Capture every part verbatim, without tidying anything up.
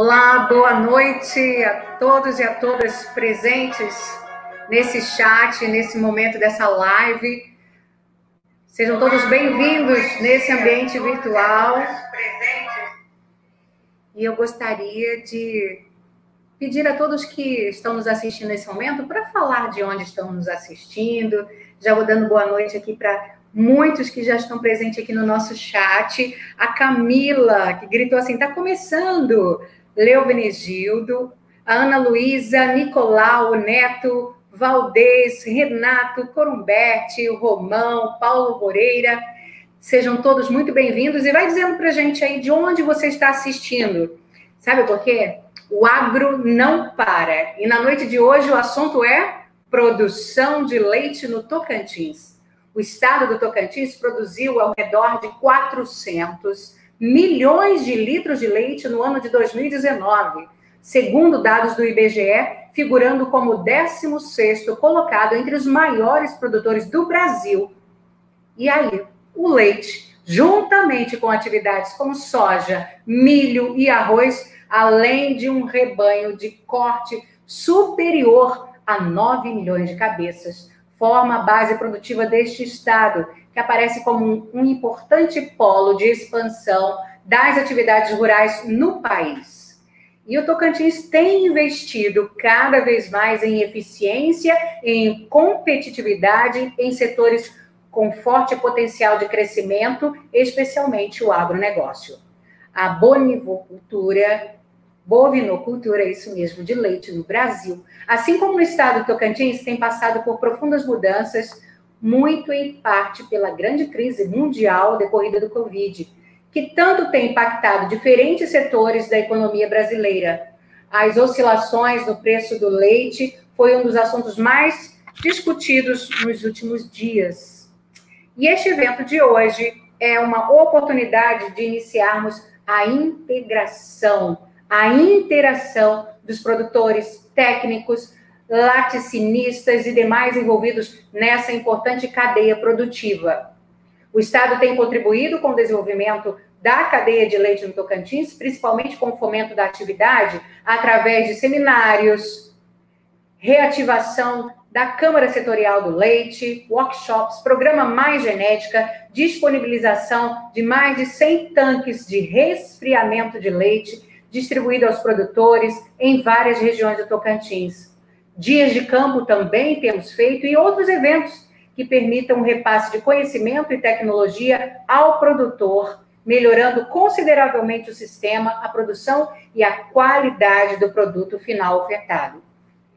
Olá, boa noite a todos e a todas presentes nesse chat, nesse momento dessa live. Sejam todos bem-vindos nesse ambiente virtual. E eu gostaria de pedir a todos que estão nos assistindo nesse momento para falar de onde estão nos assistindo. Já vou dando boa noite aqui para muitos que já estão presentes aqui no nosso chat. A Camila, que gritou assim, está começando. Leo Benegildo, a Ana Luísa, Nicolau, Neto, Valdez, Renato, Corumbete, o Romão, Paulo Moreira. Sejam todos muito bem-vindos. E vai dizendo para a gente aí de onde você está assistindo. Sabe por quê? O agro não para. E na noite de hoje o assunto é produção de leite no Tocantins. O estado do Tocantins produziu ao redor de quatrocentos milhões de litros de leite no ano de dois mil e dezenove, segundo dados do I B G E, figurando como décimo sexto colocado entre os maiores produtores do Brasil. E aí, o leite, juntamente com atividades como soja, milho e arroz, além de um rebanho de corte superior a nove milhões de cabeças, forma a base produtiva deste estado, que aparece como um, um importante polo de expansão das atividades rurais no país. E o Tocantins tem investido cada vez mais em eficiência, em competitividade, em setores com forte potencial de crescimento, especialmente o agronegócio. A bonivocultura, bovinocultura, isso mesmo, de leite no Brasil, assim como no estado do Tocantins, tem passado por profundas mudanças, muito em parte pela grande crise mundial decorrida do Covid, que tanto tem impactado diferentes setores da economia brasileira. As oscilações no preço do leite foi um dos assuntos mais discutidos nos últimos dias. E este evento de hoje é uma oportunidade de iniciarmos a integração, a interação dos produtores, técnicos, laticínios e demais envolvidos nessa importante cadeia produtiva. O Estado tem contribuído com o desenvolvimento da cadeia de leite no Tocantins, principalmente com o fomento da atividade, através de seminários, reativação da Câmara Setorial do Leite, workshops, programa Mais Genética, disponibilização de mais de cem tanques de resfriamento de leite, distribuído aos produtores em várias regiões do Tocantins. Dias de campo também temos feito e outros eventos que permitam um repasse de conhecimento e tecnologia ao produtor, melhorando consideravelmente o sistema, a produção e a qualidade do produto final ofertado.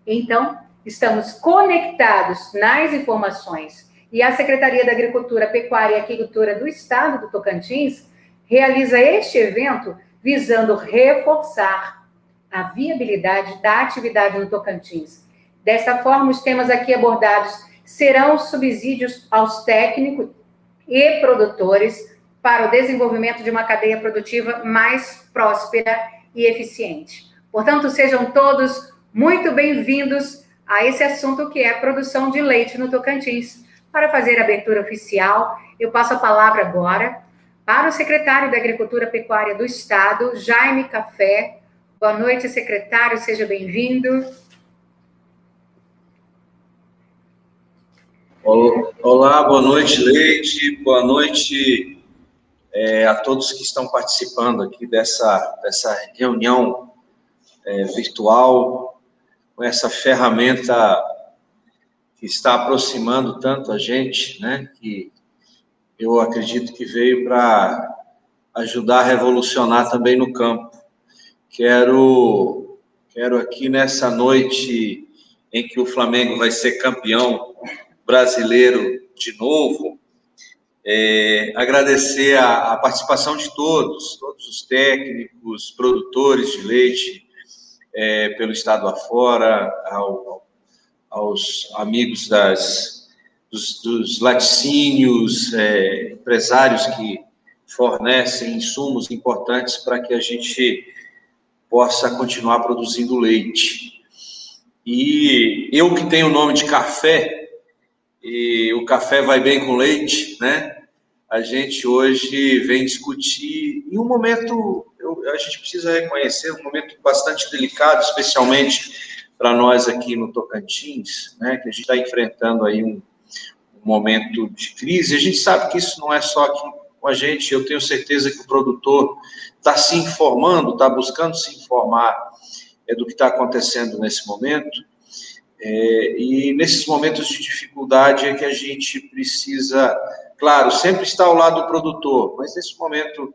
Então, estamos conectados nas informações e a Secretaria da Agricultura, Pecuária e Aquicultura do Estado do Tocantins realiza este evento visando reforçar a viabilidade da atividade no Tocantins. Dessa forma, os temas aqui abordados serão subsídios aos técnicos e produtores para o desenvolvimento de uma cadeia produtiva mais próspera e eficiente. Portanto, sejam todos muito bem-vindos a esse assunto que é produção de leite no Tocantins. Para fazer a abertura oficial, eu passo a palavra agora para o secretário da Agricultura Pecuária do Estado, Jaime Café. Boa noite, secretário, seja bem-vindo. Olá, boa noite, Leite, boa noite é, a todos que estão participando aqui dessa, dessa reunião é, virtual, com essa ferramenta que está aproximando tanto a gente, né, que eu acredito que veio para ajudar a revolucionar também no campo. Quero, quero aqui nessa noite em que o Flamengo vai ser campeão brasileiro de novo, é, agradecer a, a participação de todos, todos os técnicos, produtores de leite, é, pelo estado afora, ao, aos amigos das... Dos, dos laticínios, é, empresários que fornecem insumos importantes para que a gente possa continuar produzindo leite. E eu que tenho o nome de café, e o café vai bem com leite, né? A gente hoje vem discutir, em um momento, eu, a gente precisa reconhecer, um momento bastante delicado, especialmente para nós aqui no Tocantins, né, que a gente está enfrentando aí um, um momento de crise. A gente sabe que isso não é só aqui com a gente, eu tenho certeza que o produtor está se informando, está buscando se informar é, do que está acontecendo nesse momento. É, e nesses momentos de dificuldade é que a gente precisa, claro, sempre estar ao lado do produtor, mas nesse momento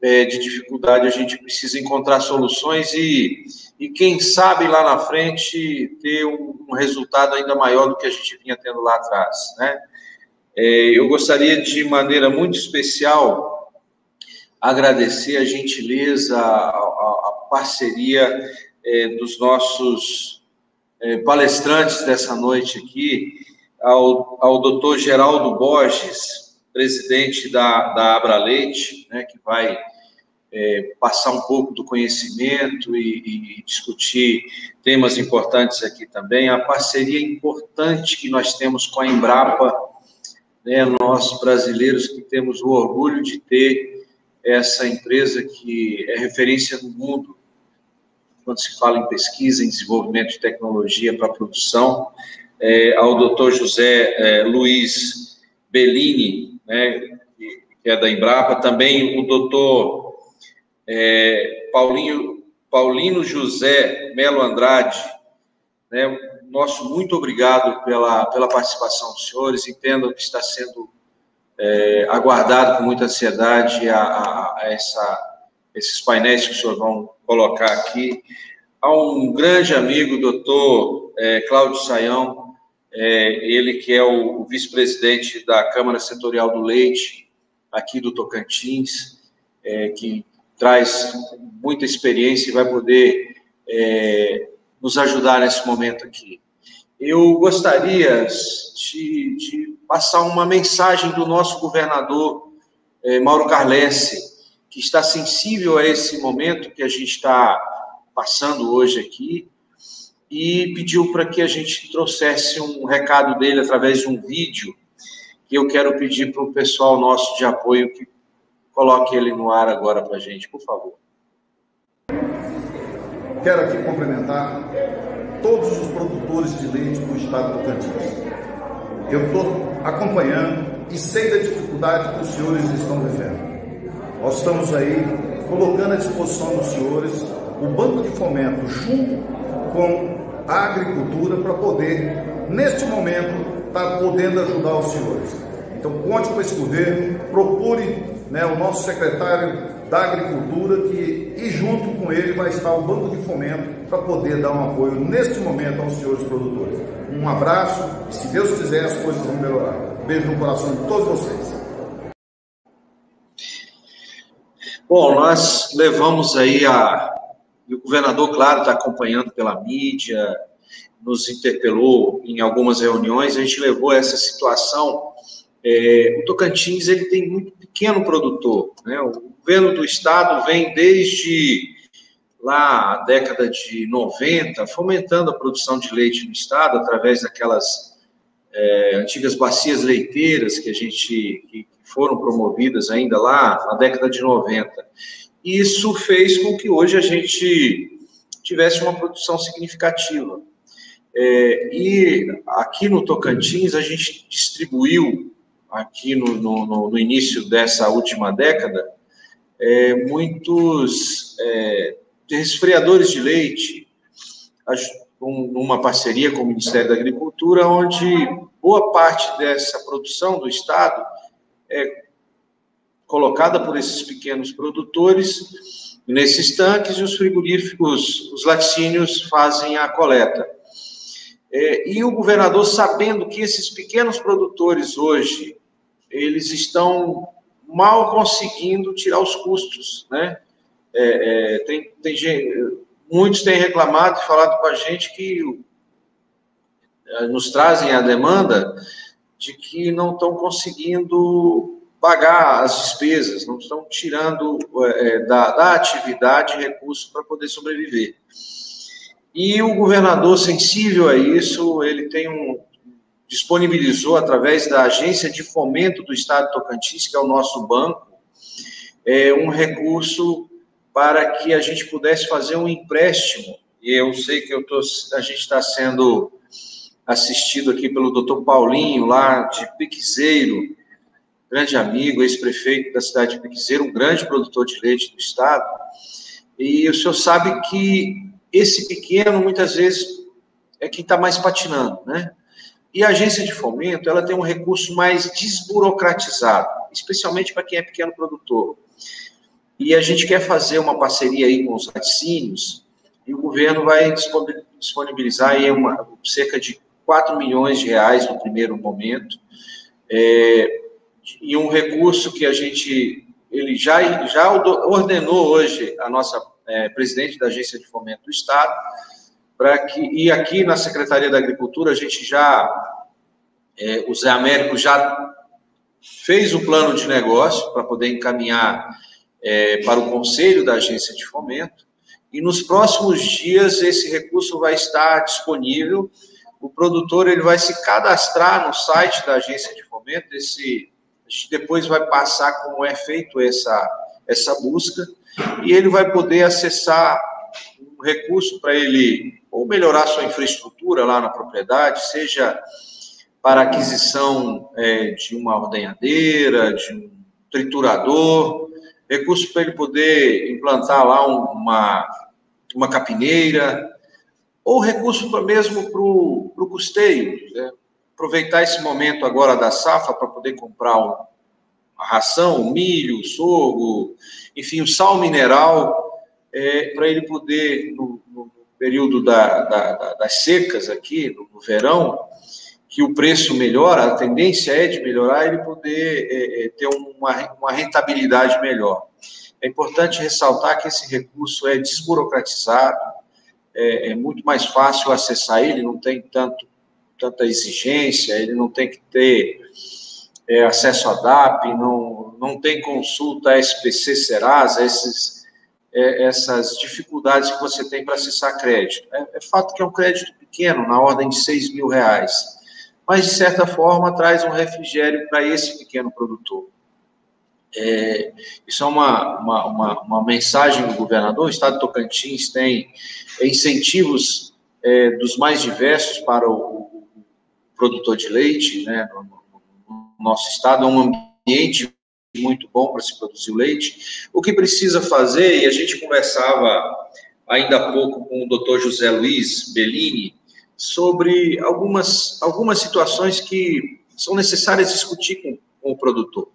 é, de dificuldade a gente precisa encontrar soluções e, e quem sabe lá na frente ter um, um resultado ainda maior do que a gente vinha tendo lá atrás, né? É, eu gostaria de maneira muito especial agradecer a gentileza, a, a, a parceria é, dos nossos palestrantes dessa noite aqui, ao, ao doutor Geraldo Borges, presidente da, da AbraLeite, né, que vai é, passar um pouco do conhecimento e, e discutir temas importantes aqui também, a parceria importante que nós temos com a Embrapa, né, nós brasileiros que temos o orgulho de ter essa empresa que é referência no mundo, quando se fala em pesquisa, em desenvolvimento de tecnologia para produção, é, ao doutor José é, Luiz Bellini, né, que é da Embrapa, também o doutor é, Paulinho, Paulino José Melo Andrade, né, nosso muito obrigado pela, pela participação dos senhores, entendam que está sendo é, aguardado com muita ansiedade a, a, a essa... esses painéis que os senhores vão colocar aqui, a um grande amigo, doutor Cláudio Saião, é, ele que é o, o vice-presidente da Câmara Setorial do Leite, aqui do Tocantins, é, que traz muita experiência e vai poder é, nos ajudar nesse momento aqui. Eu gostaria de, de passar uma mensagem do nosso governador, é, Mauro Carlesse, que está sensível a esse momento que a gente está passando hoje aqui, e pediu para que a gente trouxesse um recado dele através de um vídeo, que eu quero pedir para o pessoal nosso de apoio que coloque ele no ar agora para a gente, por favor. Quero aqui cumprimentar todos os produtores de leite do estado do Tocantins. Eu estou acompanhando e sei da dificuldade que os senhores estão vivendo. Nós estamos aí colocando à disposição dos senhores o Banco de Fomento junto com a agricultura para poder, neste momento, estar podendo ajudar os senhores. Então, conte com esse governo, procure, né, o nosso secretário da Agricultura que, e junto com ele vai estar o Banco de Fomento para poder dar um apoio, neste momento, aos senhores produtores. Um abraço e, se Deus quiser, as coisas vão melhorar. Beijo no coração de todos vocês. Bom, nós levamos aí a... E o governador, claro, está acompanhando pela mídia, nos interpelou em algumas reuniões, a gente levou essa situação. É, o Tocantins, ele tem muito pequeno produtor, né? O governo do estado vem desde lá a década de noventa, fomentando a produção de leite no estado, através daquelas é, antigas bacias leiteiras que a gente... Que, foram promovidas ainda lá na década de noventa. E isso fez com que hoje a gente tivesse uma produção significativa. É, e aqui no Tocantins, a gente distribuiu, aqui no, no, no início dessa última década, é, muitos é, resfriadores de leite, numa parceria com o Ministério da Agricultura, onde boa parte dessa produção do estado é colocada por esses pequenos produtores nesses tanques, e os frigoríficos, os laticínios fazem a coleta. É, e o governador, sabendo que esses pequenos produtores hoje, eles estão mal conseguindo tirar os custos, né? É, é, tem, tem gente, muitos têm reclamado e falado com a gente que nos trazem a demanda de que não estão conseguindo pagar as despesas, não estão tirando é, da, da atividade recursos para poder sobreviver. E o governador, sensível a isso, ele tem um, disponibilizou, através da Agência de Fomento do Estado de Tocantins, que é o nosso banco, é, um recurso para que a gente pudesse fazer um empréstimo. E eu sei que eu tô, a gente está sendo assistido aqui pelo doutor Paulinho, lá de Pequizeiro, grande amigo, ex-prefeito da cidade de Pequizeiro, um grande produtor de leite do estado. E o senhor sabe que esse pequeno, muitas vezes, é quem está mais patinando, né? E a agência de fomento, ela tem um recurso mais desburocratizado, especialmente para quem é pequeno produtor. E a gente quer fazer uma parceria aí com os laticínios, e o governo vai disponibilizar aí uma, cerca de quatro milhões de reais no primeiro momento, é, e um recurso que a gente, ele já, já ordenou hoje a nossa é, presidente da Agência de Fomento do Estado, para que, e aqui na Secretaria da Agricultura, a gente já, é, o Zé Américo já fez o plano de negócio para poder encaminhar é, para o Conselho da Agência de Fomento, e nos próximos dias esse recurso vai estar disponível. O produtor ele vai se cadastrar no site da Agência de Fomento, esse, a gente depois vai passar como é feito essa, essa busca, e ele vai poder acessar um recurso para ele ou melhorar sua infraestrutura lá na propriedade, seja para aquisição é, de uma ordenhadeira, de um triturador, recurso para ele poder implantar lá uma, uma capineira, ou recurso pra, mesmo para o custeio, né? Aproveitar esse momento agora da safra para poder comprar uma ração, milho, sorgo, enfim, o sal mineral, é, para ele poder, no, no período da, da, da, das secas aqui, no, no verão, que o preço melhora, a tendência é de melhorar, ele poder é, é, ter uma, uma rentabilidade melhor. É importante ressaltar que esse recurso é desburocratizado, é, é muito mais fácil acessar ele, não tem tanto, tanta exigência, ele não tem que ter é, acesso a D A P, não, não tem consulta a S P C, Serasa, esses, é, essas dificuldades que você tem para acessar crédito. É, é fato que é um crédito pequeno, na ordem de seis mil reais, mas, de certa forma, traz um refrigério para esse pequeno produtor. É, isso é uma, uma, uma, uma mensagem do governador. O estado de Tocantins tem incentivos é, dos mais diversos para o, o produtor de leite, né, no, no nosso estado. É um ambiente muito bom para se produzir o leite. O que precisa fazer, e a gente conversava ainda há pouco com o doutor José Luiz Bellini, sobre algumas, algumas situações que são necessárias discutir com, com o produtor.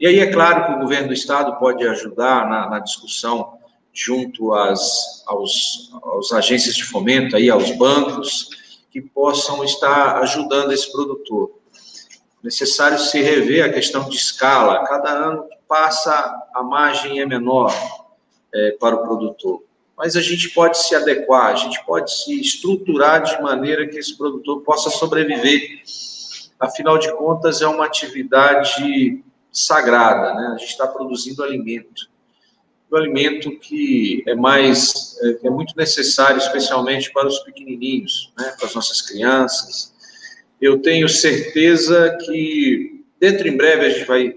E aí é claro que o governo do estado pode ajudar na, na discussão junto às, aos, aos agências de fomento, aí, aos bancos, que possam estar ajudando esse produtor. É necessário se rever a questão de escala. Cada ano que passa, a margem é menor é, para o produtor. Mas a gente pode se adequar, a gente pode se estruturar de maneira que esse produtor possa sobreviver. Afinal de contas, é uma atividade sagrada, né? A gente está produzindo alimento. O alimento que é mais, é, é muito necessário, especialmente para os pequenininhos, né? Para as nossas crianças. Eu tenho certeza que, dentro em breve, a gente vai,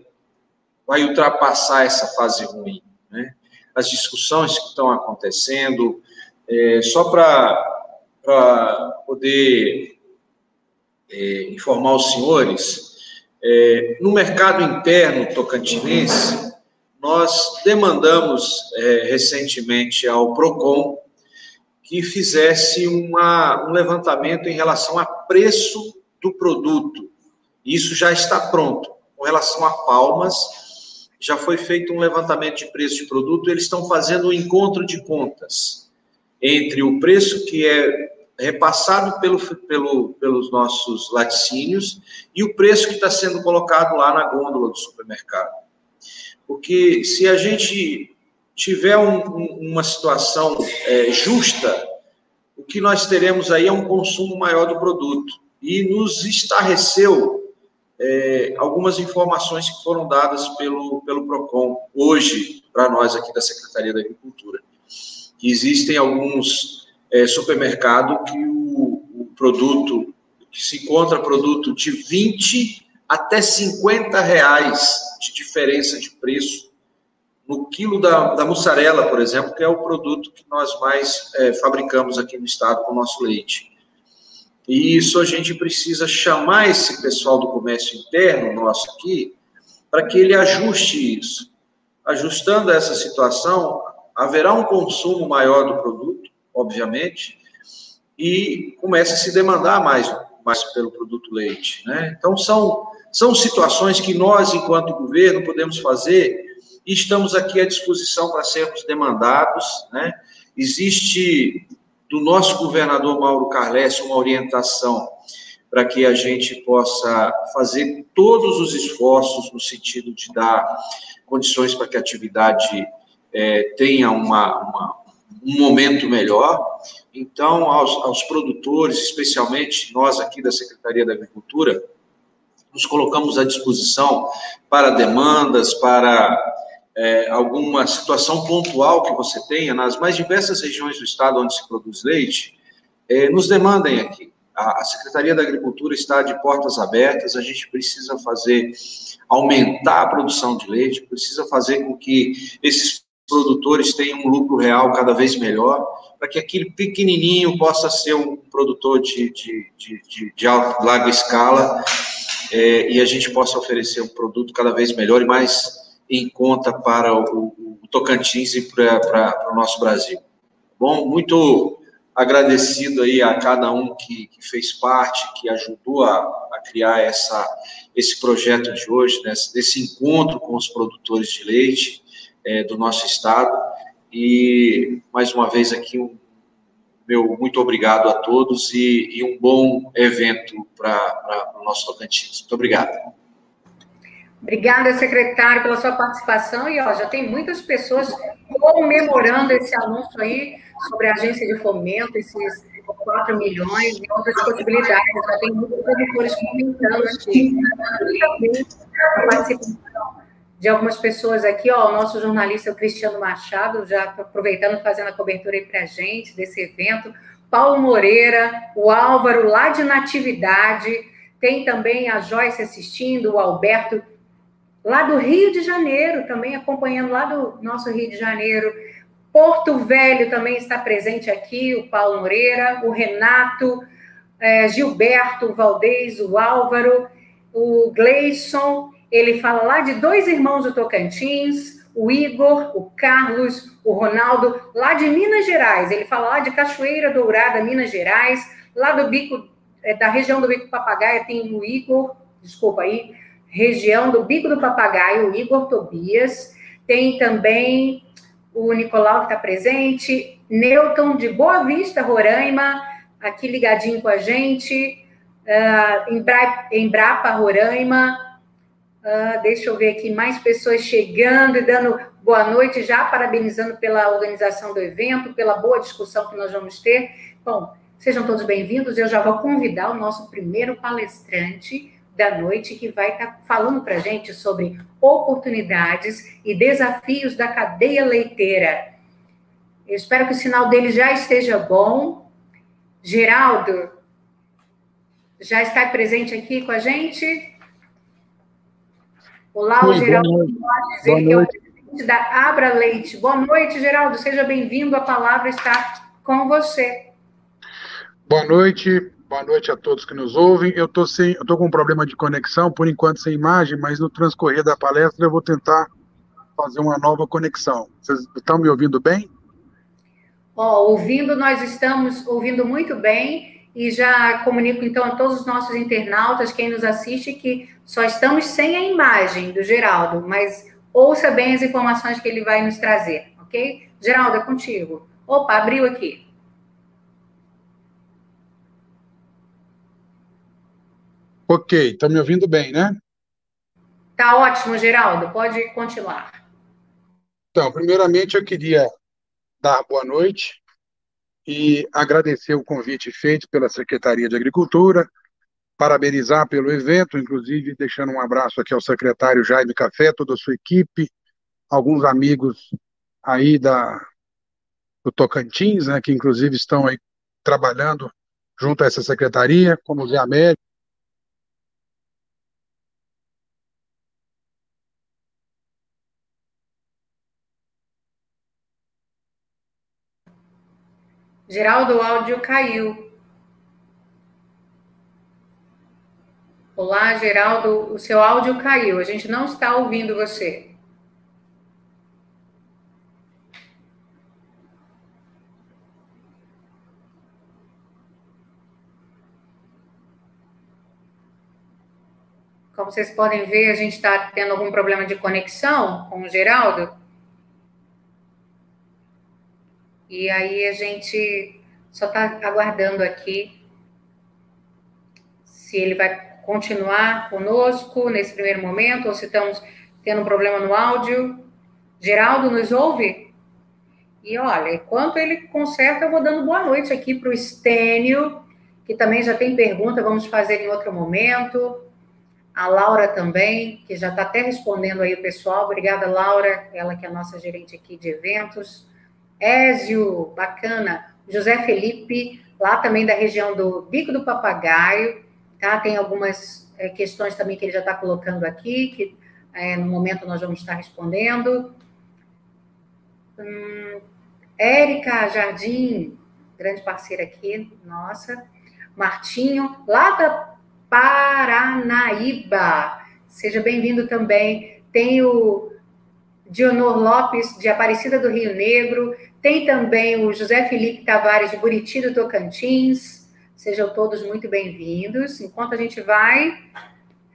vai ultrapassar essa fase ruim, né? As discussões que estão acontecendo, é, só para poder é, informar os senhores, é, no mercado interno tocantinense, nós demandamos é, recentemente ao PROCON que fizesse uma, um levantamento em relação a preço do produto. Isso já está pronto. Com relação a Palmas, já foi feito um levantamento de preço de produto, eles estão fazendo um encontro de contas entre o preço que é repassado pelo, pelo, pelos nossos laticínios e o preço que está sendo colocado lá na gôndola do supermercado. Porque se a gente tiver um, um, uma situação é, justa, o que nós teremos aí é um consumo maior do produto. E nos estarreceu É, algumas informações que foram dadas pelo, pelo PROCON hoje, para nós aqui da Secretaria da Agricultura, que existem alguns é, supermercados que o, o produto, que se encontra produto de vinte até cinquenta reais de diferença de preço no quilo da, da mussarela, por exemplo, que é o produto que nós mais é, fabricamos aqui no estado com o nosso leite. E isso a gente precisa chamar esse pessoal do comércio interno nosso aqui, para que ele ajuste isso. Ajustando essa situação, haverá um consumo maior do produto, obviamente, e começa a se demandar mais, mais pelo produto leite, né? Então, são, são situações que nós, enquanto governo, podemos fazer e estamos aqui à disposição para sermos demandados, né? Existe, do nosso governador Mauro Carlesse, uma orientação para que a gente possa fazer todos os esforços no sentido de dar condições para que a atividade é, tenha uma, uma, um momento melhor. Então, aos, aos produtores, especialmente nós aqui da Secretaria da Agricultura, nos colocamos à disposição para demandas, para é, alguma situação pontual que você tenha, nas mais diversas regiões do estado onde se produz leite, é, nos demandem aqui. A Secretaria da Agricultura está de portas abertas, a gente precisa fazer, aumentar a produção de leite, precisa fazer com que esses produtores tenham um lucro real cada vez melhor, para que aquele pequenininho possa ser um produtor de, de, de, de, de alta, larga escala, é, e a gente possa oferecer um produto cada vez melhor e mais em conta para o, o Tocantins e para, para, para o nosso Brasil. Bom, muito agradecido aí a cada um que, que fez parte, que ajudou a, a criar essa, esse projeto de hoje, né, desse encontro com os produtores de leite é, do nosso estado. E, mais uma vez, aqui, um, meu muito obrigado a todos e, e um bom evento para o nosso Tocantins. Muito obrigado. Obrigada, secretário, pela sua participação. E, ó, já tem muitas pessoas comemorando esse anúncio aí sobre a agência de fomento, esses quatro milhões e outras possibilidades. Já tem muitos produtores comentando aqui. E também a participação de algumas pessoas aqui, ó, o nosso jornalista, o Cristiano Machado, já aproveitando, fazendo a cobertura aí para a gente desse evento. Paulo Moreira, o Álvaro, lá de Natividade. Tem também a Joyce assistindo, o Alberto, lá do Rio de Janeiro, também acompanhando lá do nosso Rio de Janeiro. Porto Velho também está presente aqui, o Paulo Moreira, o Renato, eh, Gilberto, o Valdez, o Álvaro, o Gleison, ele fala lá de Dois Irmãos do Tocantins, o Igor, o Carlos, o Ronaldo, lá de Minas Gerais, ele fala lá de Cachoeira Dourada, Minas Gerais, lá do Bico, eh, da região do Bico do Papagaio tem o Igor, desculpa aí, região do Bico do Papagaio, o Igor Tobias, tem também o Nicolau que está presente, Newton de Boa Vista, Roraima, aqui ligadinho com a gente, uh, Embra, Embrapa, Roraima, uh, deixa eu ver aqui, mais pessoas chegando e dando boa noite, já parabenizando pela organização do evento, pela boa discussão que nós vamos ter. Bom, sejam todos bem-vindos, eu já vou convidar o nosso primeiro palestrante da noite, que vai estar falando para a gente sobre oportunidades e desafios da cadeia leiteira. Eu espero que o sinal dele já esteja bom. Geraldo, já está presente aqui com a gente? Olá, Oi, o Geraldo Borges, ele é o presidente da AbraLeite. Boa noite, Geraldo, seja bem-vindo, a palavra está com você. Boa noite. Boa noite a todos que nos ouvem. Eu tô sem, eu tô com um problema de conexão, por enquanto sem imagem, mas no transcorrer da palestra eu vou tentar fazer uma nova conexão. Vocês estão me ouvindo bem? Ó, ouvindo, nós estamos ouvindo muito bem e já comunico então a todos os nossos internautas, quem nos assiste, que só estamos sem a imagem do Geraldo, mas ouça bem as informações que ele vai nos trazer, ok? Geraldo, é contigo. Opa, abriu aqui. Ok, estão me ouvindo bem, né? Está ótimo, Geraldo, pode continuar. Então, primeiramente eu queria dar boa noite e agradecer o convite feito pela Secretaria de Agricultura, parabenizar pelo evento, inclusive deixando um abraço aqui ao secretário Jaime Café, toda a sua equipe, alguns amigos aí da, do Tocantins, né, que inclusive estão aí trabalhando junto a essa secretaria, como o Zé Américo, Geraldo, o áudio caiu. Olá, Geraldo, o seu áudio caiu. A gente não está ouvindo você. Como vocês podem ver, a gente está tendo algum problema de conexão com o Geraldo. E aí a gente só está aguardando aqui se ele vai continuar conosco nesse primeiro momento ou se estamos tendo um problema no áudio. Geraldo, nos ouve? E olha, enquanto ele conserta, eu vou dando boa noite aqui para o Estênio, que também já tem pergunta, vamos fazer em outro momento. A Laura também, que já está até respondendo aí o pessoal. Obrigada, Laura, ela que é a nossa gerente aqui de eventos. Ézio, bacana. José Felipe, lá também da região do Bico do Papagaio, tá? Tem algumas é, questões também que ele já está colocando aqui, que é, no momento nós vamos estar respondendo. Hum, Érica Jardim, grande parceira aqui, nossa. Martinho, lá da Paranaíba, seja bem-vindo também. Tem o Dionor Lopes, de Aparecida do Rio Negro. Tem também o José Felipe Tavares, de Buriti do Tocantins. Sejam todos muito bem-vindos. Enquanto a gente vai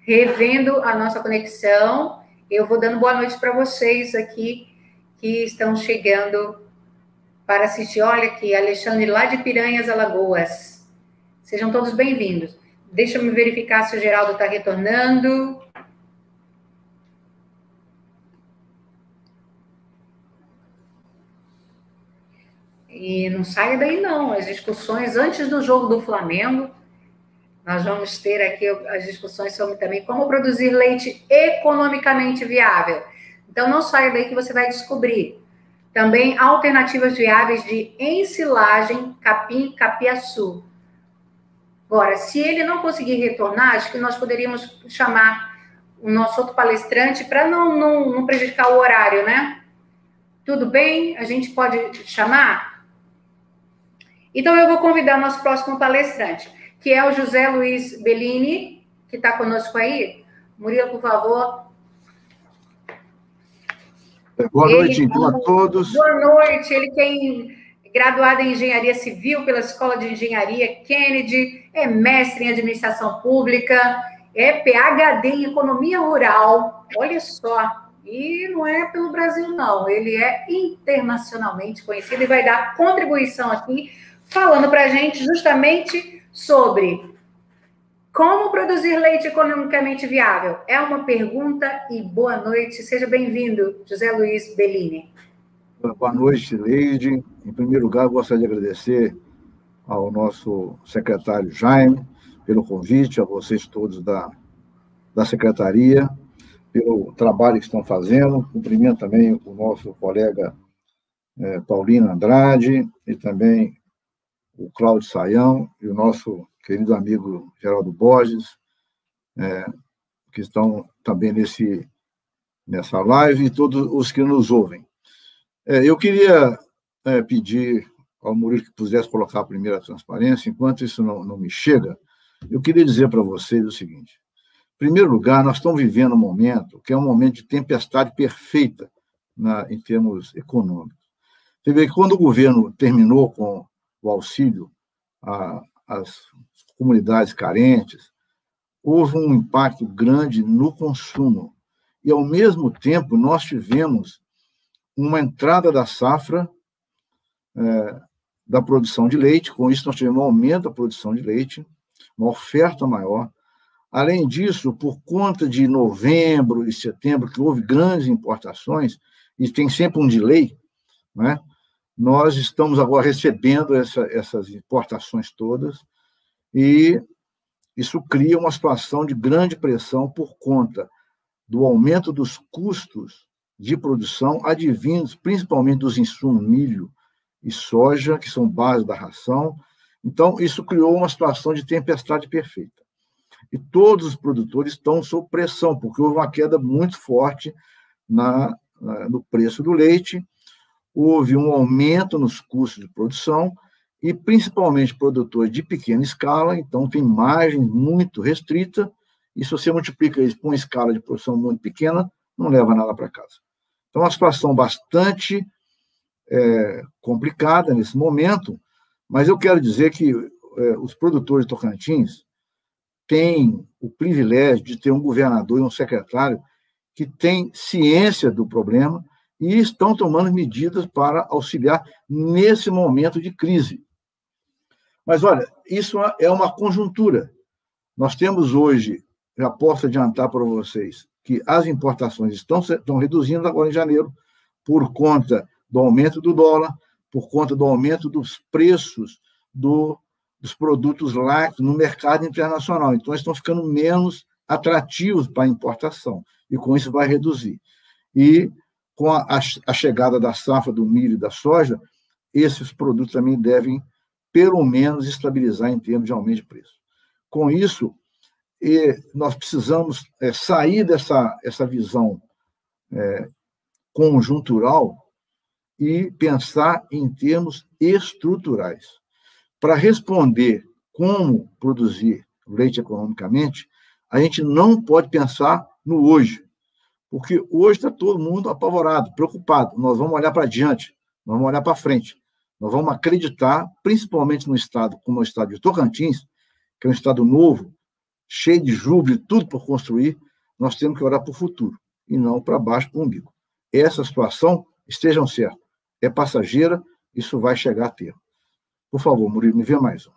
revendo a nossa conexão, eu vou dando boa noite para vocês aqui que estão chegando para assistir. Olha aqui, Alexandre, lá de Piranhas, Alagoas. Sejam todos bem-vindos. Deixa eu verificar se o Geraldo está retornando. E não saia daí, não. As discussões antes do jogo do Flamengo, nós vamos ter aqui as discussões sobre também como produzir leite economicamente viável. Então, não saia daí que você vai descobrir. Também alternativas viáveis de ensilagem capim capiaçu. Agora, se ele não conseguir retornar, acho que nós poderíamos chamar o nosso outro palestrante para não, não, não prejudicar o horário, né? Tudo bem? A gente pode chamar? Então, eu vou convidar o nosso próximo palestrante, que é o José Luiz Bellini, que está conosco aí. Murilo, por favor. Boa ele, noite, então, a todos. Boa noite. Ele tem... graduado em Engenharia Civil pela Escola de Engenharia Kennedy, é mestre em Administração Pública, é PhD em Economia Rural, olha só, e não é pelo Brasil não, ele é internacionalmente conhecido e vai dar contribuição aqui, falando para a gente justamente sobre como produzir leite economicamente viável. É uma pergunta e boa noite, seja bem-vindo, José Luiz Bellini. Boa noite, Leide. Em primeiro lugar, gostaria de agradecer ao nosso secretário Jaime pelo convite, a vocês todos da, da Secretaria, pelo trabalho que estão fazendo. Cumprimento também o nosso colega eh, Paulino Andrade e também o Cláudio Saião e o nosso querido amigo Geraldo Borges, eh, que estão também nesse, nessa live, e todos os que nos ouvem. É, eu queria é, pedir ao Murilo que pudesse colocar a primeira transparência. Enquanto isso não, não me chega, eu queria dizer para vocês o seguinte. Em primeiro lugar, nós estamos vivendo um momento que é um momento de tempestade perfeita na, em termos econômicos. Você vê que quando o governo terminou com o auxílio às comunidades carentes, houve um impacto grande no consumo. E, ao mesmo tempo, nós tivemos uma entrada da safra é, da produção de leite, com isso nós tivemos um aumento da produção de leite, uma oferta maior. Além disso, por conta de novembro e setembro, que houve grandes importações, e tem sempre um delay, né? Nós estamos agora recebendo essa, essas importações todas, e isso cria uma situação de grande pressão por conta do aumento dos custos de produção, advindos principalmente dos insumos milho e soja, que são base da ração. Então, isso criou uma situação de tempestade perfeita. E todos os produtores estão sob pressão, porque houve uma queda muito forte na, na, no preço do leite, houve um aumento nos custos de produção e principalmente produtores de pequena escala, então tem margem muito restrita, e se você multiplica isso por uma escala de produção muito pequena, não leva nada para casa. Então, uma situação bastante é, complicada nesse momento, mas eu quero dizer que é, os produtores de Tocantins têm o privilégio de ter um governador e um secretário que têm ciência do problema e estão tomando medidas para auxiliar nesse momento de crise. Mas, olha, isso é uma conjuntura. Nós temos hoje, já posso adiantar para vocês, que as importações estão, estão reduzindo agora em janeiro por conta do aumento do dólar, por conta do aumento dos preços do, dos produtos lácteos no mercado internacional. Então, eles estão ficando menos atrativos para a importação, e com isso vai reduzir. E com a, a, a chegada da safra do milho e da soja, esses produtos também devem, pelo menos, estabilizar em termos de aumento de preço. Com isso, e nós precisamos é, sair dessa essa visão é, conjuntural e pensar em termos estruturais. Para responder como produzir leite economicamente, a gente não pode pensar no hoje, porque hoje está todo mundo apavorado, preocupado. Nós vamos olhar para diante, nós vamos olhar para frente, nós vamos acreditar, principalmente no estado como é o estado de Tocantins, que é um estado novo, cheio de júbilo, tudo por construir. Nós temos que olhar para o futuro e não para baixo, para o umbigo. Essa situação, estejam certos, é passageira, isso vai chegar a termo. Por favor, Murilo, me vê mais uma.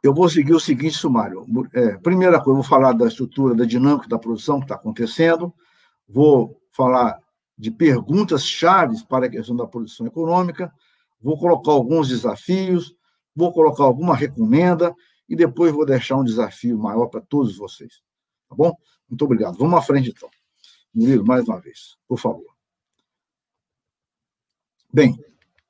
Eu vou seguir o seguinte sumário. É, primeira coisa, eu vou falar da estrutura, da dinâmica da produção que está acontecendo, vou falar de perguntas chaves para a questão da produção econômica, vou colocar alguns desafios, vou colocar alguma recomenda, e depois vou deixar um desafio maior para todos vocês, tá bom? Muito obrigado. Vamos à frente, então. Murilo, mais uma vez, por favor. Bem,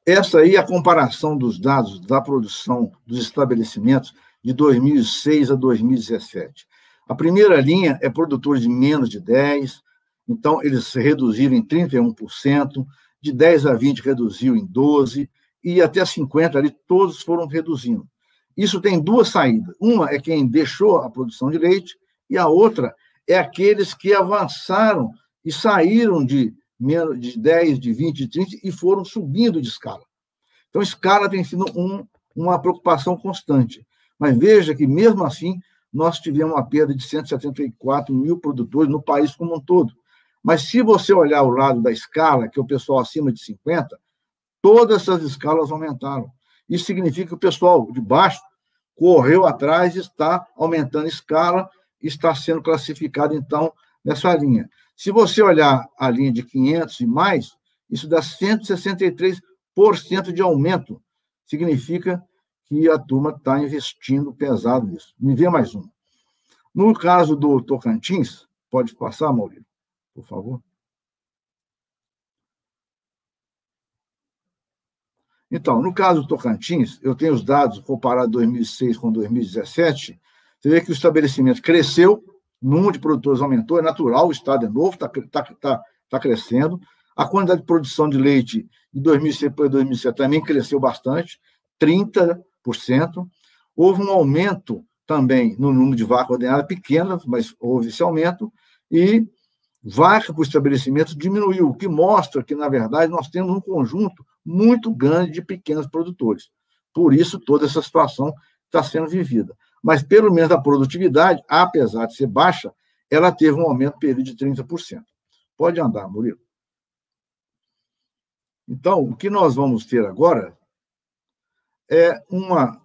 essa aí é a comparação dos dados da produção dos estabelecimentos de dois mil e seis a dois mil e dezessete. A primeira linha é produtores de menos de dez, então eles reduziram em trinta e um por cento, de dez a vinte reduziu em doze por cento, e até cinquenta por cento ali todos foram reduzindo. Isso tem duas saídas. Uma é quem deixou a produção de leite e a outra é aqueles que avançaram e saíram de menos de dez, de vinte, de trinta e foram subindo de escala. Então, escala tem sido um, uma preocupação constante. Mas veja que, mesmo assim, nós tivemos uma perda de cento e setenta e quatro mil produtores no país como um todo. Mas se você olhar o lado da escala, que é o pessoal acima de cinquenta, todas essas escalas aumentaram. Isso significa que o pessoal de baixo correu atrás, está aumentando a escala, está sendo classificado, então, nessa linha. Se você olhar a linha de quinhentos e mais, isso dá cento e sessenta e três por cento de aumento. Significa que a turma está investindo pesado nisso. Me vê mais uma. No caso do Tocantins, pode passar, Maurício, por favor. Então, no caso do Tocantins, eu tenho os dados comparados dois mil e seis com dois mil e dezessete, você vê que o estabelecimento cresceu, o número de produtores aumentou, é natural, o estado é novo, está tá, tá, tá crescendo. A quantidade de produção de leite de dois mil e seis para dois mil e sete também cresceu bastante, trinta por cento. Houve um aumento também no número de vacas ordenadas, pequenas, mas houve esse aumento, e vaca para o estabelecimento diminuiu, o que mostra que, na verdade, nós temos um conjunto muito grande de pequenos produtores. Por isso, toda essa situação está sendo vivida. Mas, pelo menos, a produtividade, apesar de ser baixa, ela teve um aumento período de trinta por cento. Pode andar, Murilo. Então, o que nós vamos ter agora é uma,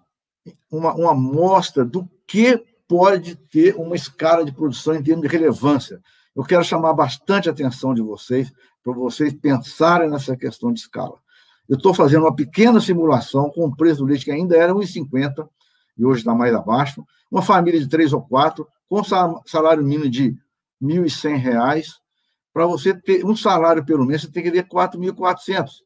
uma, uma amostra do que pode ter uma escala de produção em termos de relevância. Eu quero chamar bastante a atenção de vocês, para vocês pensarem nessa questão de escala. Eu estou fazendo uma pequena simulação com o preço do leite que ainda era um real e cinquenta centavos, e hoje está mais abaixo, uma família de três ou quatro, com salário mínimo de mil e cem reais, para você ter um salário pelo mês, você tem que ter quatro mil e quatrocentos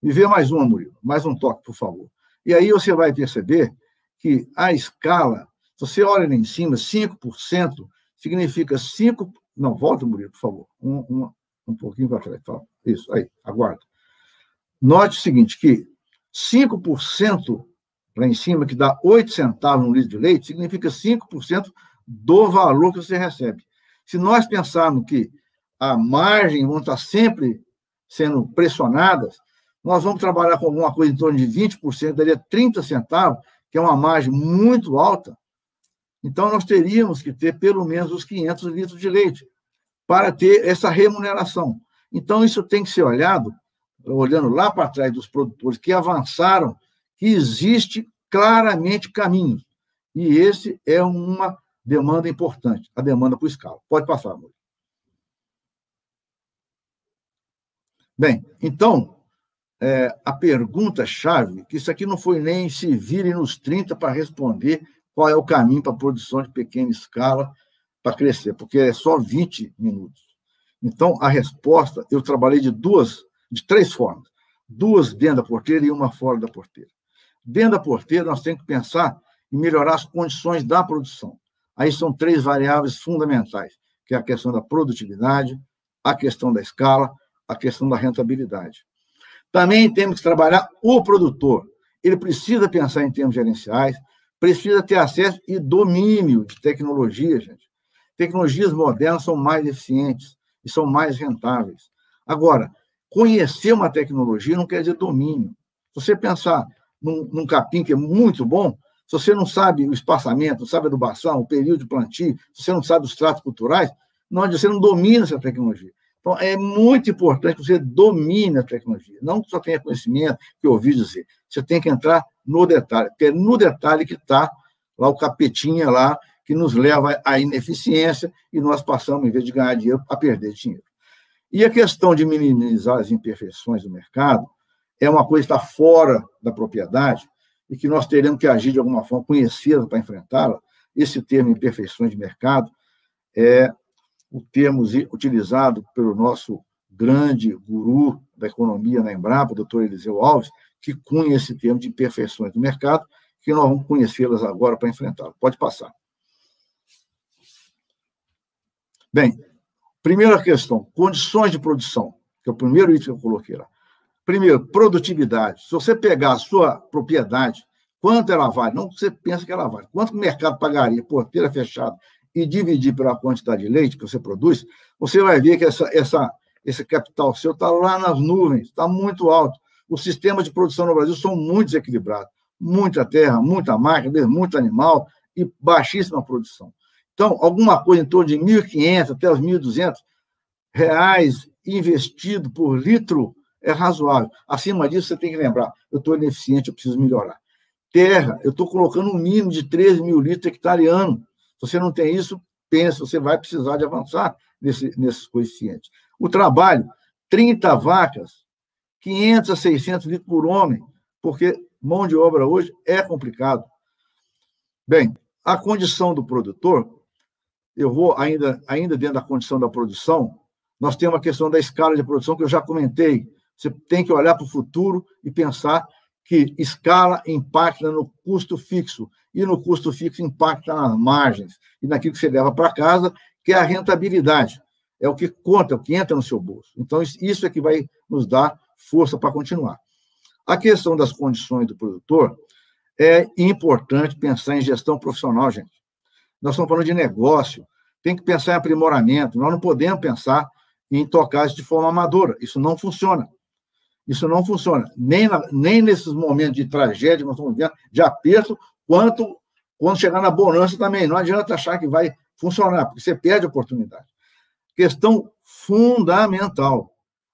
reais. E vê mais uma, Murilo, mais um toque, por favor. E aí você vai perceber que a escala, se você olha lá em cima, cinco por cento significa cinco... Não, volta, Murilo, por favor. Um, um, um pouquinho para trás. Isso, aí, aguarda. Note o seguinte, que cinco por cento lá em cima, que dá oito centavos no litro de leite, significa cinco por cento do valor que você recebe. Se nós pensarmos que a margem vão estar sempre sendo pressionadas, nós vamos trabalhar com alguma coisa em torno de vinte por cento, daria trinta centavos, que é uma margem muito alta. Então, nós teríamos que ter pelo menos os quinhentos litros de leite para ter essa remuneração. Então, isso tem que ser olhado, olhando lá para trás dos produtores que avançaram, que existe claramente caminho. E esse é uma demanda importante, a demanda por escala. Pode passar, amor. Bem, então, é, a pergunta-chave, que isso aqui não foi nem se virem nos trinta para responder qual é o caminho para a produção de pequena escala para crescer, porque é só vinte minutos. Então, a resposta, eu trabalhei de duas, de três formas. Duas dentro da porteira e uma fora da porteira. Dentro da porteira, nós temos que pensar em melhorar as condições da produção. Aí são três variáveis fundamentais, que é a questão da produtividade, a questão da escala, a questão da rentabilidade. Também temos que trabalhar o produtor. Ele precisa pensar em termos gerenciais, precisa ter acesso e domínio de tecnologia, gente. Tecnologias modernas são mais eficientes e são mais rentáveis. Agora, conhecer uma tecnologia não quer dizer domínio. Se você pensar num, num capim que é muito bom, se você não sabe o espaçamento, não sabe a adubação, o período de plantio, se você não sabe os tratos culturais, não, você não domina essa tecnologia. Então, é muito importante que você domine a tecnologia. Não só tenha conhecimento, que eu ouvi dizer. Você tem que entrar no detalhe, porque é no detalhe que está lá o capetinha lá, que nos leva à ineficiência e nós passamos, em vez de ganhar dinheiro, a perder dinheiro. E a questão de minimizar as imperfeições do mercado é uma coisa que está fora da propriedade e que nós teremos que agir de alguma forma, conhecê-la para enfrentá-la. Esse termo imperfeições de mercado é o termo utilizado pelo nosso grande guru da economia na Embrapa, o doutor Eliseu Alves, que cunha esse termo de imperfeições do mercado, que nós vamos conhecê-las agora para enfrentá-la. Pode passar. Bem, primeira questão, condições de produção, que é o primeiro item que eu coloquei lá. Primeiro, produtividade. Se você pegar a sua propriedade, quanto ela vale, não que você pensa que ela vale, quanto o mercado pagaria, porteira fechada, e dividir pela quantidade de leite que você produz, você vai ver que essa, essa, esse capital seu está lá nas nuvens, está muito alto. Os sistemas de produção no Brasil são muito desequilibrados. Muita terra, muita máquina, muito animal e baixíssima produção. Então, alguma coisa em torno de mil e quinhentos reais até os mil e duzentos reais investido por litro é razoável. Acima disso, você tem que lembrar, eu estou ineficiente, eu preciso melhorar. Terra, eu estou colocando um mínimo de treze mil litros hectareano. Se você não tem isso, pensa, você vai precisar de avançar nesse, nesses coeficientes. O trabalho, trinta vacas, quinhentos a seiscentos litros por homem, porque mão de obra hoje é complicado. Bem, a condição do produtor, eu vou ainda, ainda dentro da condição da produção, nós temos a questão da escala de produção, que eu já comentei. Você tem que olhar para o futuro e pensar que escala impacta no custo fixo, e no custo fixo impacta nas margens, e naquilo que você leva para casa, que é a rentabilidade. É o que conta, é o que entra no seu bolso. Então, isso é que vai nos dar força para continuar. A questão das condições do produtor é importante pensar em gestão profissional, gente. Nós estamos falando de negócio, tem que pensar em aprimoramento, nós não podemos pensar em tocar isso de forma amadora, isso não funciona. Isso não funciona, nem, na, nem nesses momentos de tragédia que nós estamos vivendo, de aperto, quanto quando chegar na bonança também. Não adianta achar que vai funcionar, porque você perde a oportunidade. Questão fundamental,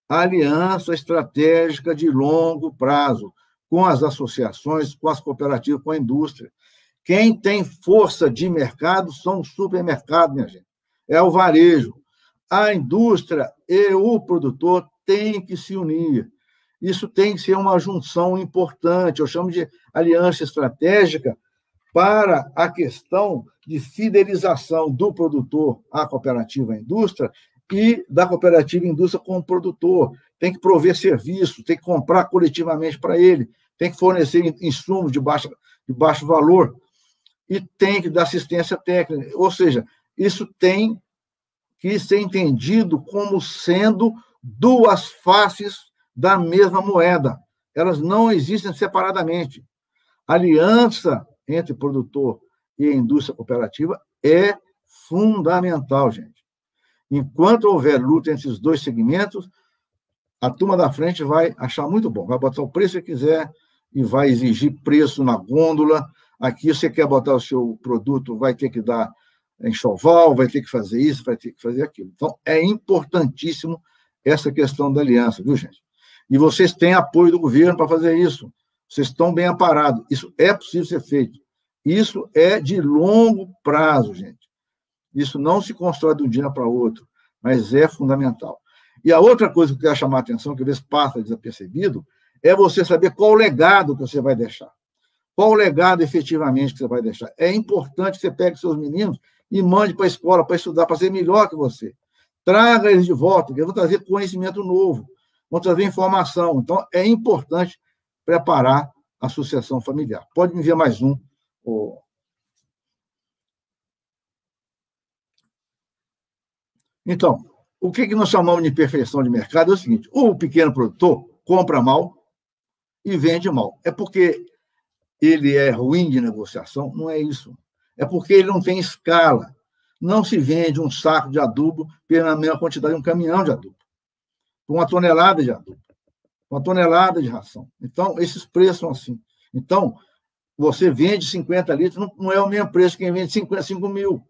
aliança estratégica de longo prazo com as associações, com as cooperativas, com a indústria. Quem tem força de mercado são os supermercados, minha gente. É o varejo. A indústria e o produtor têm que se unir. Isso tem que ser uma junção importante, eu chamo de aliança estratégica para a questão de fidelização do produtor à cooperativa à indústria e da cooperativa à indústria com o produtor. Tem que prover serviço, tem que comprar coletivamente para ele, tem que fornecer insumos de baixo, de baixo valor e tem que dar assistência técnica. Ou seja, isso tem que ser entendido como sendo duas faces da mesma moeda. elas não existem separadamente. A aliança entre produtor e a indústria cooperativa é fundamental, gente. Enquanto houver luta entre os dois segmentos, a turma da frente vai achar muito bom, vai botar o preço que quiser e vai exigir preço na gôndola. Aqui você quer botar o seu produto, vai ter que dar enxoval, vai ter que fazer isso, vai ter que fazer aquilo. Então, é importantíssimo essa questão da aliança, viu, gente? E vocês têm apoio do governo para fazer isso. Vocês estão bem aparados. Isso é possível ser feito. Isso é de longo prazo, gente. Isso não se constrói de um dia para outro, mas é fundamental. E a outra coisa que eu quero chamar a atenção, que às vezes passa desapercebido, é você saber qual o legado que você vai deixar. Qual o legado efetivamente que você vai deixar. É importante que você pegue seus meninos e mande para a escola para estudar, para ser melhor que você. Traga eles de volta, porque eles vão trazer conhecimento novo, vão trazer informação. Então, é importante preparar a sucessão familiar. Pode me ver mais um. Oh. Então, o que, que nós chamamos de imperfeição de mercado é o seguinte: ou o pequeno produtor compra mal e vende mal. É porque ele é ruim de negociação? Não é isso. É porque ele não tem escala. Não se vende um saco de adubo pela mesma quantidade de um caminhão de adubo, uma tonelada de adubo, uma tonelada de ração. Então, esses preços são assim. Então, você vende cinquenta litros, não, não é o mesmo preço que quem vende cinquenta e cinco mil.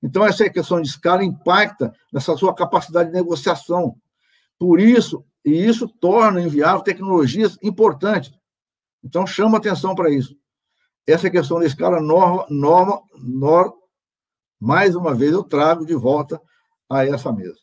Então, essa questão de escala impacta nessa sua capacidade de negociação. Por isso, e isso torna inviável tecnologias importantes. Então, chama atenção para isso. Essa questão da escala norma, norma, norma, mais uma vez, eu trago de volta a essa mesa.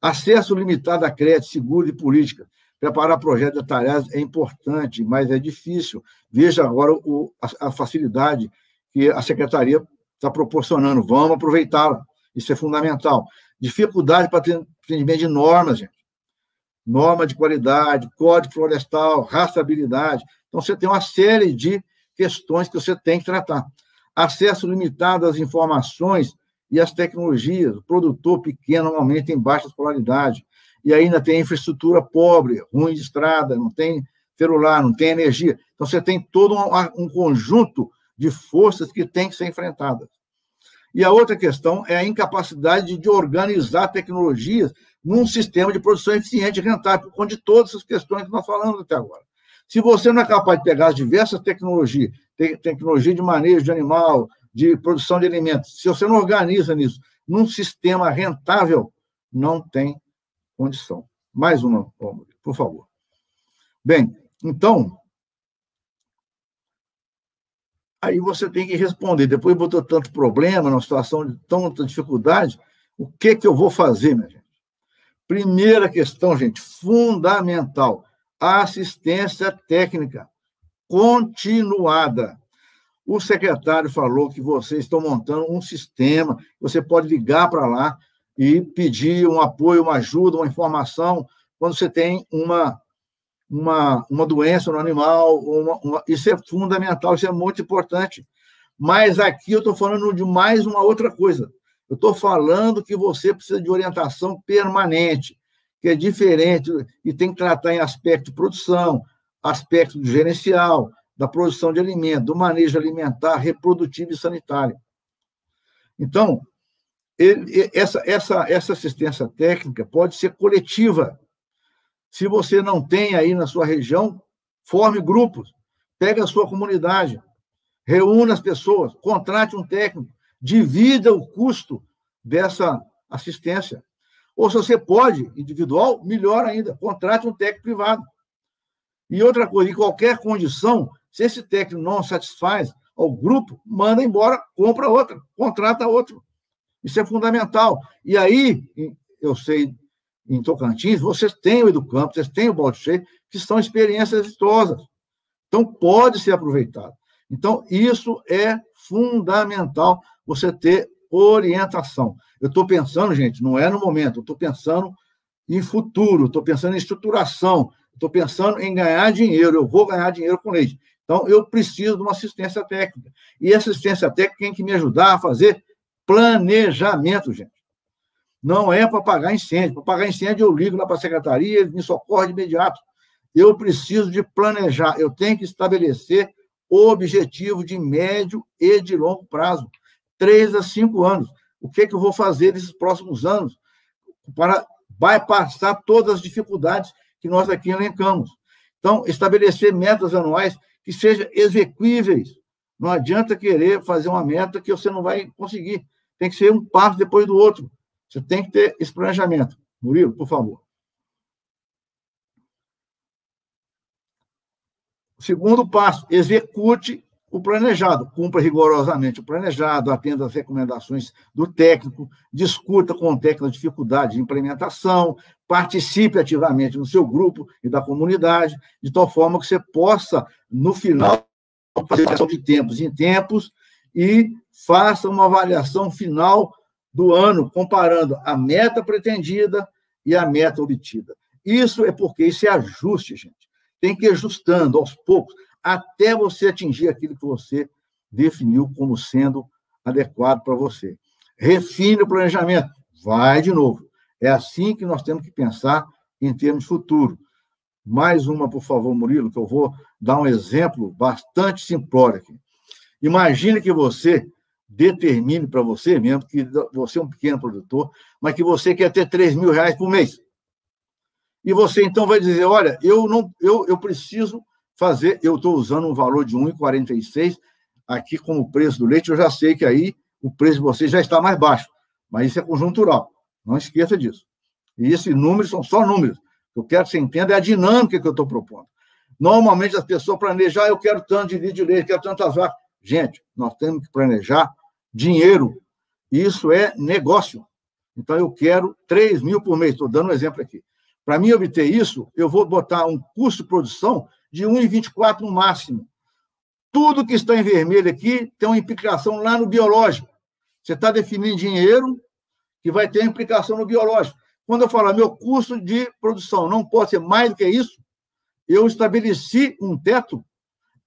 Acesso limitado a crédito, seguro e política. Preparar projetos detalhados é importante, mas é difícil. Veja agora o, a, a facilidade que a Secretaria está proporcionando. Vamos aproveitá-la. Isso é fundamental. Dificuldade para atendimento de normas, gente. Norma de qualidade, código florestal, rastreabilidade. Então, você tem uma série de questões que você tem que tratar. Acesso limitado às informações e as tecnologias. O produtor pequeno normalmente tem baixa escolaridade e ainda tem infraestrutura pobre, ruim de estrada, não tem celular, não tem energia. Então, você tem todo um, um conjunto de forças que tem que ser enfrentadas. E a outra questão é a incapacidade de organizar tecnologias num sistema de produção eficiente e rentável, por conta de todas essas questões que nós falamos até agora. Se você não é capaz de pegar as diversas tecnologias, te tecnologia de manejo de animal, de produção de alimentos, se você não organiza nisso, num sistema rentável, não tem condição. Mais uma, por favor. Bem, então, aí você tem que responder. Depois botou tanto problema, numa situação de tanta dificuldade, o que, que eu vou fazer, minha gente? Primeira questão, gente, fundamental, assistência técnica continuada. O secretário falou que vocês estão montando um sistema, você pode ligar para lá e pedir um apoio, uma ajuda, uma informação, quando você tem uma, uma, uma doença no animal. Uma, uma, isso é fundamental, isso é muito importante. Mas aqui eu estou falando de mais uma outra coisa. Eu estou falando que você precisa de orientação permanente, que é diferente, e tem que tratar em aspecto de produção, aspecto do gerencial, da produção de alimento, do manejo alimentar, reprodutivo e sanitário. Então, Ele, essa, essa, essa assistência técnica pode ser coletiva. Se você não tem aí na sua região, forme grupos, pegue a sua comunidade, reúna as pessoas, contrate um técnico, divida o custo dessa assistência. Ou se você pode, individual, melhor ainda, contrate um técnico privado. E outra coisa, em qualquer condição, se esse técnico não satisfaz ao grupo, manda embora, compra outro, contrata outro. Isso é fundamental. E aí, eu sei, em Tocantins, vocês têm o Educampo, vocês têm o Balde Cheio, que são experiências exitosas. Então, pode ser aproveitado. Então, isso é fundamental, você ter orientação. Eu estou pensando, gente, não é no momento, eu estou pensando em futuro, estou pensando em estruturação, estou pensando em ganhar dinheiro, eu vou ganhar dinheiro com leite. Então, eu preciso de uma assistência técnica. E assistência técnica tem que me ajudar a fazer planejamento, gente. Não é para apagar incêndio. Para apagar incêndio, eu ligo lá para a secretaria, eles me socorrem de imediato. eu preciso de planejar, eu tenho que estabelecer o objetivo de médio e de longo prazo, três a cinco anos. O que, é que eu vou fazer nesses próximos anos para bypassar todas as dificuldades que nós aqui elencamos? Então, estabelecer metas anuais que sejam exequíveis. Não adianta querer fazer uma meta que você não vai conseguir. Tem que ser um passo depois do outro. Você tem que ter esse planejamento. Murilo, por favor. Segundo passo, execute o planejado, cumpra rigorosamente o planejado, atenda às recomendações do técnico, discuta com o técnico a dificuldade de implementação, participe ativamente no seu grupo e da comunidade, de tal forma que você possa, no final, fazer avaliação de tempos em tempos e faça uma avaliação final do ano, comparando a meta pretendida e a meta obtida. Isso é porque isso é ajuste, gente. Tem que ir ajustando aos poucos, até você atingir aquilo que você definiu como sendo adequado para você. Refine o planejamento. Vai de novo. É assim que nós temos que pensar em termos futuros. Mais uma, por favor, Murilo, que eu vou dar um exemplo bastante simplório aqui. Imagine que você determine para você mesmo, que você é um pequeno produtor, mas que você quer ter três mil reais por mês. E você, então, vai dizer, olha, eu, não, eu, eu preciso fazer, eu estou usando um valor de um real e quarenta e seis centavos aqui como preço do leite, eu já sei que aí o preço de vocês já está mais baixo, mas isso é conjuntural, não esqueça disso. E esses números são só números, eu quero que você entenda, é a dinâmica que eu estou propondo. Normalmente as pessoas planejam, ah, eu quero tanto de litro de leite, eu quero tantas vacas. Gente, nós temos que planejar dinheiro, isso é negócio. Então, eu quero três mil por mês, estou dando um exemplo aqui. Para mim obter isso, eu vou botar um custo de produção de um real e vinte e quatro centavos no máximo. Tudo que está em vermelho aqui tem uma implicação lá no biológico. Você está definindo dinheiro que vai ter implicação no biológico. Quando eu falar meu custo de produção não pode ser mais do que isso, eu estabeleci um teto,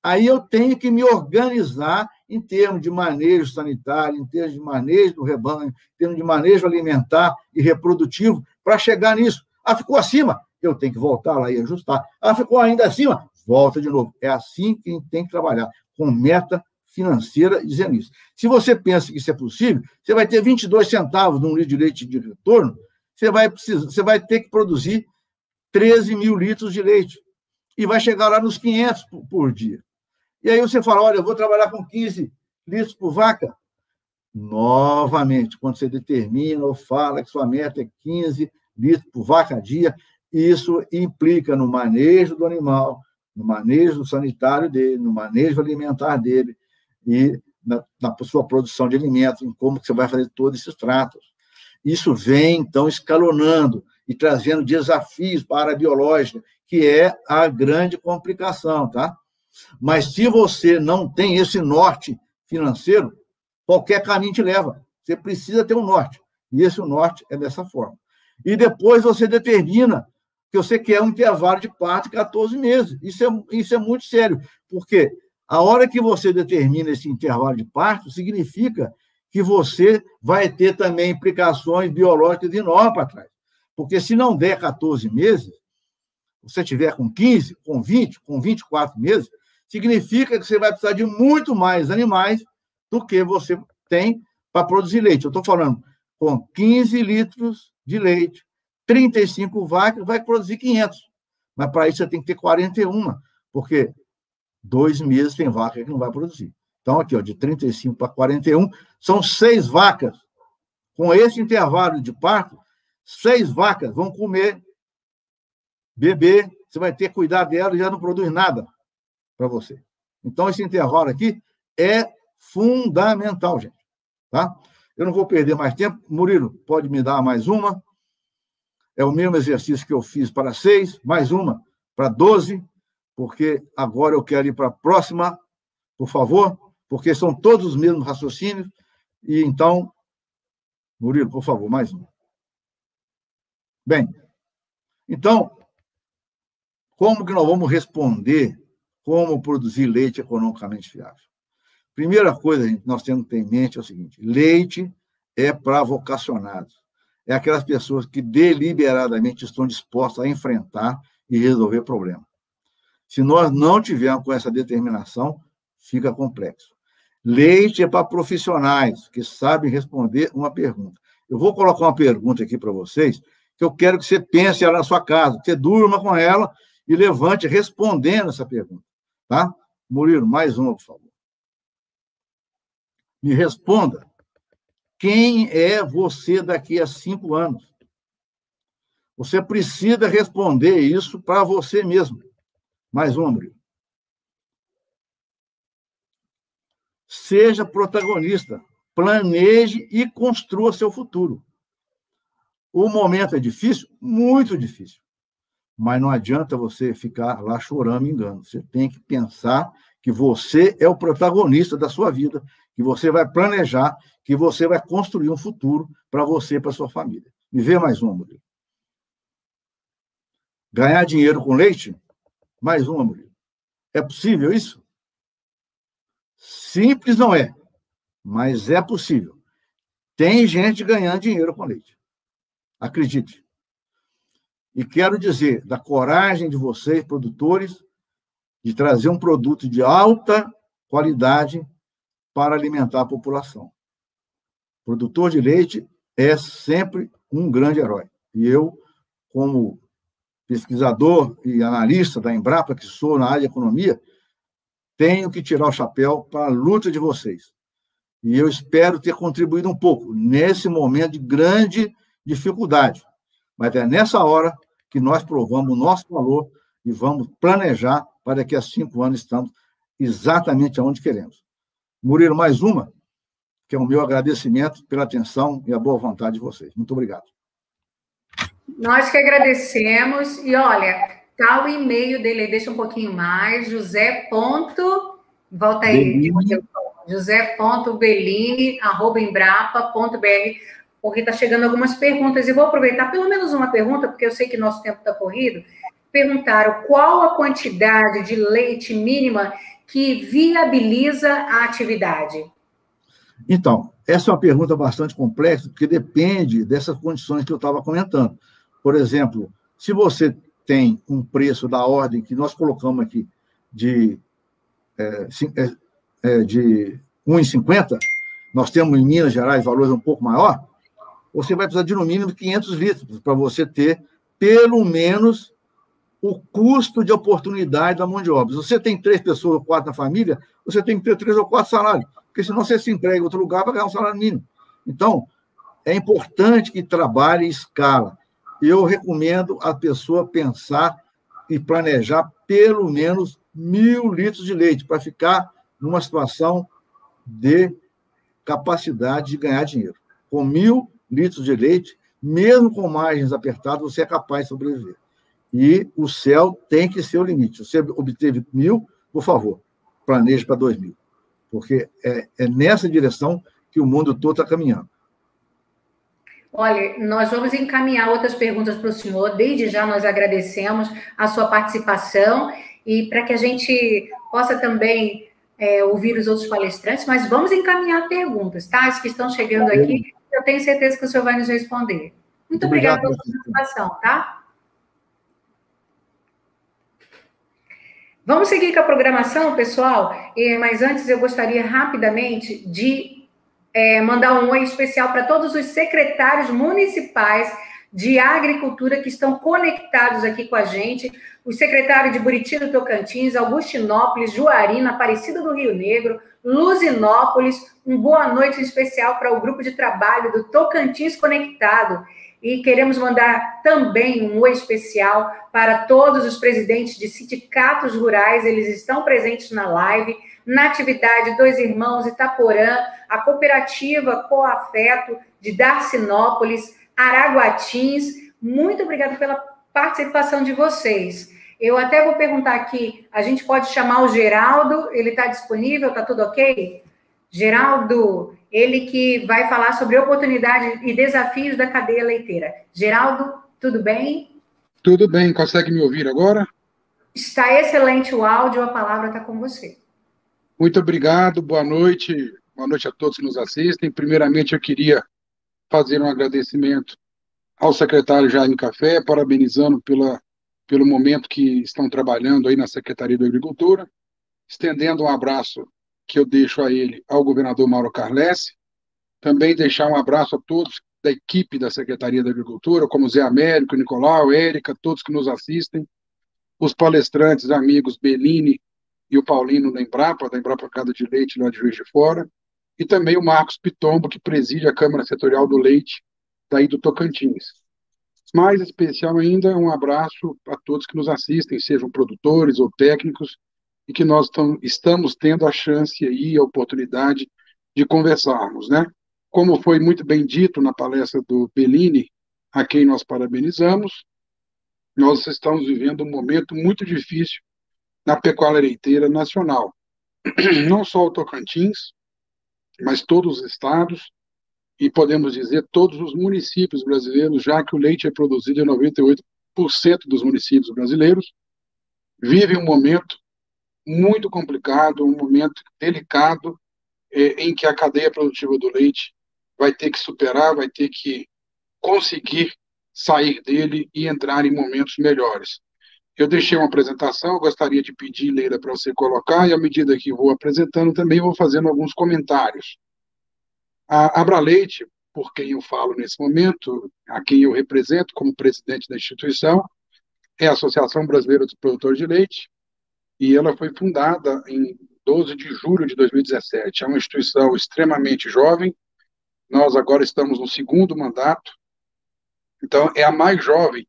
aí eu tenho que me organizar em termos de manejo sanitário, em termos de manejo do rebanho, em termos de manejo alimentar e reprodutivo, para chegar nisso. Ah, ficou acima, eu tenho que voltar lá e ajustar. Ah, ficou ainda acima, volta de novo. É assim que a gente tem que trabalhar, com meta financeira dizendo isso. Se você pensa que isso é possível, você vai ter vinte e dois centavos num litro de leite de retorno, você vai, precisar, você vai ter que produzir treze mil litros de leite e vai chegar lá nos quinhentos por, por dia. E aí você fala, olha, eu vou trabalhar com quinze litros por vaca. Novamente, quando você determina ou fala que sua meta é quinze litros por vaca a dia, isso implica no manejo do animal, no manejo sanitário dele, no manejo alimentar dele e na, na sua produção de alimentos, em como que você vai fazer todos esses tratos. Isso vem, então, escalonando e trazendo desafios para a biológica, que é a grande complicação, tá? Mas se você não tem esse norte financeiro, qualquer caminho te leva. Você precisa ter um norte. E esse norte é dessa forma. E depois você determina que você quer um intervalo de quatro a quatorze meses. Isso é, isso é muito sério, porque a hora que você determina esse intervalo de parto, significa que você vai ter também implicações biológicas enormes para trás. Porque se não der quatorze meses, você tiver com quinze, com vinte, com vinte e quatro meses, significa que você vai precisar de muito mais animais do que você tem para produzir leite. Eu estou falando com quinze litros de leite, trinta e cinco vacas, vai produzir quinhentos. Mas para isso você tem que ter quarenta e uma, porque dois meses tem vaca que não vai produzir. Então, aqui, ó, de trinta e cinco para quarenta e um, são seis vacas. Com esse intervalo de parto, seis vacas vão comer, beber, você vai ter que cuidar dela e já não produz nada para você. Então, esse intervalo aqui é fundamental, gente. Tá? Eu não vou perder mais tempo. Murilo, pode me dar mais uma? É o mesmo exercício que eu fiz para seis, mais uma para doze, porque agora eu quero ir para a próxima, por favor, porque são todos os mesmos raciocínios. E então, Murilo, por favor, mais uma. Bem, então, como que nós vamos responder como produzir leite economicamente viável? Primeira coisa que nós temos que ter em mente é o seguinte, leite é para vocacionados, é aquelas pessoas que deliberadamente estão dispostas a enfrentar e resolver problema. Se nós não tivermos com essa determinação, fica complexo. Leite é para profissionais que sabem responder uma pergunta. Eu vou colocar uma pergunta aqui para vocês, que eu quero que você pense ela na sua casa, que você durma com ela e levante respondendo essa pergunta, tá? Murilo, mais uma, por favor. Me responda. Quem é você daqui a cinco anos? Você precisa responder isso para você mesmo. Mais um, Murilo. Seja protagonista. Planeje e construa seu futuro. O momento é difícil? Muito difícil. Mas não adianta você ficar lá chorando, engano. Você tem que pensar que você é o protagonista da sua vida, que você vai planejar, que você vai construir um futuro para você e para sua família. Me vê mais uma, Murilo. Ganhar dinheiro com leite? Mais uma, Murilo. É possível isso? Simples não é, mas é possível. Tem gente ganhando dinheiro com leite. Acredite. E quero dizer, da coragem de vocês, produtores, de trazer um produto de alta qualidade para alimentar a população. Produtor de leite é sempre um grande herói. E eu, como pesquisador e analista da Embrapa, que sou na área de economia, tenho que tirar o chapéu para a luta de vocês. E eu espero ter contribuído um pouco nesse momento de grande dificuldade. Mas é nessa hora que nós provamos o nosso valor e vamos planejar para que há cinco anos estamos exatamente onde queremos. Murilo, mais uma, que é o meu agradecimento pela atenção e a boa vontade de vocês. Muito obrigado. Nós que agradecemos. E olha, tá o e-mail dele, deixa um pouquinho mais, José. Ponto, volta aí, josé ponto bellini arroba embrapa ponto br. Porque está chegando algumas perguntas, e vou aproveitar pelo menos uma pergunta, porque eu sei que nosso tempo está corrido. Perguntaram qual a quantidade de leite mínima que viabiliza a atividade? Então, essa é uma pergunta bastante complexa, porque depende dessas condições que eu estava comentando. Por exemplo, se você tem um preço da ordem que nós colocamos aqui de, é, é, de um real e cinquenta, nós temos em Minas Gerais valores um pouco maior. Você vai precisar de, no mínimo, quinhentos litros para você ter, pelo menos, o custo de oportunidade da mão de obra. Se você tem três pessoas ou quatro na família, você tem que ter três ou quatro salários, porque senão você se emprega em outro lugar para ganhar um salário mínimo. Então, é importante que trabalhe em escala. Eu recomendo a pessoa pensar e planejar pelo menos mil litros de leite para ficar numa situação de capacidade de ganhar dinheiro. Com mil litros de leite, mesmo com margens apertadas, você é capaz de sobreviver. E o céu tem que ser o limite. Se você obteve mil, por favor, planeje para dois mil. Porque é, é nessa direção que o mundo todo está caminhando. Olha, nós vamos encaminhar outras perguntas para o senhor. Desde já nós agradecemos a sua participação e para que a gente possa também é, ouvir os outros palestrantes, mas vamos encaminhar perguntas, tá? As que estão chegando aqui, eu tenho certeza que o senhor vai nos responder. Muito obrigada pela sua participação, tá? Vamos seguir com a programação, pessoal, mas antes eu gostaria rapidamente de é, mandar um oi especial para todos os secretários municipais de agricultura que estão conectados aqui com a gente, o secretário de Buriti do Tocantins, Augustinópolis, Juarina, Aparecida do Rio Negro, Luzinópolis, um boa noite especial para o grupo de trabalho do Tocantins Conectado. E queremos mandar também um oi especial para todos os presidentes de sindicatos rurais, eles estão presentes na live, na atividade Dois Irmãos, Itaporã, a cooperativa Coafeto de Darcinópolis, Araguatins. Muito obrigada pela participação de vocês. Eu até vou perguntar aqui, a gente pode chamar o Geraldo, ele está disponível, está tudo ok? Geraldo, ele que vai falar sobre oportunidades e desafios da cadeia leiteira. Geraldo, tudo bem? Tudo bem, consegue me ouvir agora? Está excelente o áudio, a palavra está com você. Muito obrigado, boa noite, boa noite a todos que nos assistem. Primeiramente, eu queria fazer um agradecimento ao secretário Jaime Café, parabenizando pela pelo momento que estão trabalhando aí na Secretaria da Agricultura, estendendo um abraço que eu deixo a ele, ao governador Mauro Carlesse, também deixar um abraço a todos da equipe da Secretaria da Agricultura, como Zé Américo, Nicolau, Érica, todos que nos assistem, os palestrantes, amigos Bellini e o Paulino da Embrapa, da Embrapa Casa de Leite, lá de Juiz de Fora, e também o Marcos Pitombo, que preside a Câmara Setorial do Leite, daí do Tocantins. Mais especial ainda, um abraço a todos que nos assistem, sejam produtores ou técnicos, e que nós estamos tendo a chance e a oportunidade de conversarmos, né? Como foi muito bem dito na palestra do Bellini, a quem nós parabenizamos, nós estamos vivendo um momento muito difícil na pecuária leiteira nacional. Não só o Tocantins, mas todos os estados, e podemos dizer todos os municípios brasileiros, já que o leite é produzido em noventa e oito por cento dos municípios brasileiros, vivem um momento muito complicado, um momento delicado, é, em que a cadeia produtiva do leite vai ter que superar, vai ter que conseguir sair dele e entrar em momentos melhores. Eu deixei uma apresentação, eu gostaria de pedir, Leila, para você colocar, e à medida que vou apresentando, também vou fazendo alguns comentários. A AbraLeite, por quem eu falo nesse momento, a quem eu represento como presidente da instituição, é a Associação Brasileira dos Produtores de Leite, e ela foi fundada em doze de julho de dois mil e dezessete. É uma instituição extremamente jovem, nós agora estamos no segundo mandato, então é a mais jovem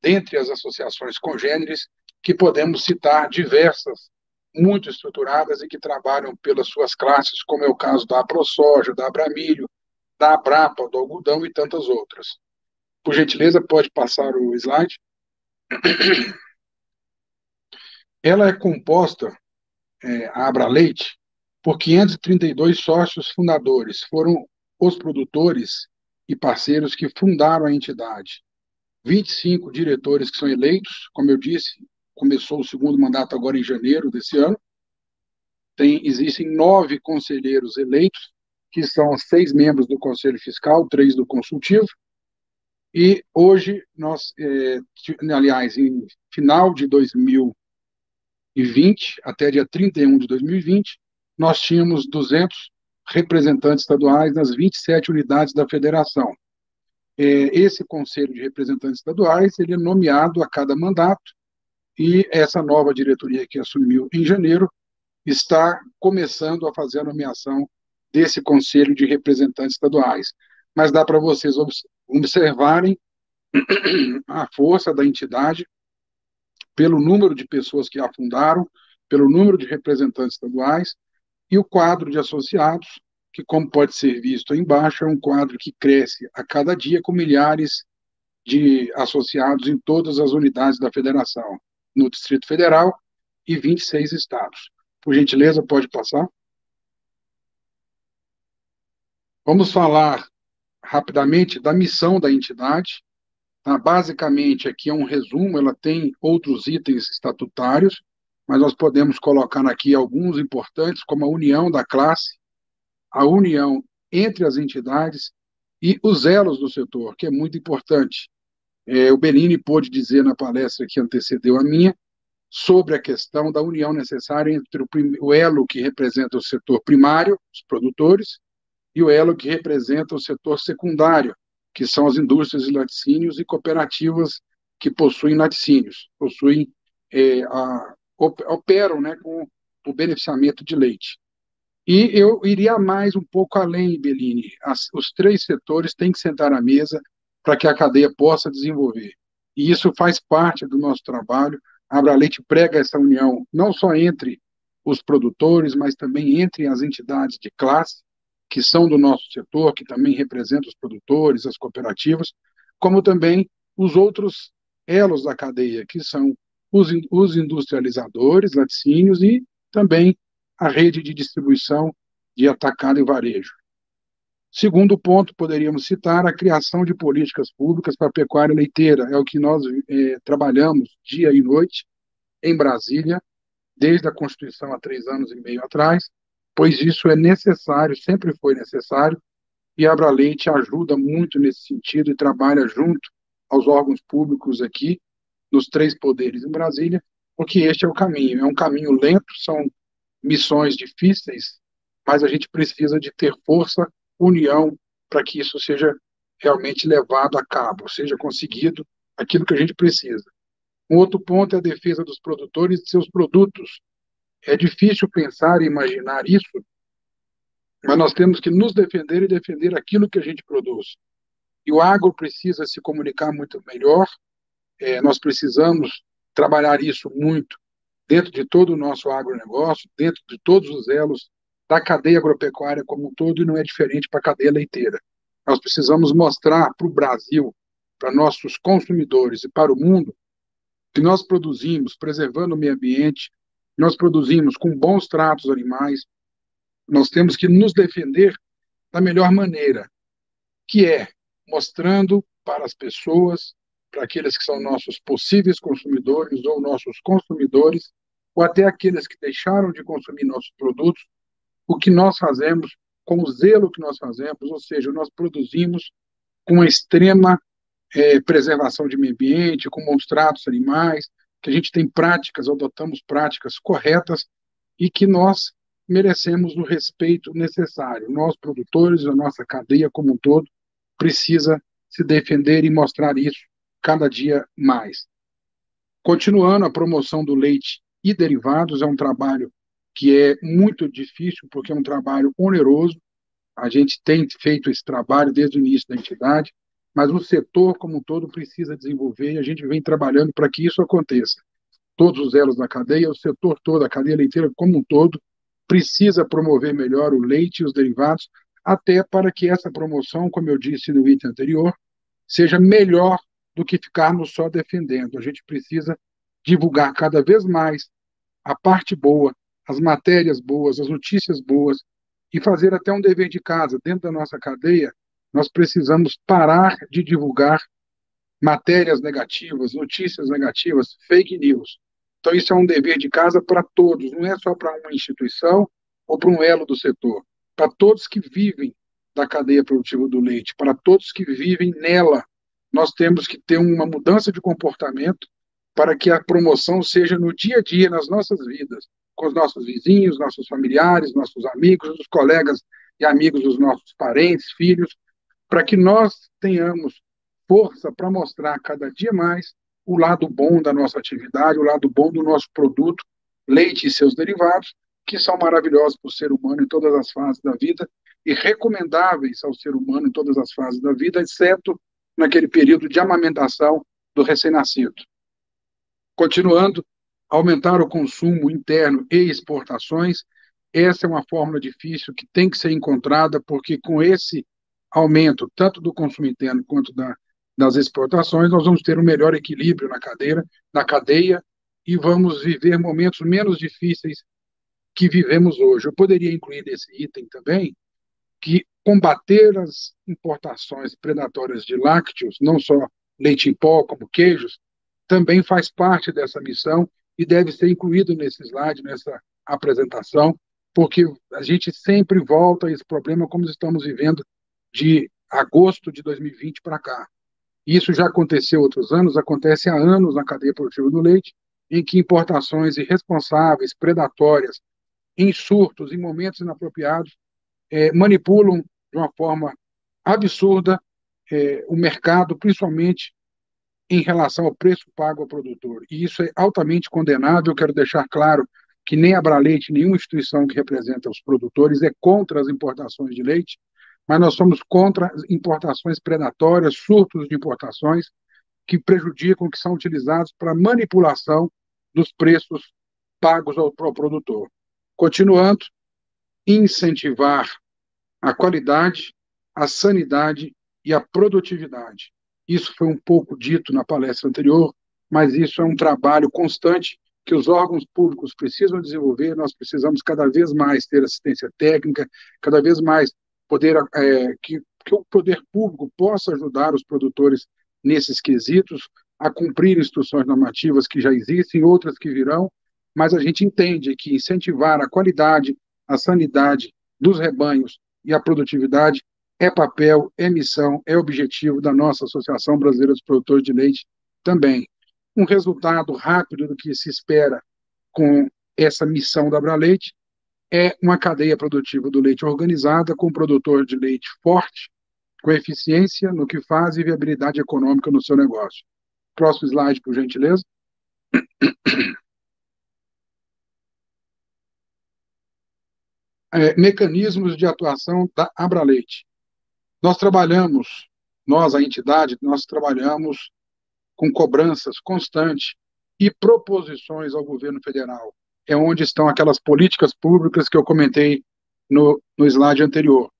dentre as associações congêneres que podemos citar diversas, muito estruturadas e que trabalham pelas suas classes, como é o caso da AproSoja, da AbraMilho, da Abrapa, do algodão e tantas outras. Por gentileza, pode passar o slide. Ela é composta, é, a AbraLeite, por quinhentos e trinta e dois sócios fundadores, foram os produtores e parceiros que fundaram a entidade. vinte e cinco diretores que são eleitos, como eu disse, começou o segundo mandato agora em janeiro desse ano. Tem, existem nove conselheiros eleitos, que são seis membros do Conselho Fiscal, três do Consultivo. E hoje, nós, é, aliás, em final de dois mil e vinte, até dia trinta e um de dois mil e vinte, nós tínhamos duzentos representantes estaduais nas vinte e sete unidades da federação. Esse Conselho de Representantes Estaduais, ele é nomeado a cada mandato, e essa nova diretoria que assumiu em janeiro está começando a fazer a nomeação desse Conselho de Representantes Estaduais. Mas dá para vocês observarem a força da entidade, pelo número de pessoas que a fundaram, pelo número de representantes estaduais e o quadro de associados, que, como pode ser visto embaixo, é um quadro que cresce a cada dia com milhares de associados em todas as unidades da federação, no Distrito Federal e vinte e seis estados. Por gentileza, pode passar. Vamos falar rapidamente da missão da entidade. Tá? Basicamente, aqui é um resumo, ela tem outros itens estatutários, mas nós podemos colocar aqui alguns importantes, como a união da classe, a união entre as entidades e os elos do setor, que é muito importante. É, o Bellini pôde dizer na palestra que antecedeu a minha sobre a questão da união necessária entre o, o elo que representa o setor primário, os produtores, e o elo que representa o setor secundário, que são as indústrias de laticínios e cooperativas que possuem laticínios, possuem, é, a, operam, né, com o beneficiamento de leite. E eu iria mais um pouco além, Bellini. As, os três setores têm que sentar à mesa para que a cadeia possa desenvolver. E isso faz parte do nosso trabalho. A AbraLeite prega essa união não só entre os produtores, mas também entre as entidades de classe, que são do nosso setor, que também representam os produtores, as cooperativas, como também os outros elos da cadeia, que são os, os industrializadores, laticínios e também a rede de distribuição de atacado e varejo. Segundo ponto, poderíamos citar a criação de políticas públicas para a pecuária leiteira. É o que nós é, trabalhamos dia e noite em Brasília, desde a Constituição há três anos e meio atrás, pois isso é necessário, sempre foi necessário, e a AbraLeite ajuda muito nesse sentido e trabalha junto aos órgãos públicos aqui, dos três poderes em Brasília, porque este é o caminho. É um caminho lento, são missões difíceis, mas a gente precisa de ter força, união, para que isso seja realmente levado a cabo, seja conseguido aquilo que a gente precisa. Um outro ponto é a defesa dos produtores e seus produtos. É difícil pensar e imaginar isso, mas nós temos que nos defender e defender aquilo que a gente produz. E o agro precisa se comunicar muito melhor, é, nós precisamos trabalhar isso muito dentro de todo o nosso agronegócio, dentro de todos os elos da cadeia agropecuária como um todo, e não é diferente para a cadeia leiteira. Nós precisamos mostrar para o Brasil, para nossos consumidores e para o mundo, que nós produzimos preservando o meio ambiente, nós produzimos com bons tratos animais, nós temos que nos defender da melhor maneira, que é mostrando para as pessoas, para aqueles que são nossos possíveis consumidores ou nossos consumidores, ou até aqueles que deixaram de consumir nossos produtos, o que nós fazemos, com o zelo que nós fazemos, ou seja, nós produzimos com uma extrema é, preservação de meio ambiente, com bons tratos animais, que a gente tem práticas, adotamos práticas corretas e que nós merecemos o respeito necessário. Nós, produtores, a nossa cadeia como um todo, precisa se defender e mostrar isso cada dia mais. Continuando, a promoção do leite e derivados é um trabalho que é muito difícil, porque é um trabalho oneroso. A gente tem feito esse trabalho desde o início da entidade, mas o setor como um todo precisa desenvolver, e a gente vem trabalhando para que isso aconteça. Todos os elos da cadeia, o setor todo, a cadeia leiteira como um todo, precisa promover melhor o leite e os derivados, até para que essa promoção, como eu disse no item anterior, seja melhor do que ficarmos só defendendo. A gente precisa divulgar cada vez mais a parte boa, as matérias boas, as notícias boas, e fazer até um dever de casa. Dentro da nossa cadeia, nós precisamos parar de divulgar matérias negativas, notícias negativas, fake news. Então, isso é um dever de casa para todos, não é só para uma instituição ou para um elo do setor. Para todos que vivem da cadeia produtiva do leite, para todos que vivem nela, nós temos que ter uma mudança de comportamento para que a promoção seja no dia a dia, nas nossas vidas, com os nossos vizinhos, nossos familiares, nossos amigos, os colegas e amigos dos nossos parentes, filhos, para que nós tenhamos força para mostrar cada dia mais o lado bom da nossa atividade, o lado bom do nosso produto, leite e seus derivados, que são maravilhosos para o ser humano em todas as fases da vida e recomendáveis ao ser humano em todas as fases da vida, exceto naquele período de amamentação do recém-nascido. Continuando, aumentar o consumo interno e exportações, essa é uma fórmula difícil que tem que ser encontrada, porque com esse aumento, tanto do consumo interno quanto da, das exportações, nós vamos ter um melhor equilíbrio na cadeia, na cadeia e vamos viver momentos menos difíceis que vivemos hoje. Eu poderia incluir nesse item também que combater as importações predatórias de lácteos, não só leite em pó, como queijos, também faz parte dessa missão e deve ser incluído nesse slide, nessa apresentação, porque a gente sempre volta a esse problema como estamos vivendo de agosto de dois mil e vinte para cá. Isso já aconteceu outros anos, acontece há anos na cadeia produtiva do leite, em que importações irresponsáveis, predatórias, em surtos, em momentos inapropriados, eh, manipulam de uma forma absurda eh, o mercado, principalmente em relação ao preço pago ao produtor. E isso é altamente condenável. Eu quero deixar claro que nem a AbraLeite, nenhuma instituição que representa os produtores é contra as importações de leite, mas nós somos contra as importações predatórias, surtos de importações que prejudicam, que são utilizados para manipulação dos preços pagos ao, ao produtor. Continuando, incentivar a qualidade, a sanidade e a produtividade. Isso foi um pouco dito na palestra anterior, mas isso é um trabalho constante que os órgãos públicos precisam desenvolver. Nós precisamos cada vez mais ter assistência técnica, cada vez mais poder é, que, que o poder público possa ajudar os produtores nesses quesitos, a cumprir instruções normativas que já existem, outras que virão, mas a gente entende que incentivar a qualidade, a sanidade dos rebanhos e a produtividade é papel, é missão, é objetivo da nossa Associação Brasileira dos Produtores de Leite também. um resultado rápido do que se espera com essa missão da AbraLeite é uma cadeia produtiva do leite organizada, com um produtor de leite forte, com eficiência no que faz e viabilidade econômica no seu negócio. Próximo slide, por gentileza. É, mecanismos de atuação da AbraLeite. Nós trabalhamos, nós, a entidade, nós trabalhamos com cobranças constantes e proposições ao governo federal. É onde estão aquelas políticas públicas que eu comentei no, no slide anterior.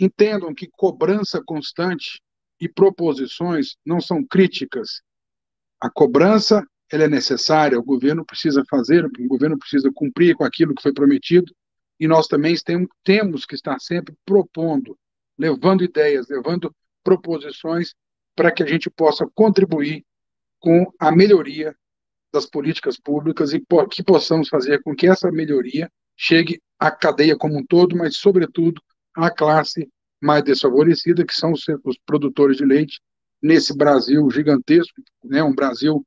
Entendam que cobrança constante e proposições não são críticas. A cobrança, ela é necessária, o governo precisa fazer, o governo precisa cumprir com aquilo que foi prometido, e nós também temos que estar sempre propondo, levando ideias, levando proposições para que a gente possa contribuir com a melhoria das políticas públicas e que possamos fazer com que essa melhoria chegue à cadeia como um todo, mas, sobretudo, à classe mais desfavorecida, que são os, os produtores de leite nesse Brasil gigantesco, né, um Brasil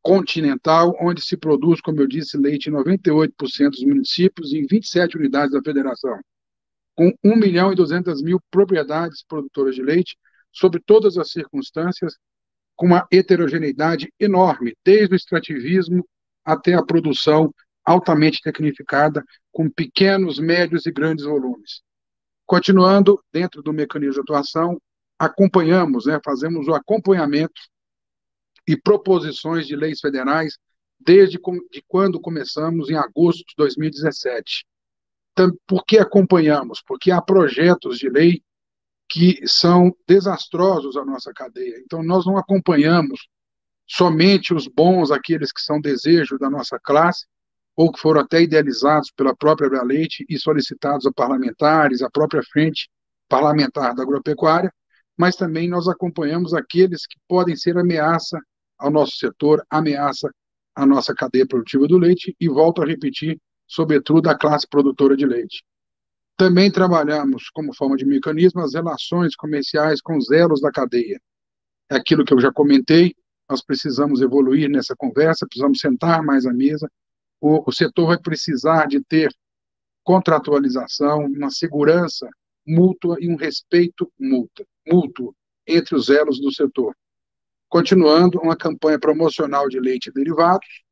continental, onde se produz, como eu disse, leite em noventa e oito por cento dos municípios e em vinte e sete unidades da federação, com um milhão e duzentas mil propriedades produtoras de leite, sob todas as circunstâncias, com uma heterogeneidade enorme, desde o extrativismo até a produção altamente tecnificada, com pequenos, médios e grandes volumes. Continuando, dentro do mecanismo de atuação, acompanhamos, né, fazemos o acompanhamento e proposições de leis federais desde de quando começamos, em agosto de dois mil e dezessete. Então, por que acompanhamos? Porque há projetos de lei que são desastrosos à nossa cadeia. Então, nós não acompanhamos somente os bons, aqueles que são desejo da nossa classe, ou que foram até idealizados pela própria AbraLeite e solicitados a parlamentares, a própria frente parlamentar da agropecuária, mas também nós acompanhamos aqueles que podem ser ameaça ao nosso setor, ameaça à nossa cadeia produtiva do leite, e volto a repetir, sobretudo, a classe produtora de leite. Também trabalhamos, como forma de mecanismo, as relações comerciais com os elos da cadeia. É aquilo que eu já comentei, nós precisamos evoluir nessa conversa, precisamos sentar mais à mesa. O, o setor vai precisar de ter contratualização, uma segurança mútua e um respeito mútuo, mútuo entre os elos do setor. Continuando, uma campanha promocional de leite e derivados,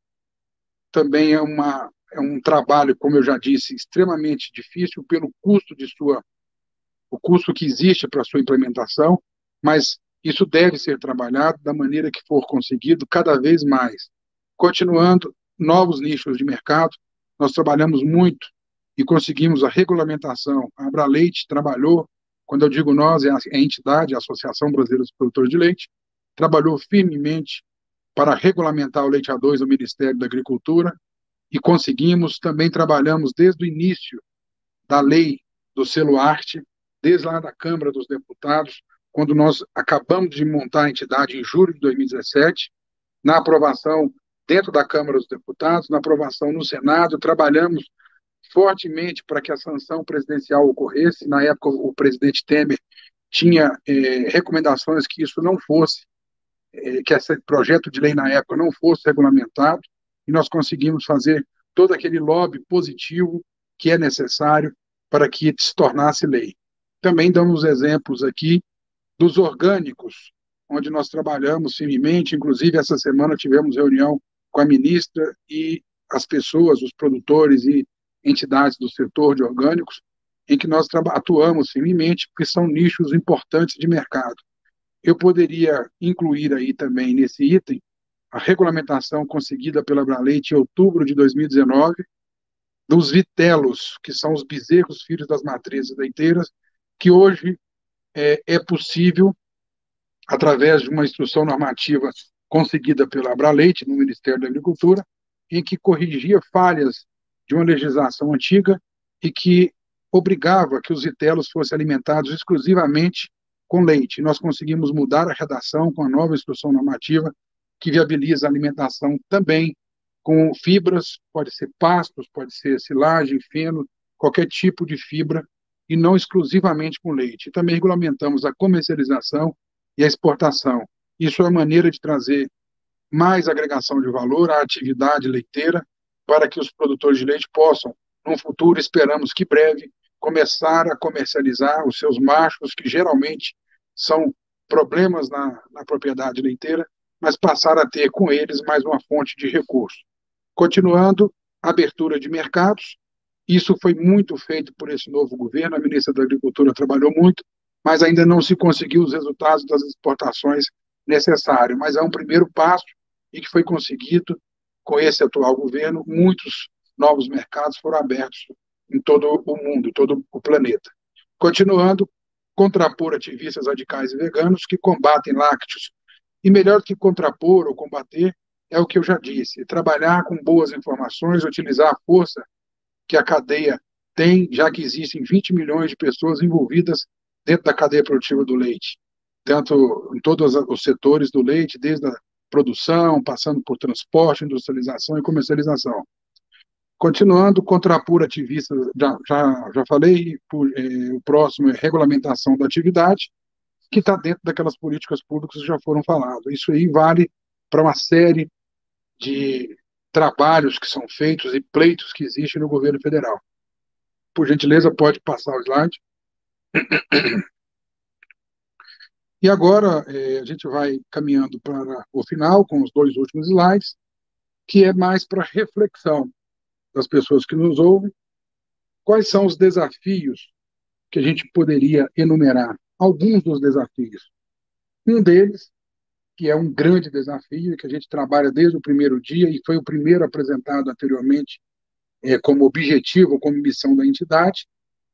também é uma... É um trabalho, como eu já disse, extremamente difícil pelo custo de sua, o custo que existe para sua implementação, mas isso deve ser trabalhado da maneira que for conseguido cada vez mais. Continuando, novos nichos de mercado, nós trabalhamos muito e conseguimos a regulamentação. A AbraLeite trabalhou, quando eu digo nós, é a entidade, a Associação Brasileira dos Produtores de Leite, trabalhou firmemente para regulamentar o leite A dois no Ministério da Agricultura, e conseguimos, também trabalhamos desde o início da lei do selo Arte, desde lá da Câmara dos Deputados, quando nós acabamos de montar a entidade em julho de dois mil e dezessete, na aprovação dentro da Câmara dos Deputados, na aprovação no Senado, trabalhamos fortemente para que a sanção presidencial ocorresse. Na época, o presidente Temer tinha eh, recomendações que isso não fosse, eh, que esse projeto de lei na época não fosse regulamentado, e nós conseguimos fazer todo aquele lobby positivo que é necessário para que se tornasse lei. Também damos exemplos aqui dos orgânicos, onde nós trabalhamos firmemente, inclusive essa semana tivemos reunião com a ministra e as pessoas, os produtores e entidades do setor de orgânicos, em que nós atuamos firmemente, porque são nichos importantes de mercado. Eu poderia incluir aí também nesse item a regulamentação conseguida pela AbraLeite em outubro de dois mil e dezenove, dos vitelos, que são os bezerros filhos das matrizes leiteiras, que hoje é, é possível, através de uma instrução normativa conseguida pela AbraLeite no Ministério da Agricultura, em que corrigia falhas de uma legislação antiga e que obrigava que os vitelos fossem alimentados exclusivamente com leite. Nós conseguimos mudar a redação com a nova instrução normativa, que viabiliza a alimentação também com fibras, pode ser pastos, pode ser silagem, feno, qualquer tipo de fibra, e não exclusivamente com leite. Também regulamentamos a comercialização e a exportação. Isso é uma maneira de trazer mais agregação de valor à atividade leiteira para que os produtores de leite possam, no futuro, esperamos que breve, começar a comercializar os seus machos, que geralmente são problemas na, na propriedade leiteira, mas passar a ter com eles mais uma fonte de recurso. Continuando, abertura de mercados, isso foi muito feito por esse novo governo, a ministra da Agricultura trabalhou muito, mas ainda não se conseguiu os resultados das exportações necessárias, mas é um primeiro passo e que foi conseguido com esse atual governo, muitos novos mercados foram abertos em todo o mundo, todo o planeta. Continuando, contrapor ativistas radicais e veganos que combatem lácteos. E melhor que contrapor ou combater é o que eu já disse, trabalhar com boas informações, utilizar a força que a cadeia tem, já que existem vinte milhões de pessoas envolvidas dentro da cadeia produtiva do leite, tanto em todos os setores do leite, desde a produção, passando por transporte, industrialização e comercialização. Continuando, contrapor ativista, já, já, já falei, por, eh, o próximo é regulamentação da atividade, que está dentro daquelas políticas públicas que já foram faladas. Isso aí vale para uma série de trabalhos que são feitos e pleitos que existem no governo federal. Por gentileza, pode passar o slide. E agora, eh, a gente vai caminhando para o final, com os dois últimos slides, que é mais para reflexão das pessoas que nos ouvem, quais são os desafios que a gente poderia enumerar, alguns dos desafios. Um deles, que é um grande desafio, que a gente trabalha desde o primeiro dia e foi o primeiro apresentado anteriormente é, como objetivo, como missão da entidade,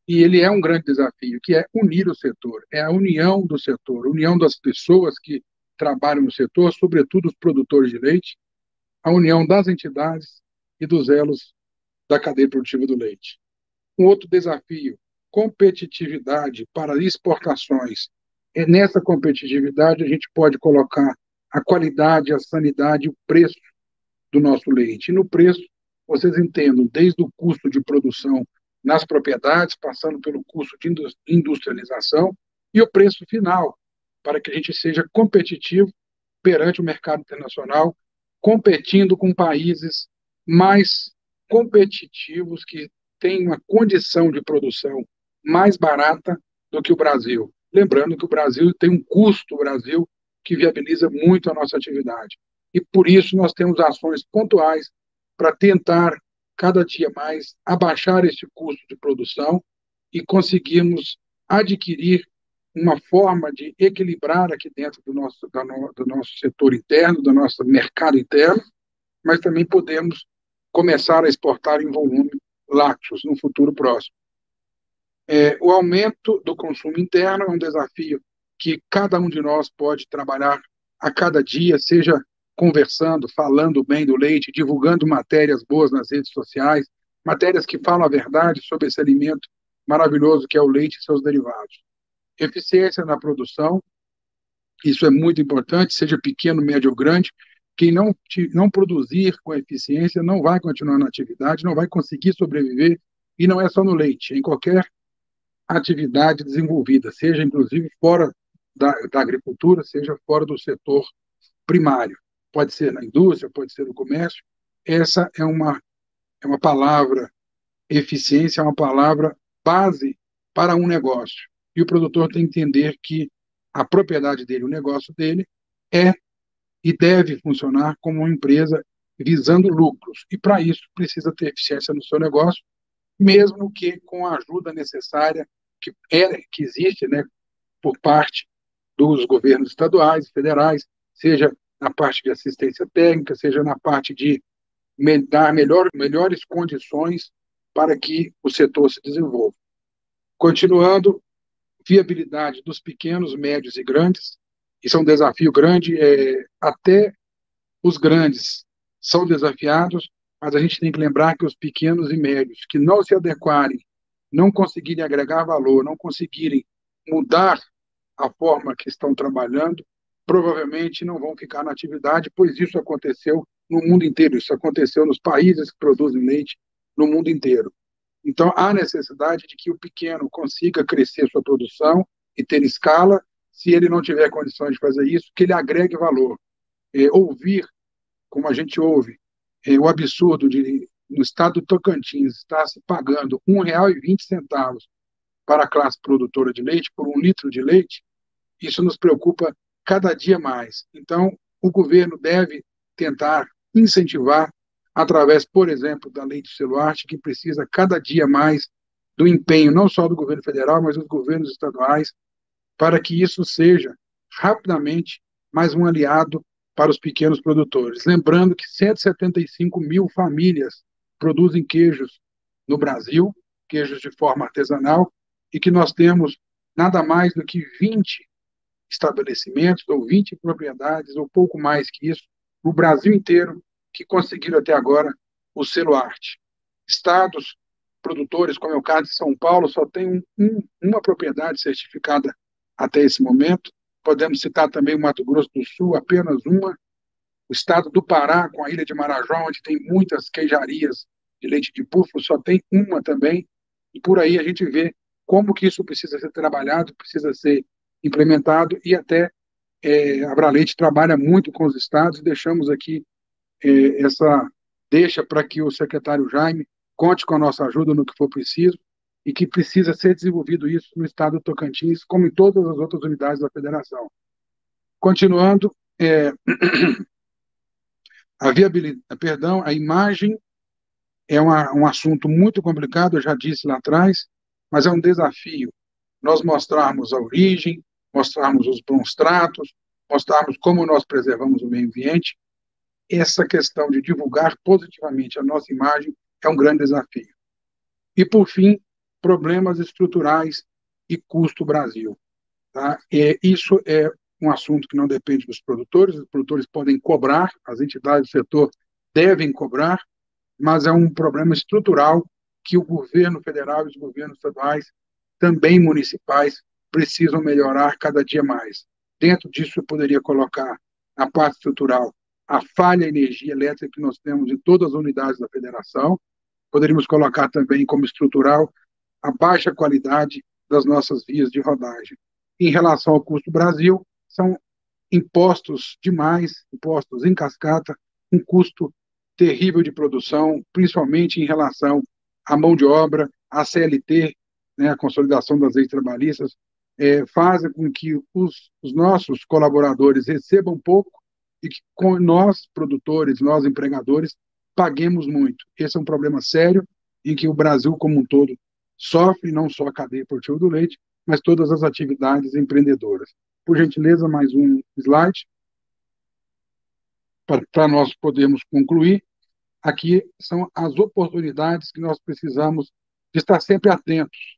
e ele é um grande desafio, que é unir o setor, é a união do setor, a união das pessoas que trabalham no setor, sobretudo os produtores de leite, a união das entidades e dos elos da cadeia produtiva do leite. Um outro desafio, competitividade para exportações. E nessa competitividade a gente pode colocar a qualidade, a sanidade, o preço do nosso leite. E no preço, vocês entendam, desde o custo de produção nas propriedades, passando pelo custo de industrialização e o preço final, para que a gente seja competitivo perante o mercado internacional, competindo com países mais competitivos, que têm uma condição de produção mais barata do que o Brasil. Lembrando que o Brasil tem um custo, o Brasil, que viabiliza muito a nossa atividade. E por isso nós temos ações pontuais para tentar, cada dia mais, abaixar esse custo de produção e conseguirmos adquirir uma forma de equilibrar aqui dentro do nosso, da no, do nosso setor interno, do nosso mercado interno, mas também podemos começar a exportar em volume lácteos no futuro próximo. É, o aumento do consumo interno é um desafio que cada um de nós pode trabalhar a cada dia, seja conversando, falando bem do leite, divulgando matérias boas nas redes sociais, matérias que falam a verdade sobre esse alimento maravilhoso que é o leite e seus derivados. Eficiência na produção, isso é muito importante, seja pequeno, médio ou grande. Quem não, não produzir com eficiência não vai continuar na atividade, não vai conseguir sobreviver, e não é só no leite, em qualquer atividade desenvolvida, seja inclusive fora da, da agricultura, seja fora do setor primário. Pode ser na indústria, pode ser no comércio. Essa é uma, é uma palavra, eficiência é uma palavra base para um negócio. E o produtor tem que entender que a propriedade dele, o negócio dele, é e deve funcionar como uma empresa visando lucros. E, para isso, precisa ter eficiência no seu negócio, mesmo que com a ajuda necessária que, é, que existe, né, por parte dos governos estaduais, federais, seja na parte de assistência técnica, seja na parte de dar melhor, melhores condições para que o setor se desenvolva. Continuando, viabilidade dos pequenos, médios e grandes. Isso é um desafio grande, é, até os grandes são desafiados, mas a gente tem que lembrar que os pequenos e médios que não se adequarem, não conseguirem agregar valor, não conseguirem mudar a forma que estão trabalhando, provavelmente não vão ficar na atividade, pois isso aconteceu no mundo inteiro, isso aconteceu nos países que produzem leite no mundo inteiro. Então, há necessidade de que o pequeno consiga crescer sua produção e ter escala. Se ele não tiver condições de fazer isso, que ele agregue valor. É, ouvir como a gente ouve, é o absurdo de, no estado do Tocantins, estar se pagando um real e vinte centavos para a classe produtora de leite, por um litro de leite, isso nos preocupa cada dia mais. Então, o governo deve tentar incentivar, através, por exemplo, da lei do Seloarte, que precisa cada dia mais do empenho, não só do governo federal, mas dos governos estaduais, para que isso seja, rapidamente, mais um aliado para os pequenos produtores. Lembrando que cento e setenta e cinco mil famílias produzem queijos no Brasil, queijos de forma artesanal, e que nós temos nada mais do que vinte estabelecimentos, ou vinte propriedades, ou pouco mais que isso, no Brasil inteiro, que conseguiram até agora o selo Arte. Estados produtores, como é o caso de São Paulo, só tem um, um, uma propriedade certificada até esse momento. Podemos citar também o Mato Grosso do Sul, apenas uma. O estado do Pará, com a ilha de Marajó, onde tem muitas queijarias de leite de búfalo, só tem uma também. E por aí a gente vê como que isso precisa ser trabalhado, precisa ser implementado, e até é, a AbraLeite trabalha muito com os estados, e deixamos aqui é, essa deixa para que o secretário Jaime conte com a nossa ajuda no que for preciso, e que precisa ser desenvolvido isso no estado do Tocantins, como em todas as outras unidades da federação. Continuando, é, a viabilidade, perdão, a imagem é uma, um assunto muito complicado, eu já disse lá atrás, mas é um desafio nós mostrarmos a origem, mostrarmos os bons tratos, mostrarmos como nós preservamos o meio ambiente. Essa questão de divulgar positivamente a nossa imagem é um grande desafio. E, por fim, problemas estruturais e custo Brasil. Tá? E isso é um assunto que não depende dos produtores, os produtores podem cobrar, as entidades do setor devem cobrar, mas é um problema estrutural que o governo federal e os governos estaduais, também municipais, precisam melhorar cada dia mais. Dentro disso, eu poderia colocar, na parte estrutural, a falha de energia elétrica que nós temos em todas as unidades da federação. Poderíamos colocar também como estrutural a baixa qualidade das nossas vias de rodagem. Em relação ao custo Brasil, são impostos demais, impostos em cascata, um custo terrível de produção, principalmente em relação à mão de obra, à C L T, né, a consolidação das leis trabalhistas, é, fazem com que os, os nossos colaboradores recebam pouco e que com nós, produtores, nós, empregadores, paguemos muito. Esse é um problema sério em que o Brasil como um todo sofre, não só a cadeia produtiva do leite, mas todas as atividades empreendedoras. Por gentileza, mais um slide, para nós podermos concluir. Aqui são as oportunidades que nós precisamos de estar sempre atentos,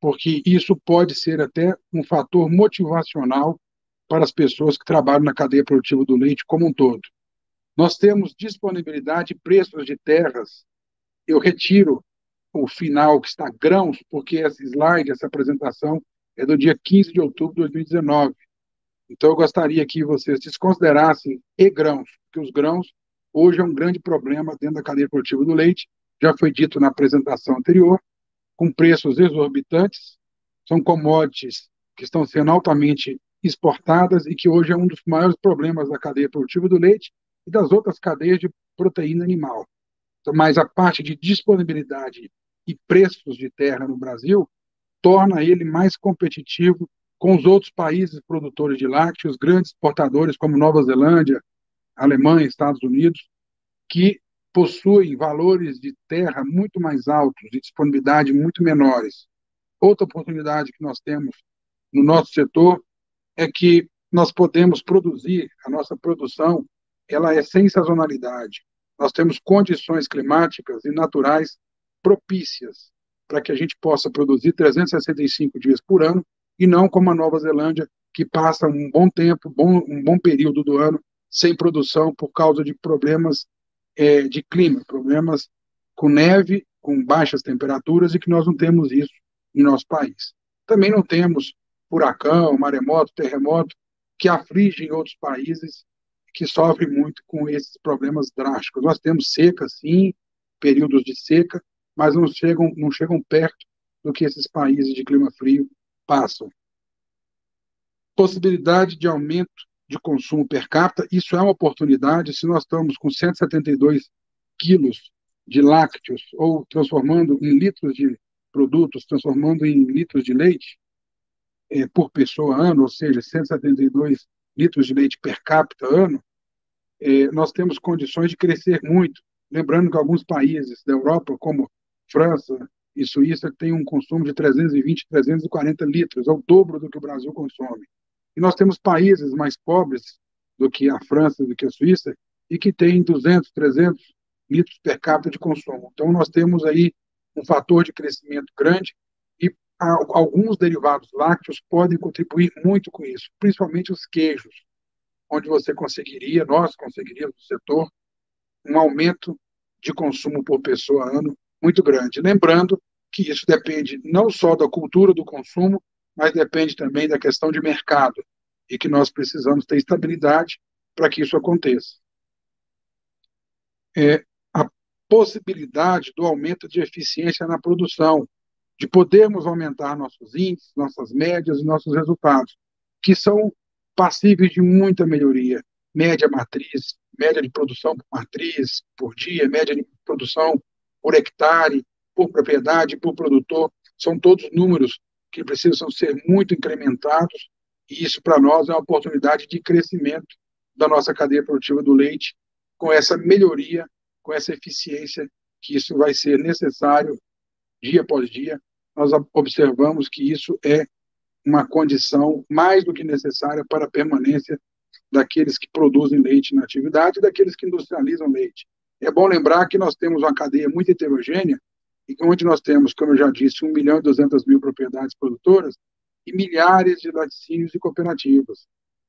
porque isso pode ser até um fator motivacional para as pessoas que trabalham na cadeia produtiva do leite como um todo. Nós temos disponibilidade e preços de terras. Eu retiro o final que está grãos, porque esse slide, essa apresentação, é do dia quinze de outubro de dois mil e dezenove. Então, eu gostaria que vocês desconsiderassem e grãos, porque os grãos hoje é um grande problema dentro da cadeia produtiva do leite, já foi dito na apresentação anterior, com preços exorbitantes, são commodities que estão sendo altamente exportadas e que hoje é um dos maiores problemas da cadeia produtiva do leite e das outras cadeias de proteína animal. Então, mas a parte de disponibilidade e preços de terra no Brasil torna ele mais competitivo com os outros países produtores de lácteos, grandes exportadores como Nova Zelândia, Alemanha, Estados Unidos, que possuem valores de terra muito mais altos, de disponibilidade muito menores. Outra oportunidade que nós temos no nosso setor é que nós podemos produzir, a nossa produção, ela é sem sazonalidade. Nós temos condições climáticas e naturais propícias para que a gente possa produzir trezentos e sessenta e cinco dias por ano, e não como a Nova Zelândia, que passa um bom tempo, bom, um bom período do ano sem produção por causa de problemas é, de clima, problemas com neve, com baixas temperaturas, e que nós não temos isso em nosso país. Também não temos furacão, maremoto, terremoto, que afligem outros países que sofrem muito com esses problemas drásticos. Nós temos seca, sim, períodos de seca, mas não chegam, não chegam perto do que esses países de clima frio passam. Possibilidade de aumento de consumo per capita, isso é uma oportunidade. Se nós estamos com cento e setenta e dois quilos de lácteos, ou transformando em litros de produtos, transformando em litros de leite eh, por pessoa ano, ou seja, cento e setenta e dois litros de leite per capita ano, eh, nós temos condições de crescer muito. Lembrando que alguns países da Europa, como França e Suíça, têm um consumo de trezentos e vinte, trezentos e quarenta litros, é o dobro do que o Brasil consome. E nós temos países mais pobres do que a França, do que a Suíça, e que têm duzentos, trezentos litros per capita de consumo. Então, nós temos aí um fator de crescimento grande e alguns derivados lácteos podem contribuir muito com isso, principalmente os queijos, onde você conseguiria, nós conseguiríamos no setor, um aumento de consumo por pessoa ano muito grande. Lembrando que isso depende não só da cultura do consumo, mas depende também da questão de mercado e que nós precisamos ter estabilidade para que isso aconteça. É, a possibilidade do aumento de eficiência na produção, de podermos aumentar nossos índices, nossas médias e nossos resultados, que são passíveis de muita melhoria. Média matriz, média de produção por matriz, por dia, média de produção por hectare, por propriedade, por produtor, são todos números que precisam ser muito incrementados, e isso para nós é uma oportunidade de crescimento da nossa cadeia produtiva do leite, com essa melhoria, com essa eficiência, que isso vai ser necessário dia após dia. Nós observamos que isso é uma condição mais do que necessária para a permanência daqueles que produzem leite na atividade e daqueles que industrializam leite. É bom lembrar que nós temos uma cadeia muito heterogênea, e onde nós temos, como eu já disse, um milhão e duzentas mil propriedades produtoras e milhares de laticínios e cooperativas,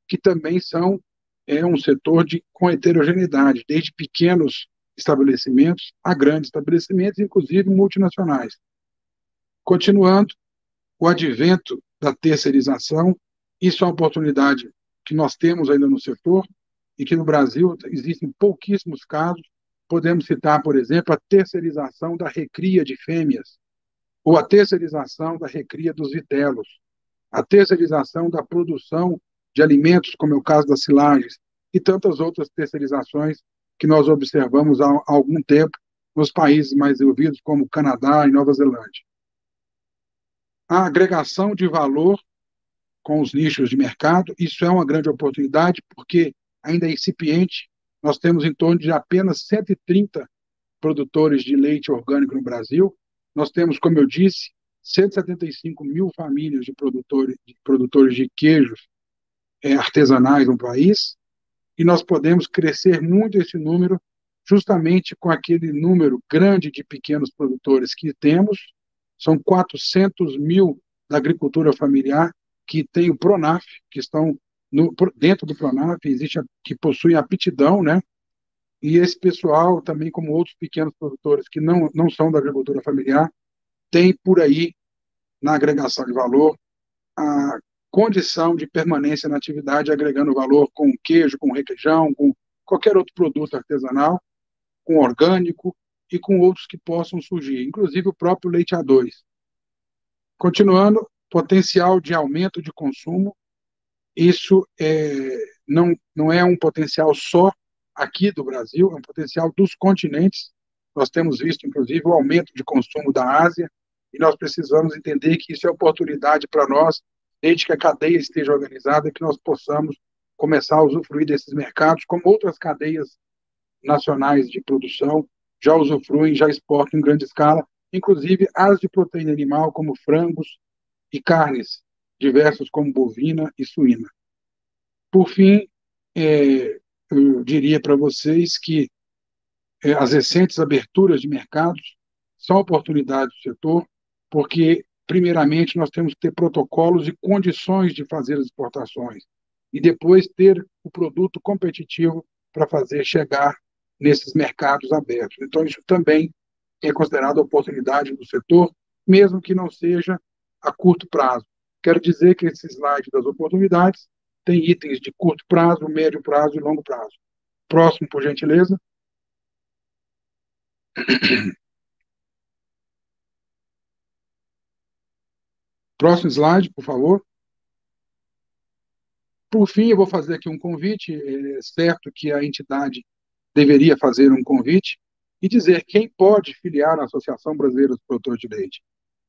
que também são é, um setor de, com heterogeneidade, desde pequenos estabelecimentos a grandes estabelecimentos, inclusive multinacionais. Continuando, o advento da terceirização, isso é uma oportunidade que nós temos ainda no setor e que no Brasil existem pouquíssimos casos. Podemos citar, por exemplo, a terceirização da recria de fêmeas, ou a terceirização da recria dos vitelos, a terceirização da produção de alimentos, como é o caso das silagens, e tantas outras terceirizações que nós observamos há algum tempo nos países mais desenvolvidos, como Canadá e Nova Zelândia. A agregação de valor com os nichos de mercado, isso é uma grande oportunidade, porque ainda é incipiente. Nós temos em torno de apenas cento e trinta produtores de leite orgânico no Brasil. Nós temos, como eu disse, cento e setenta e cinco mil famílias de produtores de, produtores de queijos é, artesanais no país, e nós podemos crescer muito esse número justamente com aquele número grande de pequenos produtores que temos. São quatrocentos mil da agricultura familiar que tem o Pronaf, que estão No, dentro do Pronaf, existe a, que possui aptidão, né? E esse pessoal, também como outros pequenos produtores que não, não são da agricultura familiar, tem por aí, na agregação de valor, a condição de permanência na atividade, agregando valor com queijo, com requeijão, com qualquer outro produto artesanal, com orgânico e com outros que possam surgir, inclusive o próprio leite A dois. Continuando, potencial de aumento de consumo. Isso é, não, não é um potencial só aqui do Brasil, é um potencial dos continentes. Nós temos visto, inclusive, o aumento de consumo da Ásia, e nós precisamos entender que isso é oportunidade para nós, desde que a cadeia esteja organizada, que nós possamos começar a usufruir desses mercados, como outras cadeias nacionais de produção já usufruem, já exportam em grande escala, inclusive as de proteína animal, como frangos e carnes diversos, como bovina e suína. Por fim, é, eu diria para vocês que é, as recentes aberturas de mercados são oportunidades do setor, porque, primeiramente, nós temos que ter protocolos e condições de fazer as exportações, e depois ter o produto competitivo para fazer chegar nesses mercados abertos. Então, isso também é considerado oportunidade do setor, mesmo que não seja a curto prazo. Quero dizer que esse slide das oportunidades tem itens de curto prazo, médio prazo e longo prazo. Próximo, por gentileza. Próximo slide, por favor. Por fim, eu vou fazer aqui um convite, é certo que a entidade deveria fazer um convite e dizer quem pode filiar a Associação Brasileira dos Produtores de Leite.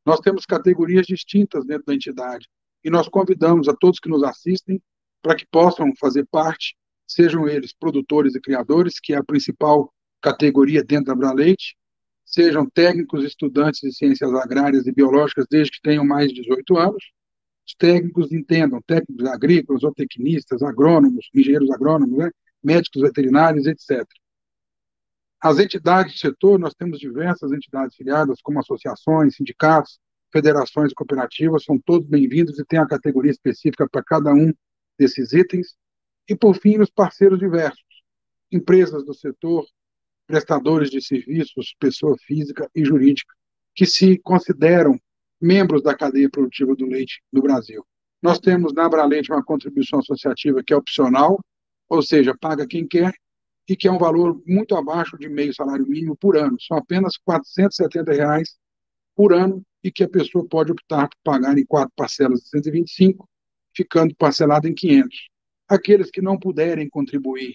Nós temos categorias distintas dentro da entidade e nós convidamos a todos que nos assistem para que possam fazer parte, sejam eles produtores e criadores, que é a principal categoria dentro da AbraLeite, sejam técnicos, estudantes de ciências agrárias e biológicas desde que tenham mais de dezoito anos, os técnicos entendam, técnicos agrícolas, zootecnistas, agrônomos, engenheiros agrônomos, né? Médicos veterinários, etcétera. As entidades do setor, nós temos diversas entidades filiadas, como associações, sindicatos, federações e cooperativas, são todos bem-vindos e tem a categoria específica para cada um desses itens. E, por fim, os parceiros diversos, empresas do setor, prestadores de serviços, pessoa física e jurídica, que se consideram membros da cadeia produtiva do leite do Brasil. Nós temos na AbraLeite uma contribuição associativa que é opcional, ou seja, paga quem quer, e que é um valor muito abaixo de meio salário mínimo por ano, são apenas quatrocentos e setenta reais por ano, e que a pessoa pode optar por pagar em quatro parcelas de cento e vinte e cinco reais, ficando parcelado em quinhentos reais. Aqueles que não puderem contribuir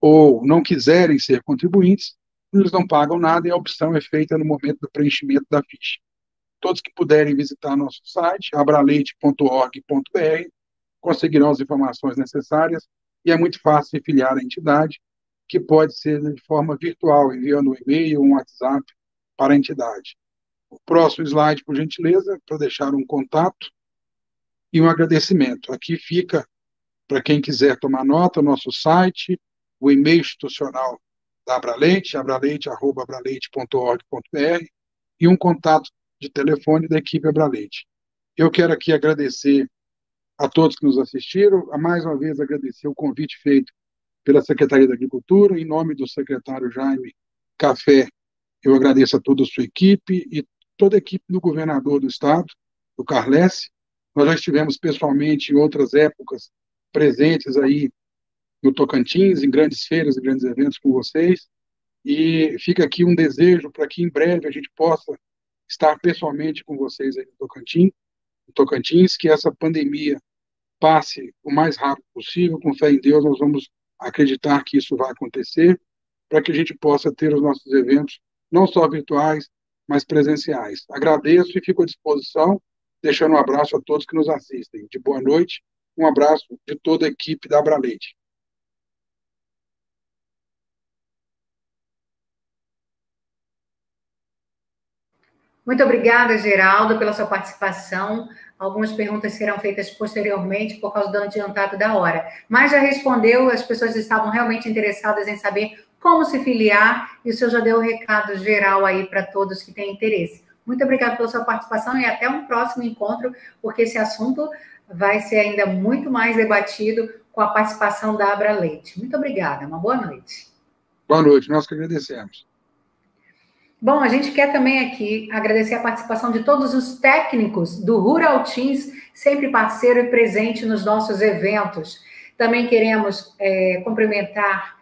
ou não quiserem ser contribuintes, eles não pagam nada e a opção é feita no momento do preenchimento da ficha. Todos que puderem visitar nosso site, abraleite ponto org ponto br, conseguirão as informações necessárias e é muito fácil se filiar à entidade, que pode ser de forma virtual, enviando um e-mail ou um WhatsApp para a entidade. O próximo slide, por gentileza, para deixar um contato e um agradecimento. Aqui fica, para quem quiser tomar nota, o nosso site, o e-mail institucional da AbraLeite, abraleite arroba abraleite ponto org ponto br, e um contato de telefone da equipe AbraLeite. Eu quero aqui agradecer a todos que nos assistiram, a mais uma vez agradecer o convite feito pela Secretaria da Agricultura, em nome do secretário Jaime Café, eu agradeço a toda a sua equipe e toda a equipe do governador do estado, do Carlesse. Nós já estivemos pessoalmente em outras épocas presentes aí no Tocantins, em grandes feiras e grandes eventos com vocês, e fica aqui um desejo para que em breve a gente possa estar pessoalmente com vocês aí no Tocantins, no Tocantins, que essa pandemia passe o mais rápido possível, com fé em Deus nós vamos acreditar que isso vai acontecer, para que a gente possa ter os nossos eventos, não só virtuais, mas presenciais. Agradeço e fico à disposição, deixando um abraço a todos que nos assistem. De boa noite, um abraço de toda a equipe da AbraLeite. Muito obrigada, Geraldo, pela sua participação. Algumas perguntas serão feitas posteriormente por causa do adiantado da hora. Mas já respondeu, as pessoas estavam realmente interessadas em saber como se filiar e o senhor já deu o recado geral aí para todos que têm interesse. Muito obrigada pela sua participação e até um próximo encontro, porque esse assunto vai ser ainda muito mais debatido com a participação da AbraLeite. Muito obrigada, uma boa noite. Boa noite, nós que agradecemos. Bom, a gente quer também aqui agradecer a participação de todos os técnicos do Ruralins, sempre parceiro e presente nos nossos eventos. Também queremos é, cumprimentar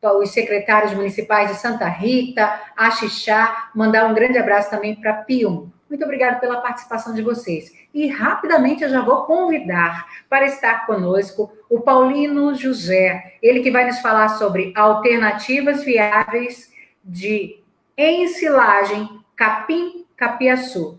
os secretários municipais de Santa Rita, Axixá, mandar um grande abraço também para Pium. Muito obrigada pela participação de vocês. E rapidamente eu já vou convidar para estar conosco o Paulino José, ele que vai nos falar sobre alternativas viáveis de ensilagem capim capiaçu.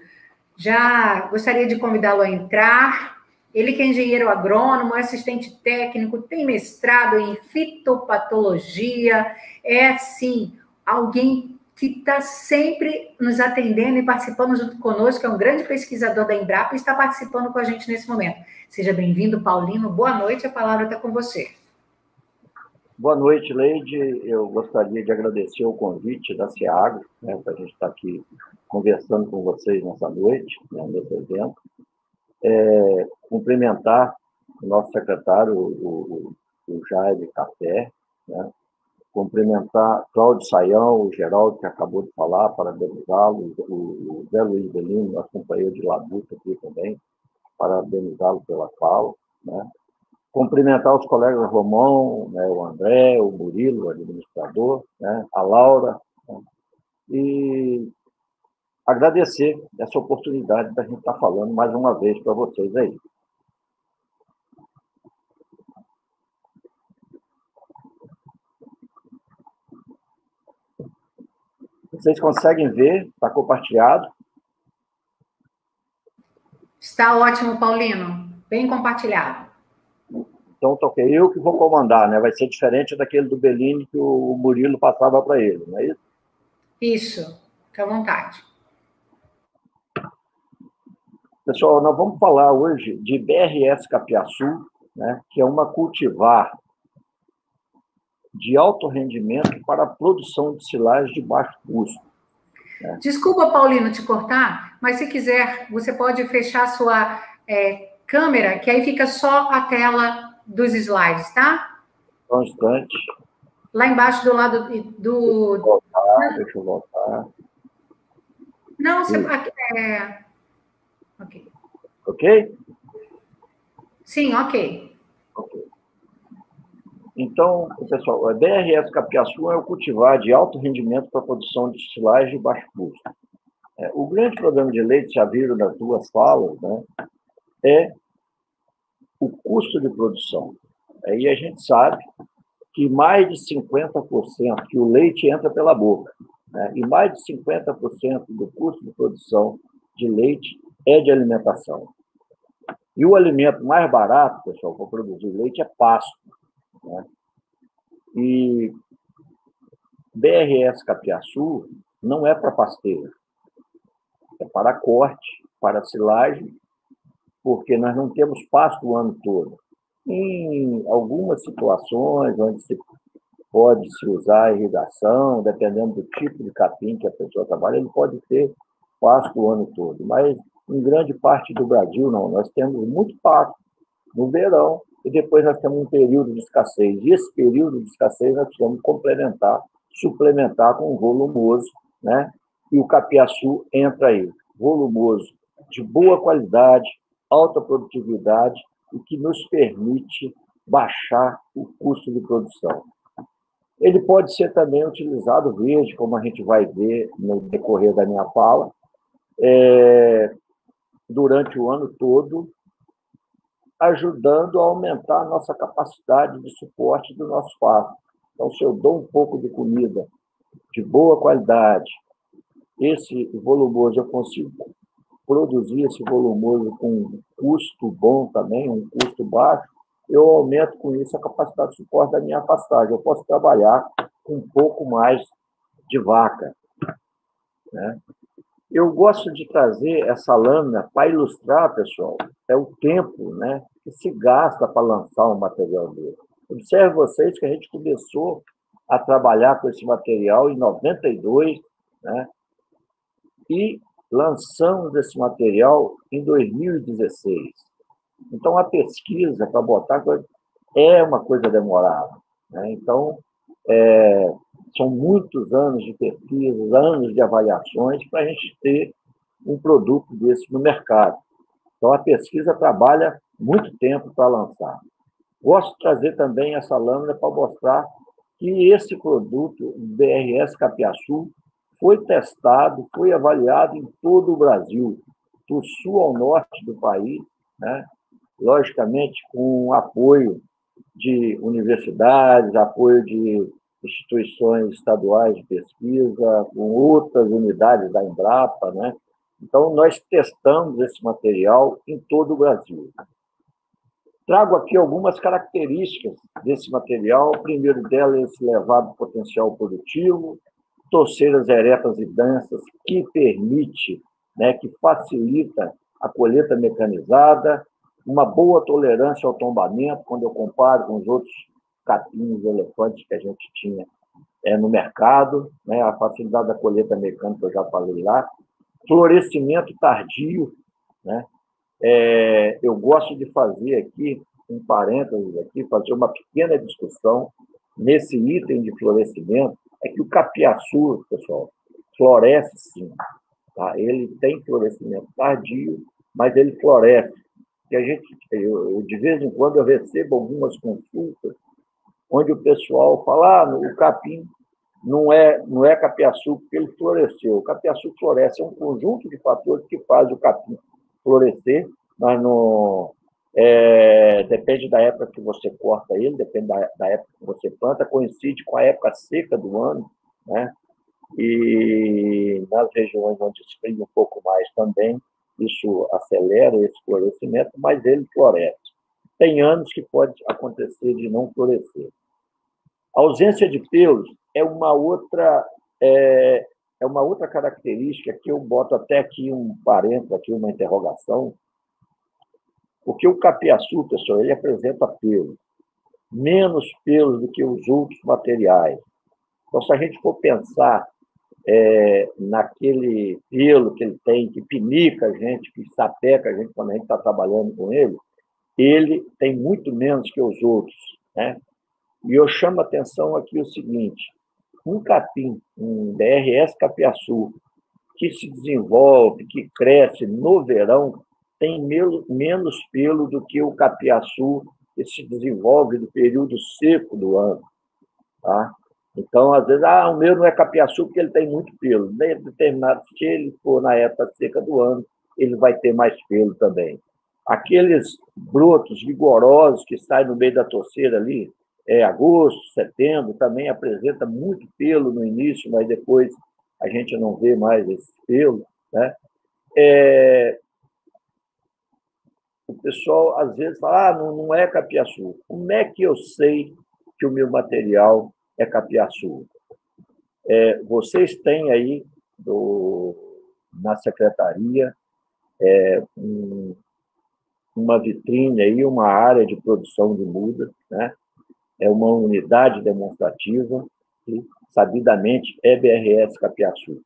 Já gostaria de convidá-lo a entrar. Ele que é engenheiro agrônomo, assistente técnico, tem mestrado em fitopatologia, é, sim, alguém que está sempre nos atendendo e participando junto conosco, é um grande pesquisador da Embrapa e está participando com a gente nesse momento. Seja bem-vindo, Paulino. Boa noite, a palavra está com você. Boa noite, Leide. Eu gostaria de agradecer o convite da SEAGRO, né, para a gente estar aqui conversando com vocês nessa noite, né, nesse evento. É, cumprimentar o nosso secretário, o, o, o Jaime Café, né, cumprimentar Cláudio Saião, o Geraldo, que acabou de falar, parabenizá-lo, o, o José Luiz Bellini, nosso companheiro de labuta aqui também, parabenizá-lo pela fala, né. Cumprimentar os colegas Romão, né, o André, o Murilo, o administrador, né, a Laura, né, e agradecer essa oportunidade da gente estar falando mais uma vez para vocês aí. Vocês conseguem ver? Está compartilhado? Está ótimo, Paulino. Bem compartilhado. Então, toquei eu que vou comandar, né? Vai ser diferente daquele do Bellini que o Murilo passava para ele, não é isso? Isso. Fica à vontade. Pessoal, nós vamos falar hoje de B R S Capiaçu, né, que é uma cultivar de alto rendimento para a produção de silagem de baixo custo. Né? Desculpa, Paulino, te cortar, mas se quiser, você pode fechar a sua é, câmera, que aí fica só a tela dos slides, tá? Só um instante. Lá embaixo do lado do... Deixa eu voltar, deixa eu voltar. Não, você... É... Ok? Ok? Sim, ok. Ok. Então, pessoal, a B R S Capiaçu é o cultivar de alto rendimento para a produção de silagem de baixo custo. É, o grande problema de leite, já viram nas duas falas, né, é o custo de produção. É, e a gente sabe que mais de cinquenta por cento que o leite entra pela boca, né, e mais de cinquenta por cento do custo de produção de leite é de alimentação. E o alimento mais barato, pessoal, para produzir leite é pasto. Né? E B R S Capiaçu não é para pasteiro, é para corte, para silagem, porque nós não temos pasto o ano todo. Em algumas situações onde se pode se usar irrigação, dependendo do tipo de capim que a pessoa trabalha, ele pode ter pasto o ano todo, mas em grande parte do Brasil, não. Nós temos muito pasto no verão e depois nós temos um período de escassez. E esse período de escassez nós precisamos complementar, suplementar com o volumoso, né? E o Capiaçu entra aí, volumoso, de boa qualidade, alta produtividade, o que nos permite baixar o custo de produção. Ele pode ser também utilizado verde, como a gente vai ver no decorrer da minha fala, é... durante o ano todo, ajudando a aumentar a nossa capacidade de suporte do nosso pasto. Então, se eu dou um pouco de comida de boa qualidade, esse volumoso, eu consigo produzir esse volumoso com um custo bom também, um custo baixo, eu aumento com isso a capacidade de suporte da minha pastagem. Eu posso trabalhar com um pouco mais de vaca, né? Eu gosto de trazer essa lâmina para ilustrar, pessoal, é o tempo, né, que se gasta para lançar um material dele. Observe vocês que a gente começou a trabalhar com esse material em noventa e dois, né, e lançamos esse material em dois mil e dezesseis. Então, a pesquisa para botar é uma coisa demorada, né? Então, é... são muitos anos de pesquisas, anos de avaliações, para a gente ter um produto desse no mercado. Então, a pesquisa trabalha muito tempo para lançar. Gosto de trazer também essa lâmina para mostrar que esse produto, B R S Capiaçu, foi testado, foi avaliado em todo o Brasil, do sul ao norte do país, né? Logicamente com apoio de universidades, apoio de instituições estaduais de pesquisa, com outras unidades da Embrapa, né? Então, nós testamos esse material em todo o Brasil. Trago aqui algumas características desse material. O primeiro dela é esse elevado potencial produtivo, torceiras eretas e densas, que permite, né, que facilita a colheita mecanizada, uma boa tolerância ao tombamento, quando eu comparo com os outros capins, elefantes que a gente tinha é, no mercado, né? A facilidade da colheita mecânica, eu já falei lá, florescimento tardio, né? É, eu gosto de fazer aqui, um parênteses aqui, fazer uma pequena discussão nesse item de florescimento, é que o Capiaçu, pessoal, floresce sim, tá? Ele tem florescimento tardio, mas ele floresce. E a gente, eu, eu, de vez em quando eu recebo algumas consultas onde o pessoal fala, ah, o capim não é, não é Capiaçu porque ele floresceu. O Capiaçu floresce, é um conjunto de fatores que faz o capim florescer, mas não, é, depende da época que você corta ele, depende da, da época que você planta, coincide com a época seca do ano, né? e nas regiões onde esfria um pouco mais também, isso acelera esse florescimento, mas ele floresce. Tem anos que pode acontecer de não florescer. A ausência de pelos é uma outra, é, é uma outra característica que eu boto até aqui um parênteses, aqui uma interrogação, porque o capiaçu, pessoal, ele apresenta pelos, menos pelos do que os outros materiais. Então, se a gente for pensar é, naquele pelo que ele tem, que pinica a gente, que sapeca a gente quando a gente está trabalhando com ele, ele tem muito menos que os outros, né? E eu chamo a atenção aqui o seguinte, um capim, um B R S Capiaçu, que se desenvolve, que cresce no verão, tem menos pelo do que o capiaçu que se desenvolve no período seco do ano, tá? Então, às vezes, ah, o meu não é capiaçu porque ele tem muito pelo. Determinado, se ele for na época seca do ano, ele vai ter mais pelo também. Aqueles brotos vigorosos que saem no meio da torceira ali, é, agosto, setembro, também apresenta muito pelo no início, mas depois a gente não vê mais esse pelo, né? É... O pessoal, às vezes, fala, ah, não, não é capiaçu. Como é que eu sei que o meu material é capiaçu? É, vocês têm aí, do, na secretaria, é, um, uma vitrine, aí, uma área de produção de muda, né? É uma unidade demonstrativa que, sabidamente, é B R S Capiaçu.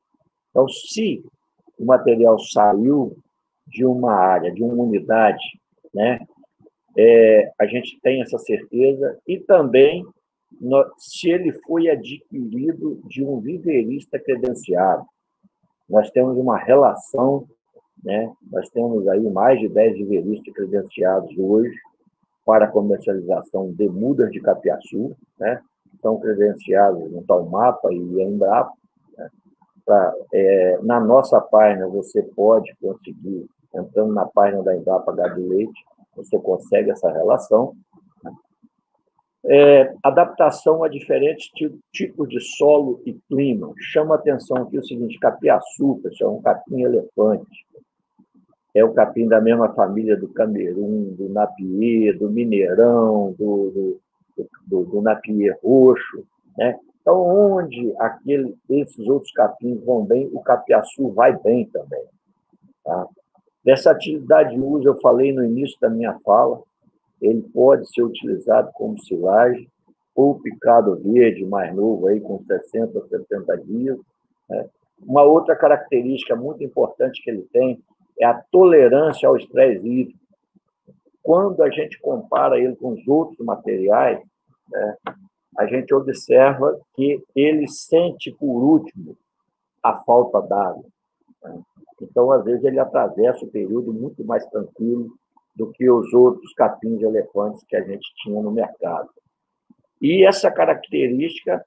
Então, se o material saiu de uma área, de uma unidade, né? É, a gente tem essa certeza e também se ele foi adquirido de um viveirista credenciado. Nós temos uma relação, né? Nós temos aí mais de dez viveiristas credenciados hoje para comercialização de mudas de capiaçu, né? São credenciados no Talmapa e Embrapa, né? Pra, é, na nossa página você pode conseguir, entrando na página da Embrapa AbraLeite, você consegue essa relação. É, adaptação a diferentes tipos de solo e clima. Chama atenção aqui o seguinte, capiaçu, pessoal, é um capim-elefante. É o capim da mesma família do Camerun, do napier, do mineirão, do, do, do, do napier roxo, né? Então, onde aquele, esses outros capins vão bem, o capiaçu vai bem também, tá? Versatilidade de uso, eu falei no início da minha fala, ele pode ser utilizado como silagem ou picado verde, mais novo, aí, com sessenta, setenta dias. Né? Uma outra característica muito importante que ele tem é a tolerância ao estresse hídrico. Quando a gente compara ele com os outros materiais, né, a gente observa que ele sente, por último, a falta d'água. Né? Então, às vezes, ele atravessa o período muito mais tranquilo do que os outros capins de elefantes que a gente tinha no mercado. E essa característica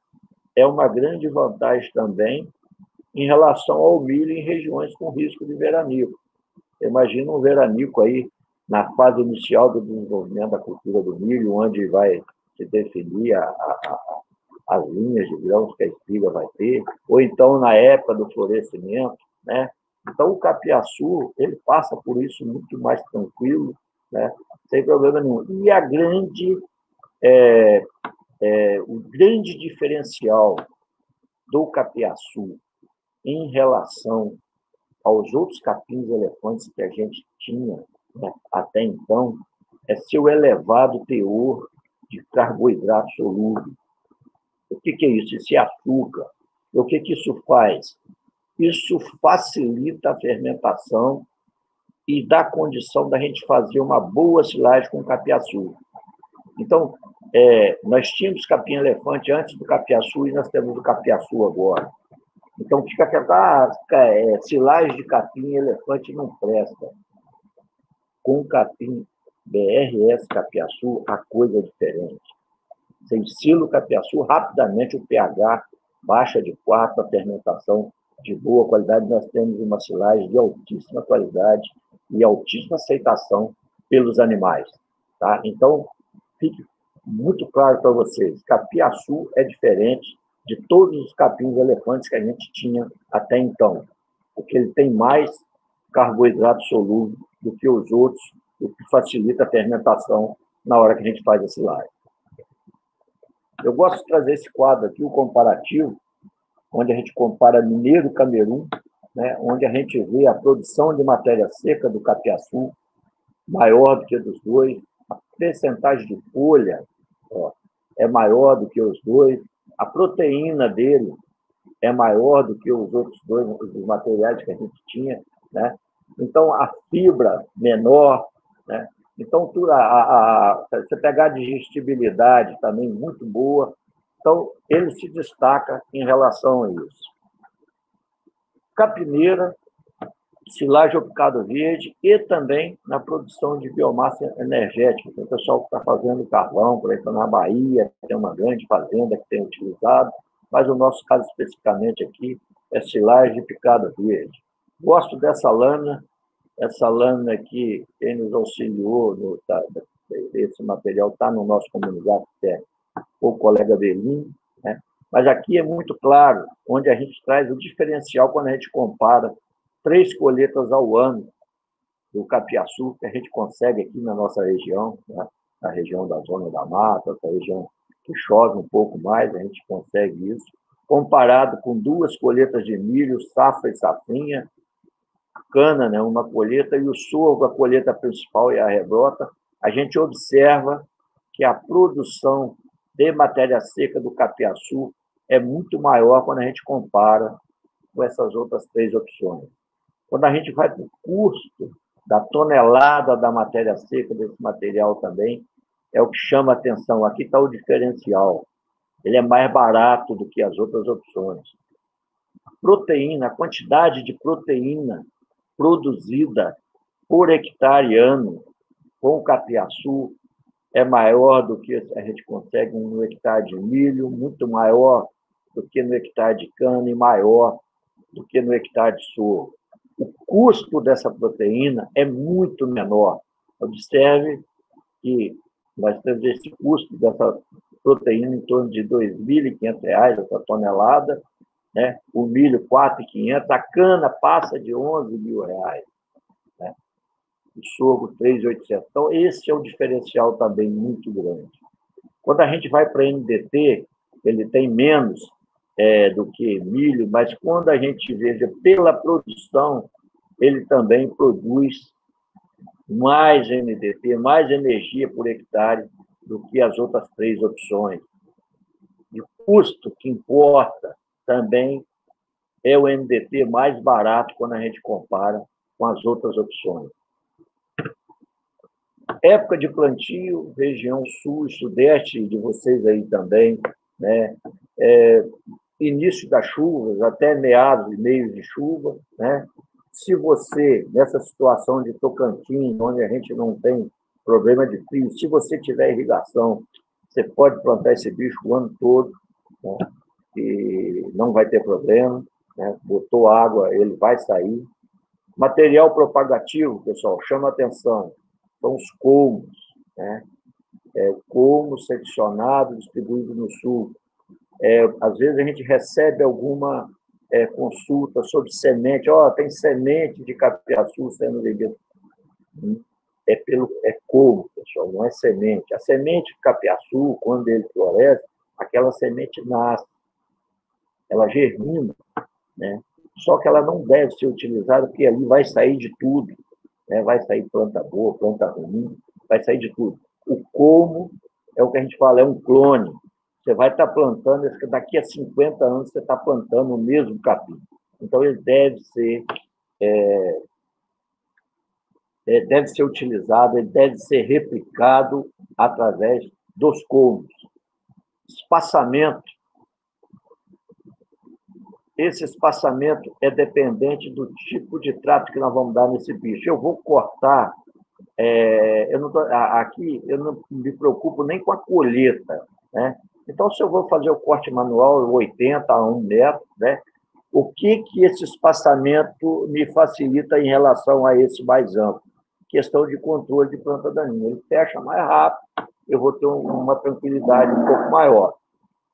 é uma grande vantagem também em relação ao milho em regiões com risco de veranico. Imagina um veranico aí na fase inicial do desenvolvimento da cultura do milho, onde vai se definir a, a, a, as linhas de grãos que a espiga vai ter, ou então na época do florescimento, né? Então, o capiaçu, ele passa por isso muito mais tranquilo, né? Sem problema nenhum. E a grande, é, é, o grande diferencial do capiaçu em relação aos outros capins-elefantes que a gente tinha, né, até então, é seu elevado teor de carboidrato solúvel. O que, que é isso? Isso é açúcar. O que, que isso faz? Isso facilita a fermentação e dá condição da gente fazer uma boa silagem com capiaçu. Então, é, nós tínhamos capim-elefante antes do capiaçu e nós temos o capiaçu agora. Então, fica aquela ah, é, silagem de capim-elefante não presta. Com capim B R S Capiaçu, a coisa é diferente. Você ensila o capiaçu, rapidamente o pH baixa de quatro, a fermentação de boa qualidade, nós temos uma silagem de altíssima qualidade e altíssima aceitação pelos animais. Tá? Então, fique muito claro para vocês, capiaçu é diferente de todos os capins elefantes que a gente tinha até então, porque ele tem mais carboidrato solúvel do que os outros, o que facilita a fermentação na hora que a gente faz esse laje. Eu gosto de trazer esse quadro aqui, o comparativo, onde a gente compara Mineiro e Camerun, né, onde a gente vê a produção de matéria seca do Capiaçu maior do que dos dois, a percentagem de folha ó, é maior do que os dois, a proteína dele é maior do que os outros dois, os materiais que a gente tinha, né? Então, a fibra menor, né? Então, a, a, a, você pegar a digestibilidade também muito boa. Então, ele se destaca em relação a isso. Capineira, silagem opicado verde e também na produção de biomassa energética. Tem o pessoal que está fazendo carvão, por exemplo, na Bahia, tem uma grande fazenda que tem utilizado, mas o nosso caso especificamente aqui é silagem de picado verde. Gosto dessa lâmina, essa lâmina aqui, quem nos auxiliou, no, tá, esse material está no nosso comunicado técnico, o colega Bellini, né? Mas aqui é muito claro, onde a gente traz o diferencial quando a gente compara três colheitas ao ano do Capiaçu, que a gente consegue aqui na nossa região, né? Na região da Zona da Mata, essa região que chove um pouco mais, a gente consegue isso, comparado com duas colheitas de milho, safra e safrinha, cana, né? Uma colheita, e o sorgo, a colheita principal e a rebrota, a gente observa que a produção de matéria seca do Capiaçu é muito maior quando a gente compara com essas outras três opções. Quando a gente vai para o custo da tonelada da matéria seca, desse material também, é o que chama a atenção. Aqui está o diferencial. Ele é mais barato do que as outras opções. A proteína, a quantidade de proteína produzida por hectare ano com o Capiaçu é maior do que a gente consegue no hectare de milho, muito maior do que no hectare de cana e maior do que no hectare de sorgo. O custo dessa proteína é muito menor. Observe que nós temos esse custo dessa proteína em torno de dois mil e quinhentos reais, essa tonelada, né? O milho, quatro mil e quinhentos reais, a cana passa de onze mil reais. O sorgo, três mil e oitocentos. Então, esse é um diferencial também muito grande. Quando a gente vai para N D T, ele tem menos é, do que milho, mas quando a gente veja pela produção, ele também produz mais N D T, mais energia por hectare do que as outras três opções. E o custo que importa também é o N D T mais barato quando a gente compara com as outras opções. Época de plantio, região sul e sudeste de vocês aí também, né? É, início das chuvas, até meados e meio de chuva, né? Se você, nessa situação de Tocantins, onde a gente não tem problema de frio, se você tiver irrigação, você pode plantar esse bicho o ano todo, né? E não vai ter problema, né? Botou água, ele vai sair. Material propagativo, pessoal, chama atenção. São os colmos, né? É, colmo seccionado, distribuído no sul. É, às vezes a gente recebe alguma é, consulta sobre semente. Ó, oh, tem semente de Capiaçu sendo vendida. É pelo é colmo, pessoal, não é semente. A semente de Capiaçu, quando ele floresce, aquela semente nasce, ela germina, né? Só que ela não deve ser utilizada, porque ali vai sair de tudo. É, vai sair planta boa, planta ruim, vai sair de tudo. O colmo é o que a gente fala, é um clone. Você vai estar plantando, daqui a cinquenta anos você está plantando o mesmo capim. Então, ele deve ser, é, é, deve ser utilizado, ele deve ser replicado através dos colmos. Espaçamento. Esse espaçamento é dependente do tipo de trato que nós vamos dar nesse bicho. Eu vou cortar... É, eu não tô, aqui eu não me preocupo nem com a colheita, né? Então, se eu vou fazer o corte manual oitenta a um metro, né? O que, que esse espaçamento me facilita em relação a esse mais amplo? Questão de controle de planta daninha. Ele fecha mais rápido, eu vou ter uma tranquilidade um pouco maior.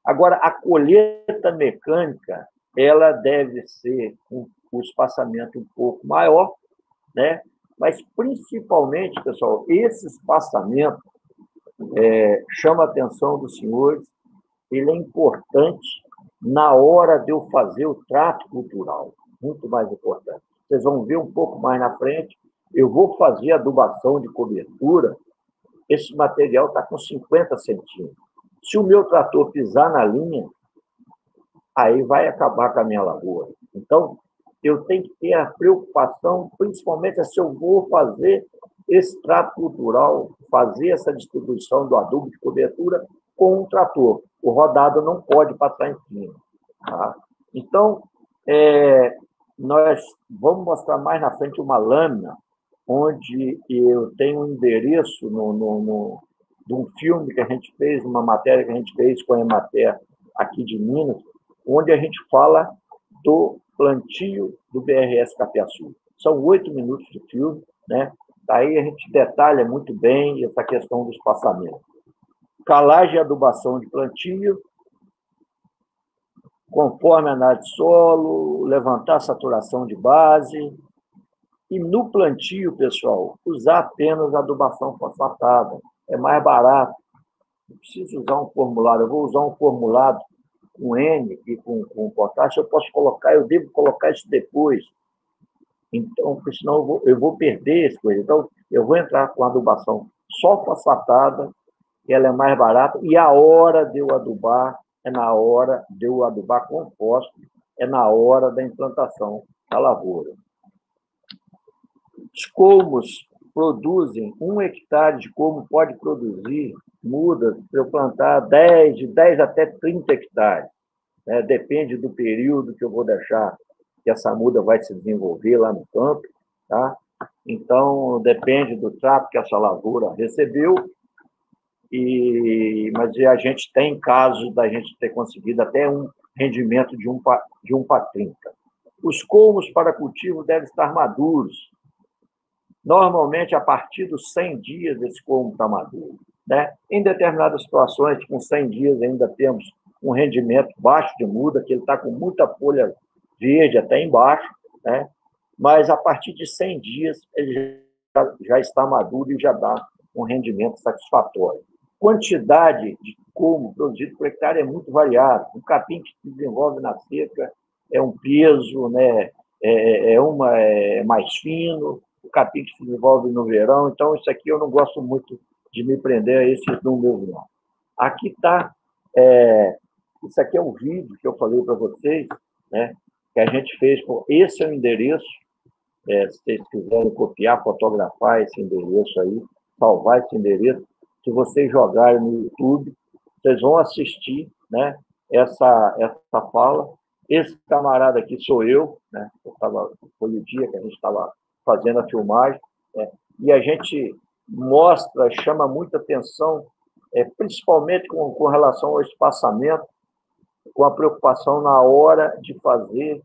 Agora, a colheita mecânica, ela deve ser um, um espaçamento um pouco maior, né? Mas, principalmente, pessoal, esse espaçamento é, chama a atenção dos senhores, ele é importante na hora de eu fazer o trato cultural, muito mais importante. Vocês vão ver um pouco mais na frente, eu vou fazer adubação de cobertura, esse material está com cinquenta centímetros. Se o meu trator pisar na linha, aí vai acabar com a minha lavoura. Então, eu tenho que ter a preocupação, principalmente se eu vou fazer esse trato cultural, fazer essa distribuição do adubo de cobertura com um trator. O rodado não pode passar em cima. Tá? Então, é, nós vamos mostrar mais na frente uma lâmina, onde eu tenho um endereço no... no, no de um filme que a gente fez, uma matéria que a gente fez com a Emater aqui de Minas, onde a gente fala do plantio do B R S Capiaçu. São oito minutos de filme, né? Daí a gente detalha muito bem essa questão do espaçamento. Calagem e adubação de plantio, conforme a análise de solo, levantar a saturação de base, e no plantio, pessoal, usar apenas a adubação fosfatada. É mais barato. Não preciso usar um formulado. Eu vou usar um formulado com N e com, com potássio. Eu posso colocar, eu devo colocar isso depois. Então, porque senão eu vou, eu vou perder as coisas. Então, eu vou entrar com adubação só fosfatada, ela é mais barata. E a hora de eu adubar é na hora de eu adubar com fósforo, é na hora da implantação da lavoura. Os colmos produzem, um hectare de colmo pode produzir, muda, se eu plantar dez, de dez até trinta hectares. Né? Depende do período que eu vou deixar que essa muda vai se desenvolver lá no campo. Tá? Então, depende do trato que essa lavoura recebeu. E, mas a gente tem caso da gente ter conseguido até um rendimento de um para trinta. Os colmos para cultivo devem estar maduros. Normalmente, a partir dos cem dias, esse colmo está maduro. Né? Em determinadas situações, com cem dias, ainda temos um rendimento baixo de muda, que ele está com muita folha verde até embaixo, né? Mas a partir de cem dias, ele já, já está maduro e já dá um rendimento satisfatório. Quantidade de colmo produzido por hectare é muito variável. O capim que se desenvolve na seca é um peso, né? é, é, uma, é mais fino, o capim que se desenvolve no verão, então isso aqui eu não gosto muito de me prender a esses números, não. Aqui está, é, isso aqui é um vídeo que eu falei para vocês, né, que a gente fez, com, esse é o endereço, é, se vocês quiserem copiar, fotografar esse endereço aí, salvar esse endereço, se vocês jogarem no YouTube, vocês vão assistir, né, essa, essa fala. Esse camarada aqui sou eu, né, eu tava, foi o dia que a gente estava fazendo a filmagem, né? E a gente mostra, chama muita atenção, é, principalmente com, com relação ao espaçamento, com a preocupação na hora de fazer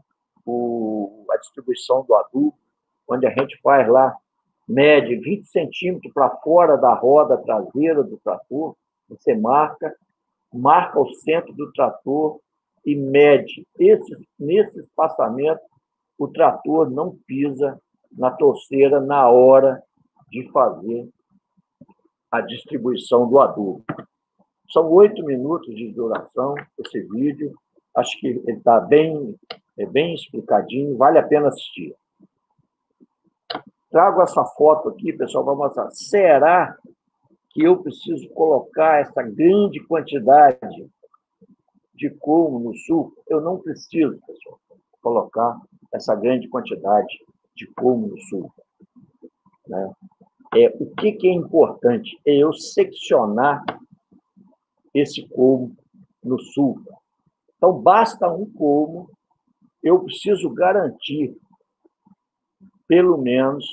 o, a distribuição do adubo, onde a gente faz lá, mede vinte centímetros para fora da roda traseira do trator, você marca, marca o centro do trator e mede. Esse, nesse espaçamento, o trator não pisa na torceira, na hora de fazer a distribuição do adubo. São oito minutos de duração esse vídeo, acho que ele está bem, é bem explicadinho, vale a pena assistir. Trago essa foto aqui, pessoal, para mostrar. Será que eu preciso colocar essa grande quantidade de colmo no suco? Eu não preciso, pessoal, colocar essa grande quantidade de colmo no suco. Né? É, o que, que é importante é eu seccionar esse colmo no suco. Então, basta um colmo, eu preciso garantir pelo menos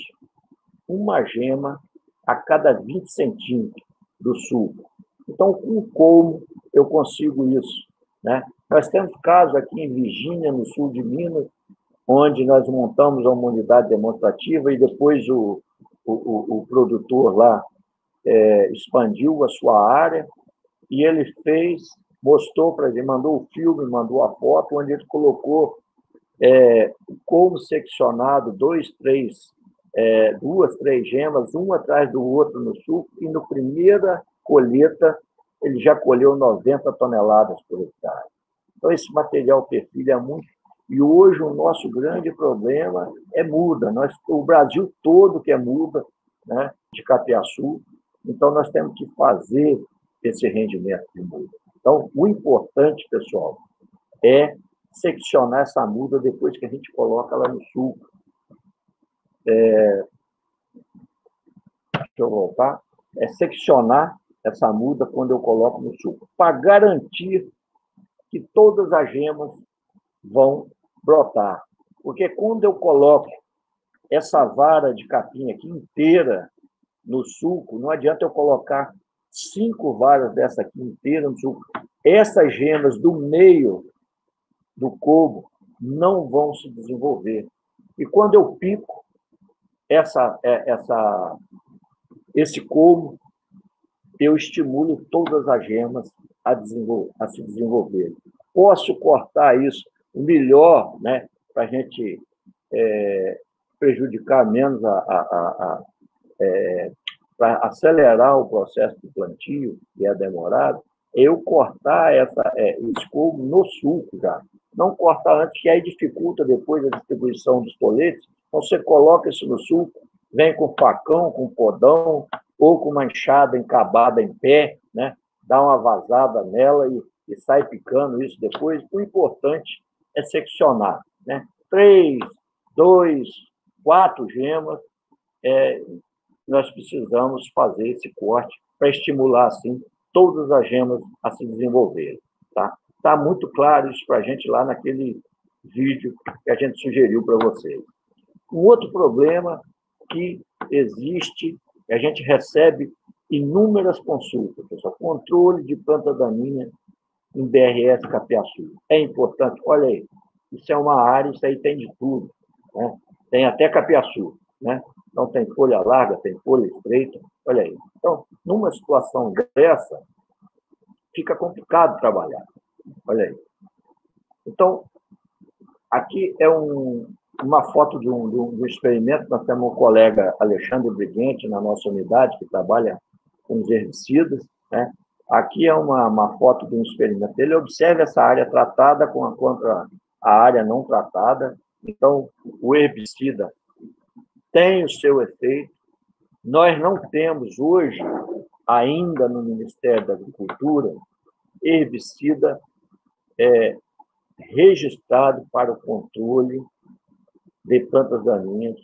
uma gema a cada vinte centímetros do suco. Então, com colmo, eu consigo isso. Né? Nós temos caso aqui em Virgínia, no sul de Minas, onde nós montamos uma unidade demonstrativa e depois o, o, o produtor lá é, expandiu a sua área e ele fez mostrou para ele, mandou o filme, mandou a foto, onde ele colocou é, o couve seccionado, dois, três, é, duas, três gemas, um atrás do outro no sul, e na primeira colheita ele já colheu noventa toneladas por hectare. Então, esse material perfilha muito. E hoje o nosso grande problema é muda. Nós, o Brasil todo que é muda, né, de Capiaçu. Então, nós temos que fazer esse rendimento de muda. Então, o importante, pessoal, é seccionar essa muda depois que a gente coloca ela no sul. É... Deixa eu voltar. É seccionar essa muda quando eu coloco no sul, para garantir que todas as gemas vão brotar. Porque quando eu coloco essa vara de capinha aqui inteira no sulco, não adianta eu colocar cinco varas dessa aqui inteira no sulco. Essas gemas do meio do couro não vão se desenvolver. E quando eu pico essa, essa, esse couro, eu estimulo todas as gemas a, a se desenvolverem. Posso cortar isso melhor, né, para a gente é, prejudicar menos, a, a, a, é, para acelerar o processo de plantio, que é demorado, eu cortar essa, é, esse couve no sulco já. Não cortar antes, que aí dificulta depois a distribuição dos toletes. Então, você coloca isso no sulco, vem com facão, com podão, ou com uma enxada encabada em pé, né, dá uma vazada nela e, e sai picando isso depois. O importante é seccionar, né? Três, dois, quatro gemas, é, nós precisamos fazer esse corte para estimular, assim, todas as gemas a se desenvolverem, tá? Está muito claro isso para a gente lá naquele vídeo que a gente sugeriu para vocês. Um outro problema que existe, a gente recebe inúmeras consultas, pessoal, controle de planta daninha em B R S Capiaçu. É importante, olha aí, isso é uma área, isso aí tem de tudo, né? Tem até Capiaçu, né? Então, tem folha larga, tem folha estreita, olha aí. Então, numa situação dessa, fica complicado trabalhar, olha aí. Então, aqui é um, uma foto de um, de um experimento. Nós temos um colega, Alexandre Briguente, na nossa unidade, que trabalha com os herbicidas, né? Aqui é uma, uma foto de um experimento. Ele observa essa área tratada com a, contra a área não tratada. Então, o herbicida tem o seu efeito. Nós não temos hoje, ainda no Ministério da Agricultura, herbicida é, registrado para o controle de plantas daninhas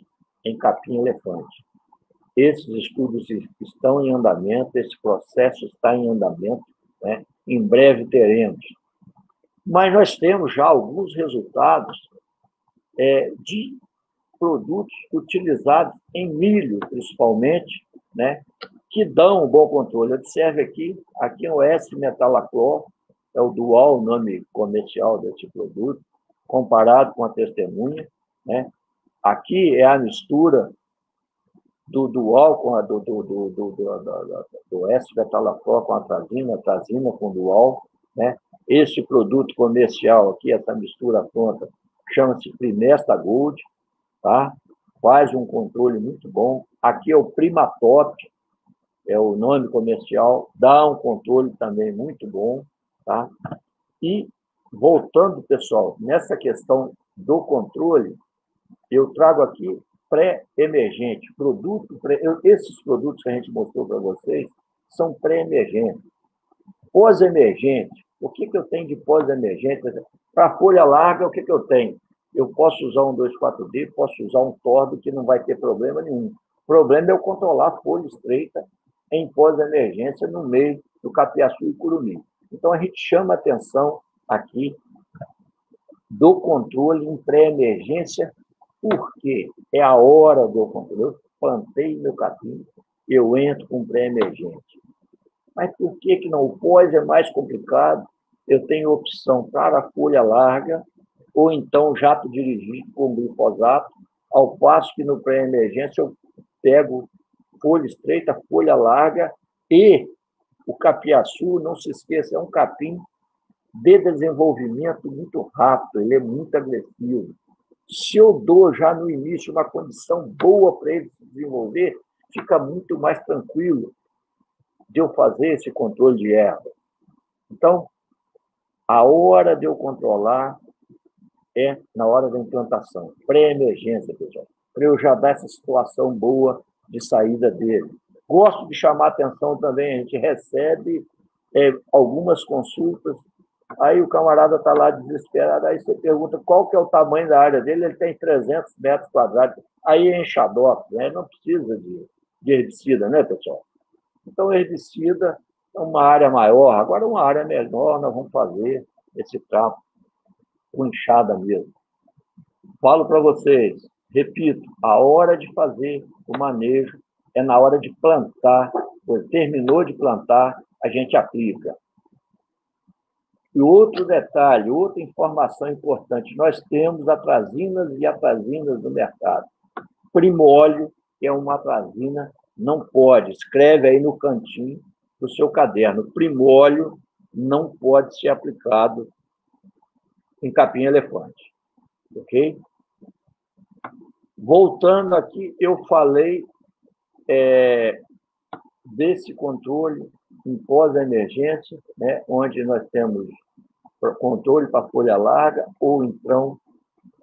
em capim-elefante. Esses estudos estão em andamento, esse processo está em andamento, né? Em breve teremos. Mas nós temos já alguns resultados é, de produtos utilizados em milho, principalmente, né? Que dão um bom controle. Observe aqui, aqui é o S-metalaclor, é o Dual, o nome comercial desse produto, comparado com a testemunha, né? Aqui é a mistura do Dual com a do, do, do, do, do, do, do S-betalacol com a Trazina, Trazina com Dual, né? Esse produto comercial aqui, essa mistura pronta, chama-se Primesta Gold, tá? Faz um controle muito bom. Aqui é o Primatop, é o nome comercial, dá um controle também muito bom, tá? E, voltando, pessoal, nessa questão do controle, eu trago aqui pré-emergente, produto, pré, esses produtos que a gente mostrou para vocês são pré-emergentes. Pós-emergente, o que, que eu tenho de pós-emergente? Para folha larga, o que, que eu tenho? Eu posso usar um dois quatro D, posso usar um tordo, que não vai ter problema nenhum. O problema é eu controlar a folha estreita em pós-emergência no meio do Capiaçu e Curumim. Então, a gente chama atenção aqui do controle em pré-emergência, porque é a hora do controle. Eu plantei meu capim, eu entro com pré-emergente. Mas por que que não? O pós é mais complicado. Eu tenho opção para a folha larga, ou então jato dirigido com glifosato, ao passo que no pré-emergência eu pego folha estreita, folha larga, e o Capiaçu, não se esqueça, é um capim de desenvolvimento muito rápido, ele é muito agressivo. Se eu dou já no início uma condição boa para ele se desenvolver, fica muito mais tranquilo de eu fazer esse controle de erva. Então, a hora de eu controlar é na hora da implantação, pré-emergência, pessoal, para eu já dar essa situação boa de saída dele. Gosto de chamar atenção também, a gente recebe é, algumas consultas, aí o camarada está lá desesperado, aí você pergunta qual que é o tamanho da área dele, ele tem trezentos metros quadrados, aí é enxadote, né? Não precisa de, de herbicida, né, pessoal? Então, herbicida é uma área maior, agora uma área menor, nós vamos fazer esse trapo com enxada mesmo. Falo para vocês, repito, a hora de fazer o manejo é na hora de plantar, pois terminou de plantar, a gente aplica. E outro detalhe, outra informação importante, nós temos atrazinas e atrazinas no mercado. Primólio, que é uma atrazina, não pode, escreve aí no cantinho do seu caderno, primólio não pode ser aplicado em capim-elefante, ok? Voltando aqui, eu falei é, desse controle em pós-emergência, né, onde nós temos controle para folha larga ou, então,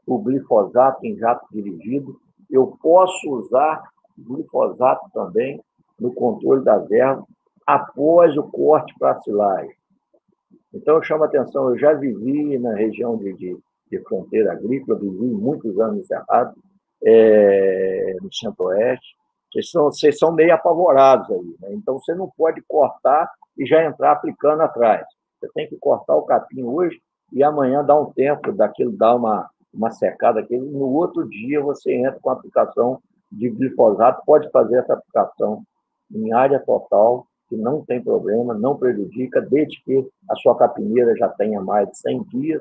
o glifosato em jato dirigido. Eu posso usar glifosato também no controle das ervas após o corte para a silagem. Então, eu chamo a atenção, eu já vivi na região de, de, de fronteira agrícola, vivi muitos anos no Cerrado, é, no Centro-Oeste. Vocês são, vocês são meio apavorados aí, né? Então, você não pode cortar e já entrar aplicando atrás. Você tem que cortar o capim hoje e amanhã dá um tempo, daquilo dá uma, uma secada, aquilo, no outro dia você entra com a aplicação de glifosato, pode fazer essa aplicação em área total, que não tem problema, não prejudica, desde que a sua capineira já tenha mais de cem dias,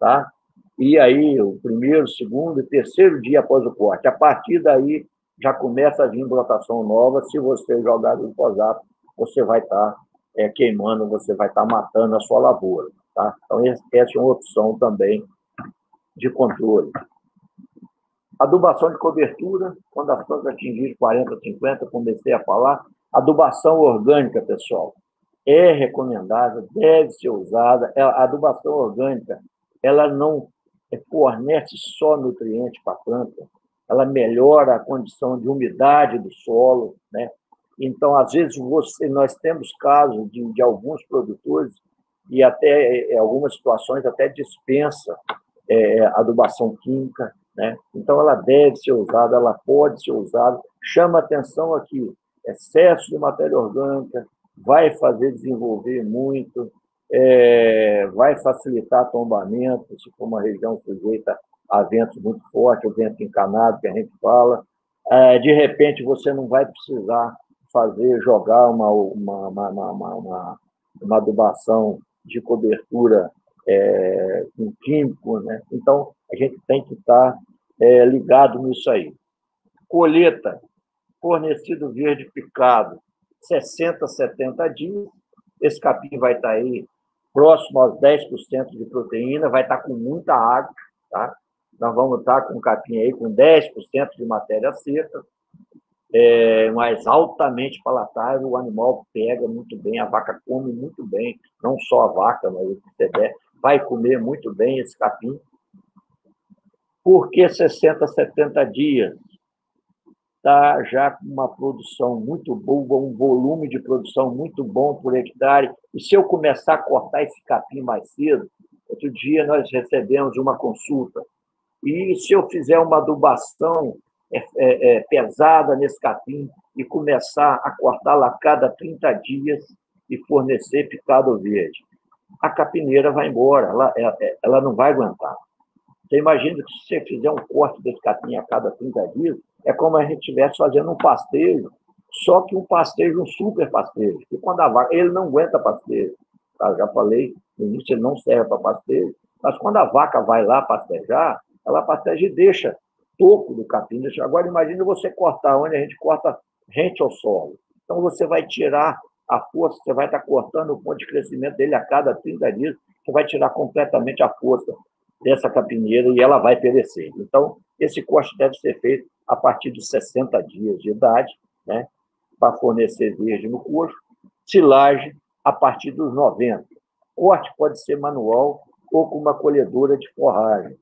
tá? E aí, o primeiro, segundo e terceiro dia após o corte. A partir daí, já começa a vir brotação nova. Se você jogar glifosato, você vai estar é, queimando, você vai estar matando a sua lavoura, tá? Então, essa é uma opção também de controle. Adubação de cobertura, quando as plantas atingirem quarenta, cinquenta, comecei a falar. Adubação orgânica, pessoal, é recomendada, deve ser usada. A adubação orgânica, ela não fornece só nutrientes para a planta, ela melhora a condição de umidade do solo, né? Então, às vezes, você, nós temos casos de, de alguns produtores e até, em algumas situações, até dispensa é, adubação química, né? Então, ela deve ser usada, ela pode ser usada. Chama atenção aqui, excesso de matéria orgânica, vai fazer desenvolver muito, é, vai facilitar tombamento, se for uma região sujeita a ventos muito fortes, o vento encanado, que a gente fala. É, de repente, você não vai precisar fazer, jogar uma, uma, uma, uma, uma, uma adubação de cobertura é, com químico, né? Então, a gente tem que estar é, ligado nisso aí. Colheita. Fornecido verde picado, sessenta, setenta dias, esse capim vai estar aí próximo aos dez por cento de proteína, vai estar com muita água, tá? Nós vamos estar com um capim aí com dez por cento de matéria seca, é, mas altamente palatável, o animal pega muito bem, a vaca come muito bem, não só a vaca, mas o bebê vai comer muito bem esse capim. Por que sessenta, setenta dias? Está já com uma produção muito boa, um volume de produção muito bom por hectare. E se eu começar a cortar esse capim mais cedo, outro dia nós recebemos uma consulta. E se eu fizer uma adubação é, é, é, pesada nesse capim e começar a cortá-la a cada trinta dias e fornecer picado verde, a capineira vai embora, ela, ela, ela não vai aguentar. Você imagina que se você fizer um corte desse capim a cada trinta dias, é como a gente estivesse fazendo um pastejo, só que um pastejo, um super pastejo. E quando a vaca, ele não aguenta pastejo. Eu já falei, no início ele não serve para pastejo, mas quando a vaca vai lá pastejar, ela pasteja e deixa toco do capim. Agora, imagina você cortar onde a gente corta rente ao solo. Então, você vai tirar a força, você vai estar cortando o ponto de crescimento dele a cada trinta dias, que vai tirar completamente a força dessa capinheira e ela vai perecer. Então, esse corte deve ser feito a partir de sessenta dias de idade, né, para fornecer verde no coxo, silagem a partir dos noventa. Corte pode ser manual ou com uma colhedora de forragem.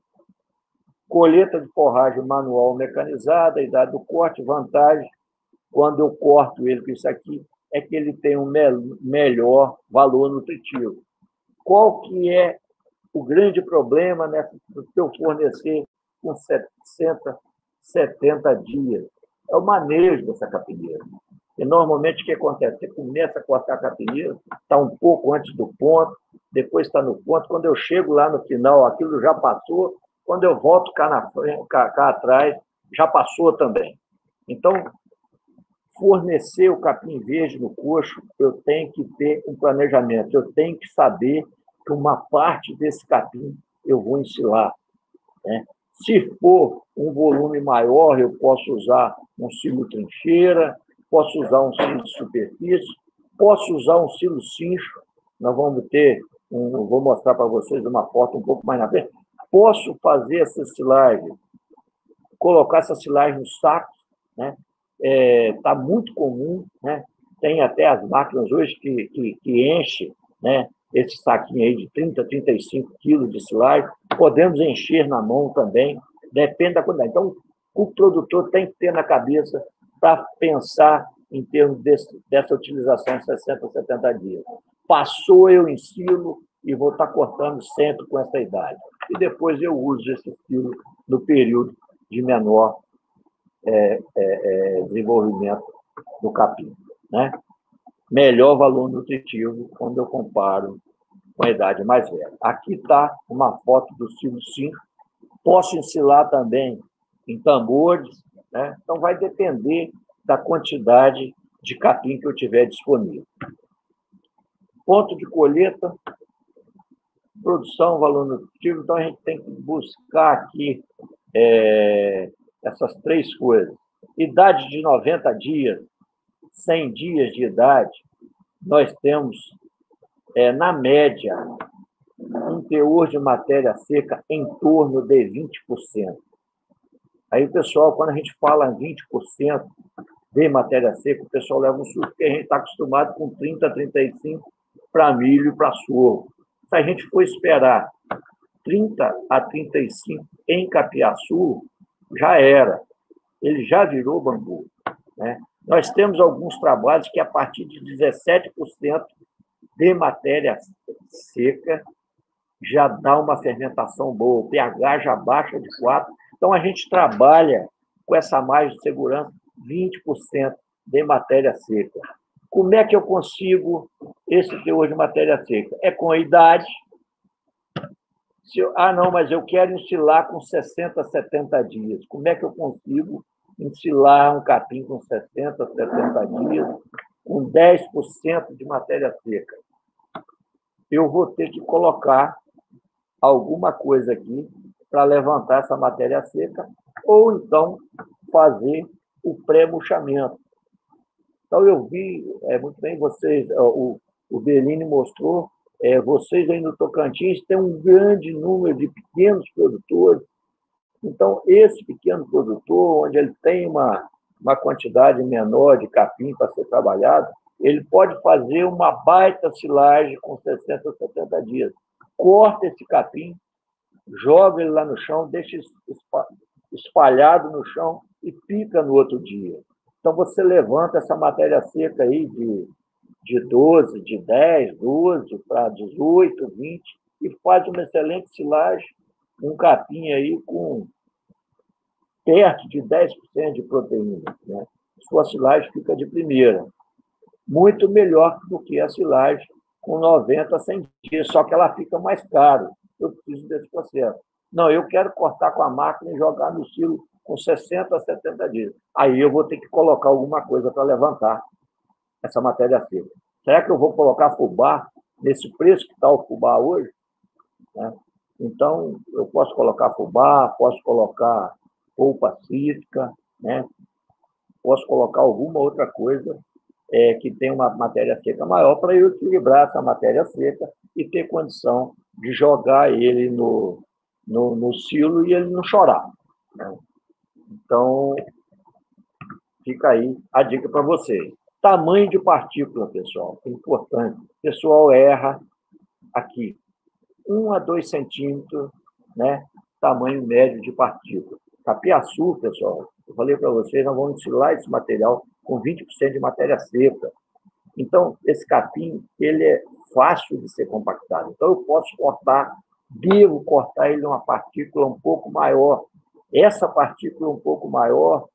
Colheita de forragem manual mecanizada, idade do corte, vantagem, quando eu corto ele com isso aqui, é que ele tem um me- melhor valor nutritivo. Qual que é o grande problema, né, se eu fornecer com sessenta, setenta dias? É o manejo dessa capinheira. E, normalmente, o que acontece? Você começa a cortar a capinheira, está um pouco antes do ponto, depois está no ponto. Quando eu chego lá no final, aquilo já passou. Quando eu volto cá, na frente, cá, cá atrás, já passou também. Então, fornecer o capim verde no coxo, eu tenho que ter um planejamento. Eu tenho que saber que uma parte desse capim eu vou ensilar, né? Se for um volume maior, eu posso usar um silo trincheira, posso usar um silo de superfície, posso usar um silo cincho. Nós vamos ter, um, vou mostrar para vocês uma foto um pouco mais na frente. Posso fazer essa silagem, colocar essa silagem no saco, né? Está é, muito comum, né? Tem até as máquinas hoje que, que, que enchem, né, esse saquinho aí de trinta, trinta e cinco quilos de silagem. Podemos encher na mão também, depende da quantidade. Então, o produtor tem que ter na cabeça para pensar em termos desse, dessa utilização de sessenta, setenta dias. Passou, eu ensilo e vou estar cortando sempre com essa idade. E depois eu uso esse silo no período de menor É, é, é, desenvolvimento do capim, né? Melhor valor nutritivo quando eu comparo com a idade mais velha. Aqui está uma foto do silo cinco. Posso ensilar também em tambores, né? Então, vai depender da quantidade de capim que eu tiver disponível. Ponto de colheita, produção, valor nutritivo. Então, a gente tem que buscar aqui é, essas três coisas. Idade de noventa dias, cem dias de idade, nós temos, é, na média, um teor de matéria seca em torno de vinte por cento. Aí, pessoal, quando a gente fala em vinte por cento de matéria seca, o pessoal leva um susto, porque a gente está acostumado com trinta, trinta e cinco por cento para milho e para sorgo. Se a gente for esperar trinta a trinta e cinco por cento em Capiaçu, já era, ele já virou bambu, né? Nós temos alguns trabalhos que, a partir de dezessete por cento de matéria seca, já dá uma fermentação boa, o pH já baixa de quatro. Então, a gente trabalha com essa margem de segurança, vinte por cento de matéria seca. Como é que eu consigo esse teor de matéria seca? É com a idade. Se eu, ah, não, mas eu quero ensilar com sessenta, setenta dias. Como é que eu consigo ensilar um capim com sessenta, setenta dias, com dez por cento de matéria seca? Eu vou ter que colocar alguma coisa aqui para levantar essa matéria seca, ou então fazer o pré-murchamento. Então, eu vi, é, muito bem, vocês, o, o Bellini mostrou. É, vocês aí no Tocantins têm um grande número de pequenos produtores. Então, esse pequeno produtor, onde ele tem uma, uma quantidade menor de capim para ser trabalhado, ele pode fazer uma baita silagem com sessenta, setenta dias. Corta esse capim, joga ele lá no chão, deixa espalhado no chão e pica no outro dia. Então, você levanta essa matéria seca aí de... de doze, de dez, doze para dezoito, vinte, e faz uma excelente silagem, um capim aí com perto de dez por cento de proteína, né? Sua silagem fica de primeira. Muito melhor do que a silagem com noventa a cem dias, só que ela fica mais cara. Eu preciso desse processo. Não, eu quero cortar com a máquina e jogar no silo com sessenta a setenta dias. Aí eu vou ter que colocar alguma coisa para levantar essa matéria seca. Será que eu vou colocar fubá nesse preço que está o fubá hoje? Né? Então, eu posso colocar fubá, posso colocar polpa cítrica, né? Posso colocar alguma outra coisa é, que tenha uma matéria seca maior para eu equilibrar essa matéria seca e ter condição de jogar ele no, no, no silo e ele não chorar, né? Então, fica aí a dica para vocês. Tamanho de partícula, pessoal, importante. O pessoal erra aqui, um a dois centímetros, né? Tamanho médio de partícula. Capiaçu, pessoal, eu falei para vocês, nós vamos ensilar esse material com vinte por cento de matéria seca. Então, esse capim, ele é fácil de ser compactado. Então, eu posso cortar, devo cortar ele uma partícula um pouco maior. Essa partícula um pouco maior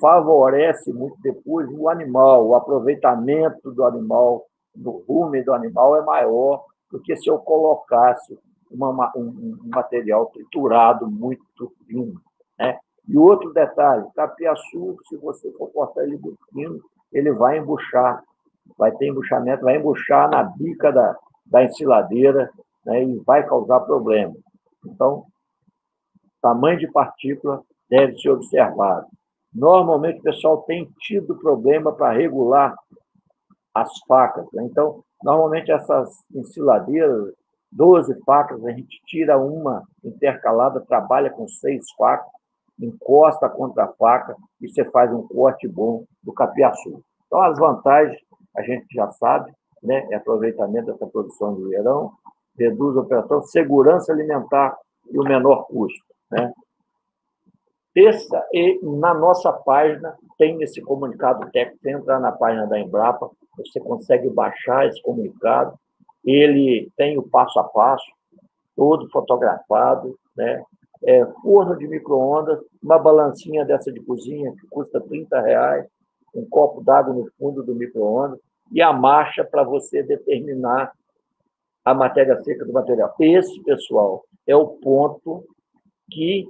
favorece muito depois o animal, o aproveitamento do animal, do rumen do animal é maior do que se eu colocasse uma, um, um material triturado muito fino, né? E outro detalhe, capiaçu, se você for cortar ele muito fino, ele vai embuchar, vai ter embuchamento, vai embuchar na bica da, da ensiladeira, né? E vai causar problema. Então, tamanho de partícula deve ser observado. Normalmente, o pessoal tem tido problema para regular as facas, né? Então, normalmente, essas ensiladeiras, doze facas, a gente tira uma intercalada, trabalha com seis facas, encosta contra a faca e você faz um corte bom do capiaçu. Então, as vantagens, a gente já sabe, né? É aproveitamento dessa produção do verão, reduz a operação, segurança alimentar e o menor custo, né? Essa, e na nossa página tem esse comunicado técnico. Você entrar na página da Embrapa, você consegue baixar esse comunicado. Ele tem o passo a passo, todo fotografado, né? É, forno de micro-ondas, uma balancinha dessa de cozinha que custa trinta reais, um copo d'água no fundo do micro-ondas e a marcha para você determinar a matéria seca do material. Esse, pessoal, é o ponto que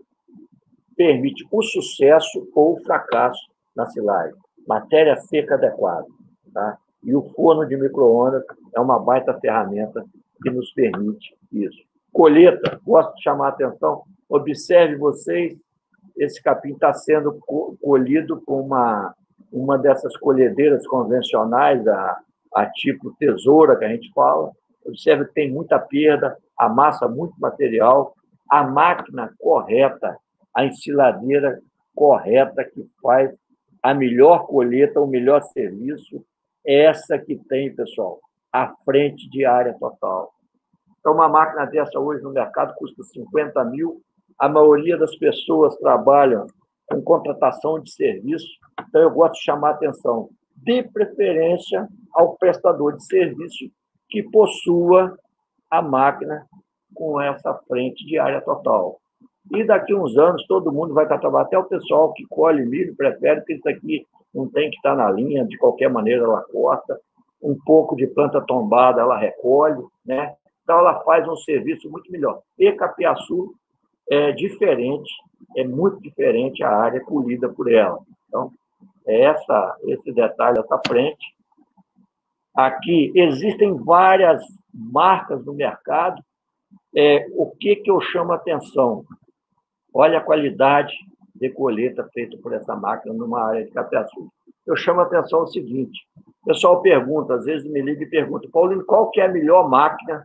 permite o sucesso ou o fracasso na silagem. Matéria seca adequada, tá? E o forno de micro-ondas é uma baita ferramenta que nos permite isso. Colheita, gosto de chamar a atenção, observe vocês, esse capim está sendo colhido com uma, uma dessas colhedeiras convencionais, a, a tipo tesoura que a gente fala. Observe que tem muita perda, amassa muito material, a máquina correta, a ensiladeira correta que faz a melhor colheita, o melhor serviço, essa que tem, pessoal, a frente de área total. Então, uma máquina dessa hoje no mercado custa cinquenta mil, a maioria das pessoas trabalham com contratação de serviço, então eu gosto de chamar a atenção, de preferência ao prestador de serviço que possua a máquina com essa frente de área total. E daqui a uns anos todo mundo vai estar trabalhando, até o pessoal que colhe milho prefere que isso aqui não tem que estar na linha, de qualquer maneira ela corta, um pouco de planta tombada ela recolhe, né? Então ela faz um serviço muito melhor. E capiaçu é diferente, é muito diferente a área colhida por ela. Então, é essa, esse detalhe, essa frente. Aqui existem várias marcas no mercado, é, o que, que eu chamo a atenção? Olha a qualidade de colheita feita por essa máquina numa área de capiaçu. Eu chamo a atenção o seguinte, o pessoal pergunta, às vezes me liga e pergunta, Paulino, qual que é a melhor máquina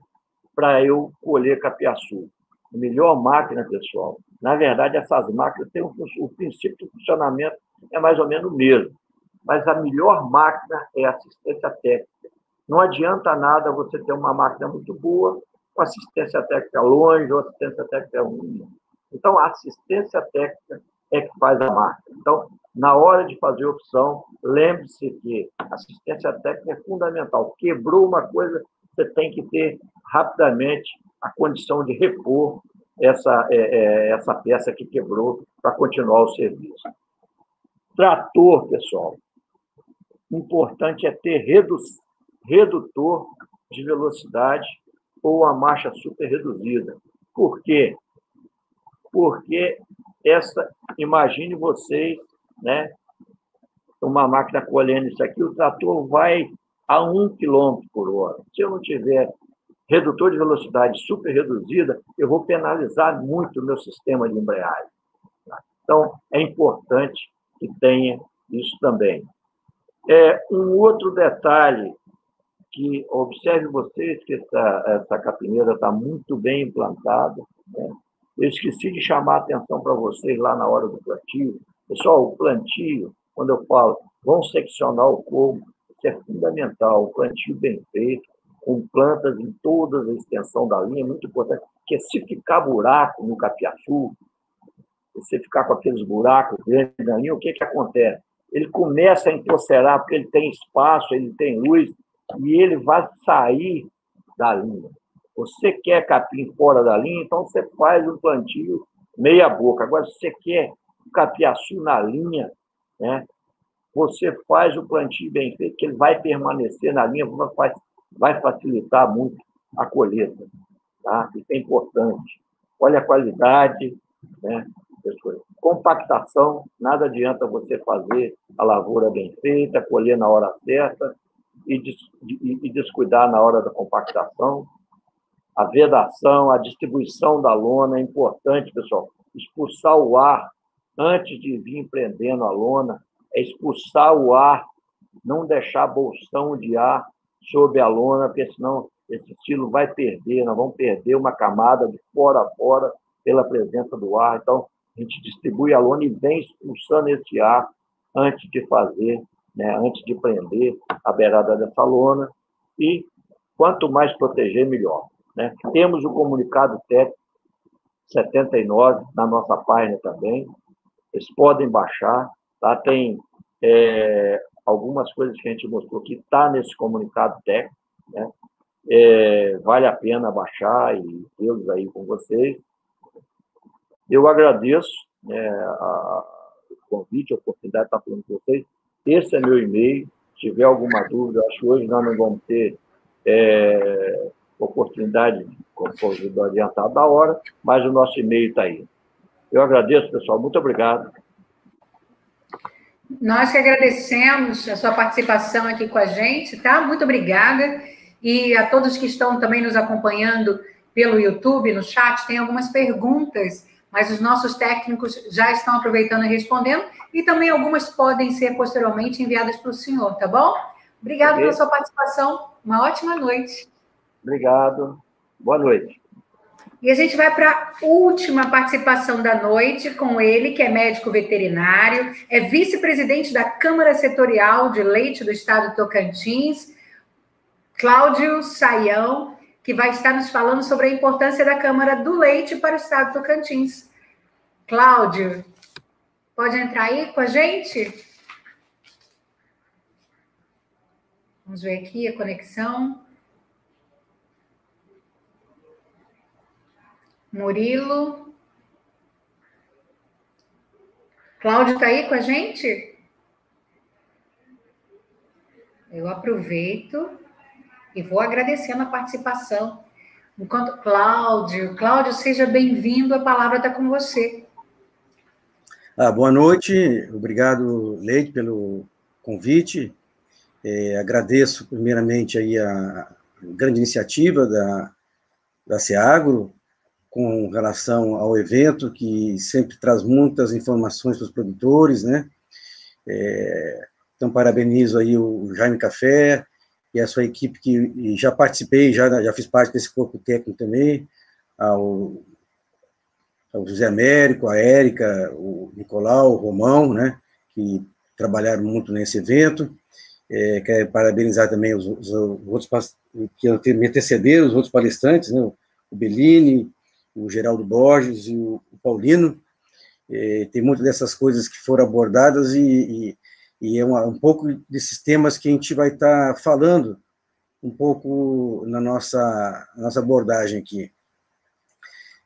para eu colher capiaçu? A melhor máquina, pessoal, na verdade, essas máquinas têm um, o princípio de funcionamento é mais ou menos o mesmo, mas a melhor máquina é a assistência técnica. Não adianta nada você ter uma máquina muito boa com assistência técnica longe ou assistência técnica ruim. Então, a assistência técnica é que faz a marca. Então, na hora de fazer a opção, lembre-se que assistência técnica é fundamental. Quebrou uma coisa, você tem que ter rapidamente a condição de repor essa, é, é, essa peça que quebrou para continuar o serviço. Trator, pessoal. Importante é ter redu redutor de velocidade ou a marcha super reduzida. Por quê? Porque essa, imagine vocês, né, uma máquina colhendo isso aqui, o trator vai a um quilômetro por hora. Se eu não tiver redutor de velocidade super reduzida, eu vou penalizar muito o meu sistema de embreagem. Então, é importante que tenha isso também. É, um outro detalhe que observe vocês que essa, essa capineira está muito bem implantada, né? Eu esqueci de chamar a atenção para vocês lá na hora do plantio. Pessoal, o plantio, quando eu falo, vão seccionar o couro, que é fundamental, o plantio bem feito, com plantas em toda a extensão da linha, é muito importante, porque se ficar buraco no capiaçu, se ficar com aqueles buracos grandes na linha, o que, que acontece? Ele começa a entorcerar, porque ele tem espaço, ele tem luz, e ele vai sair da linha. Você quer capim fora da linha, então você faz um plantio meia boca. Agora, se você quer o capiaçu na linha, né, você faz o plantio bem feito, que ele vai permanecer na linha, vai facilitar muito a colheita. Tá? Isso é importante. Olha a qualidade, né, das coisas. Compactação, nada adianta você fazer a lavoura bem feita, colher na hora certa e, des, e, e descuidar na hora da compactação. A vedação, a distribuição da lona é importante, pessoal. Expulsar o ar antes de vir prendendo a lona, é expulsar o ar, não deixar bolsão de ar sobre a lona, porque senão esse estilo vai perder, nós vamos perder uma camada de fora a fora pela presença do ar. Então, a gente distribui a lona e vem expulsando esse ar antes de fazer, né, antes de prender a beirada dessa lona. E quanto mais proteger, melhor. Né? Temos o comunicado técnico setenta e nove na nossa página também. Vocês podem baixar. Tá? Tem é, algumas coisas que a gente mostrou que está nesse comunicado técnico. Né? É, vale a pena baixar e tê-los aí com vocês. Eu agradeço é, a, o convite, a oportunidade de estar falando com vocês. Esse é meu e-mail. Se tiver alguma dúvida, acho que hoje nós não vamos ter... É, oportunidade, como foi adiantado da hora, mas o nosso e-mail está aí. Eu agradeço, pessoal. Muito obrigado. Nós que agradecemos a sua participação aqui com a gente, tá? Muito obrigada. E a todos que estão também nos acompanhando pelo YouTube, no chat, tem algumas perguntas, mas os nossos técnicos já estão aproveitando e respondendo, e também algumas podem ser posteriormente enviadas para o senhor, tá bom? Obrigada pela sua participação. Uma ótima noite. Obrigado. Boa noite. E a gente vai para a última participação da noite com ele, que é médico veterinário, é vice-presidente da Câmara Setorial de Leite do Estado do Tocantins, Cláudio Saião, que vai estar nos falando sobre a importância da Câmara do Leite para o Estado do Tocantins. Cláudio, pode entrar aí com a gente? Vamos ver aqui a conexão. Murilo. Cláudio está aí com a gente? Eu aproveito e vou agradecendo a participação. Enquanto Cláudio, Cláudio, seja bem-vindo, a palavra está com você. Ah, boa noite, obrigado, Leite, pelo convite. É, agradeço primeiramente aí a grande iniciativa da, da SEAGRO, com relação ao evento, que sempre traz muitas informações para os produtores, né? É, então, parabenizo aí o Jaime Café e a sua equipe, que já participei, já, já fiz parte desse corpo técnico também, ao, ao José Américo, a Érica, o Nicolau, o Romão, né? Que trabalharam muito nesse evento. É, quero parabenizar também os, os outros que me antecederam, os outros palestrantes, né? O Bellini, o Geraldo Borges e o Paulino. É, tem muitas dessas coisas que foram abordadas e, e, e é uma, um pouco desses temas que a gente vai estar tá falando um pouco na nossa, nossa abordagem aqui.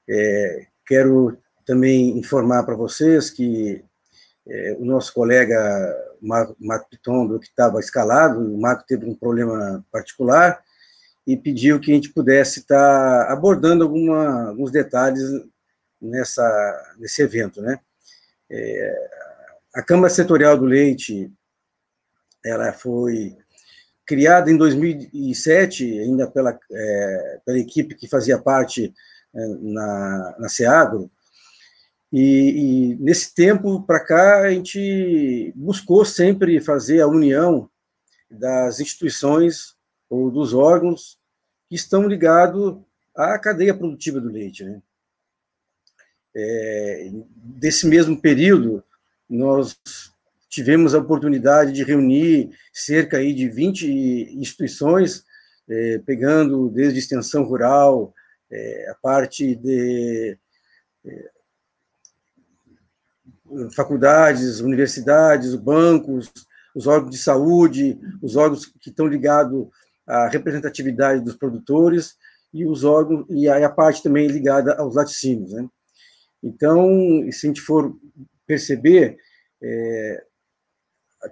É, quero também informar para vocês que é, o nosso colega Marcos Pitombo, que estava escalado, o Marco teve um problema particular, e pediu que a gente pudesse estar abordando alguma, alguns detalhes nessa, nesse evento, né? É, a Câmara Setorial do Leite, ela foi criada em dois mil e sete, ainda pela, é, pela equipe que fazia parte é, na, na SEAGRO, e, e nesse tempo para cá a gente buscou sempre fazer a união das instituições ou dos órgãos que estão ligados à cadeia produtiva do leite, né? É, desse mesmo período, nós tivemos a oportunidade de reunir cerca aí de vinte instituições, é, pegando desde extensão rural, é, a parte de é, faculdades, universidades, bancos, os órgãos de saúde, os órgãos que estão ligados à representatividade dos produtores e os órgãos e a parte também ligada aos laticínios, né? Então, se a gente for perceber, é,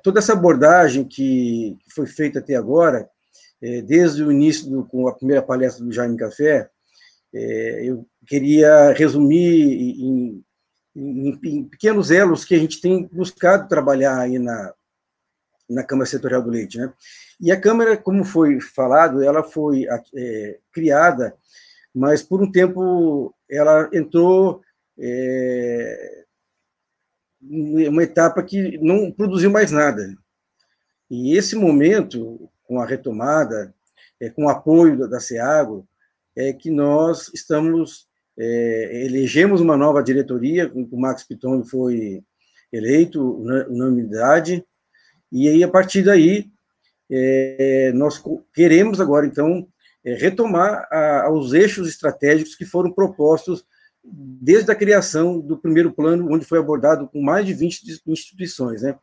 toda essa abordagem que foi feita até agora, é, desde o início do, com a primeira palestra do Jaime Café, é, eu queria resumir em, em, em pequenos elos que a gente tem buscado trabalhar aí na na Câmara Setorial do Leite, né? E a Câmara, como foi falado, ela foi é, criada, mas por um tempo ela entrou é, uma etapa que não produziu mais nada. E esse momento, com a retomada, é, com o apoio da, da SEAGRO, é que nós estamos, é, elegemos uma nova diretoria, o Marcos Pitombo foi eleito, unanimidade, e aí, a partir daí, é, nós queremos agora, então, é, retomar a, aos eixos estratégicos que foram propostos desde a criação do primeiro plano, onde foi abordado com mais de vinte instituições, né?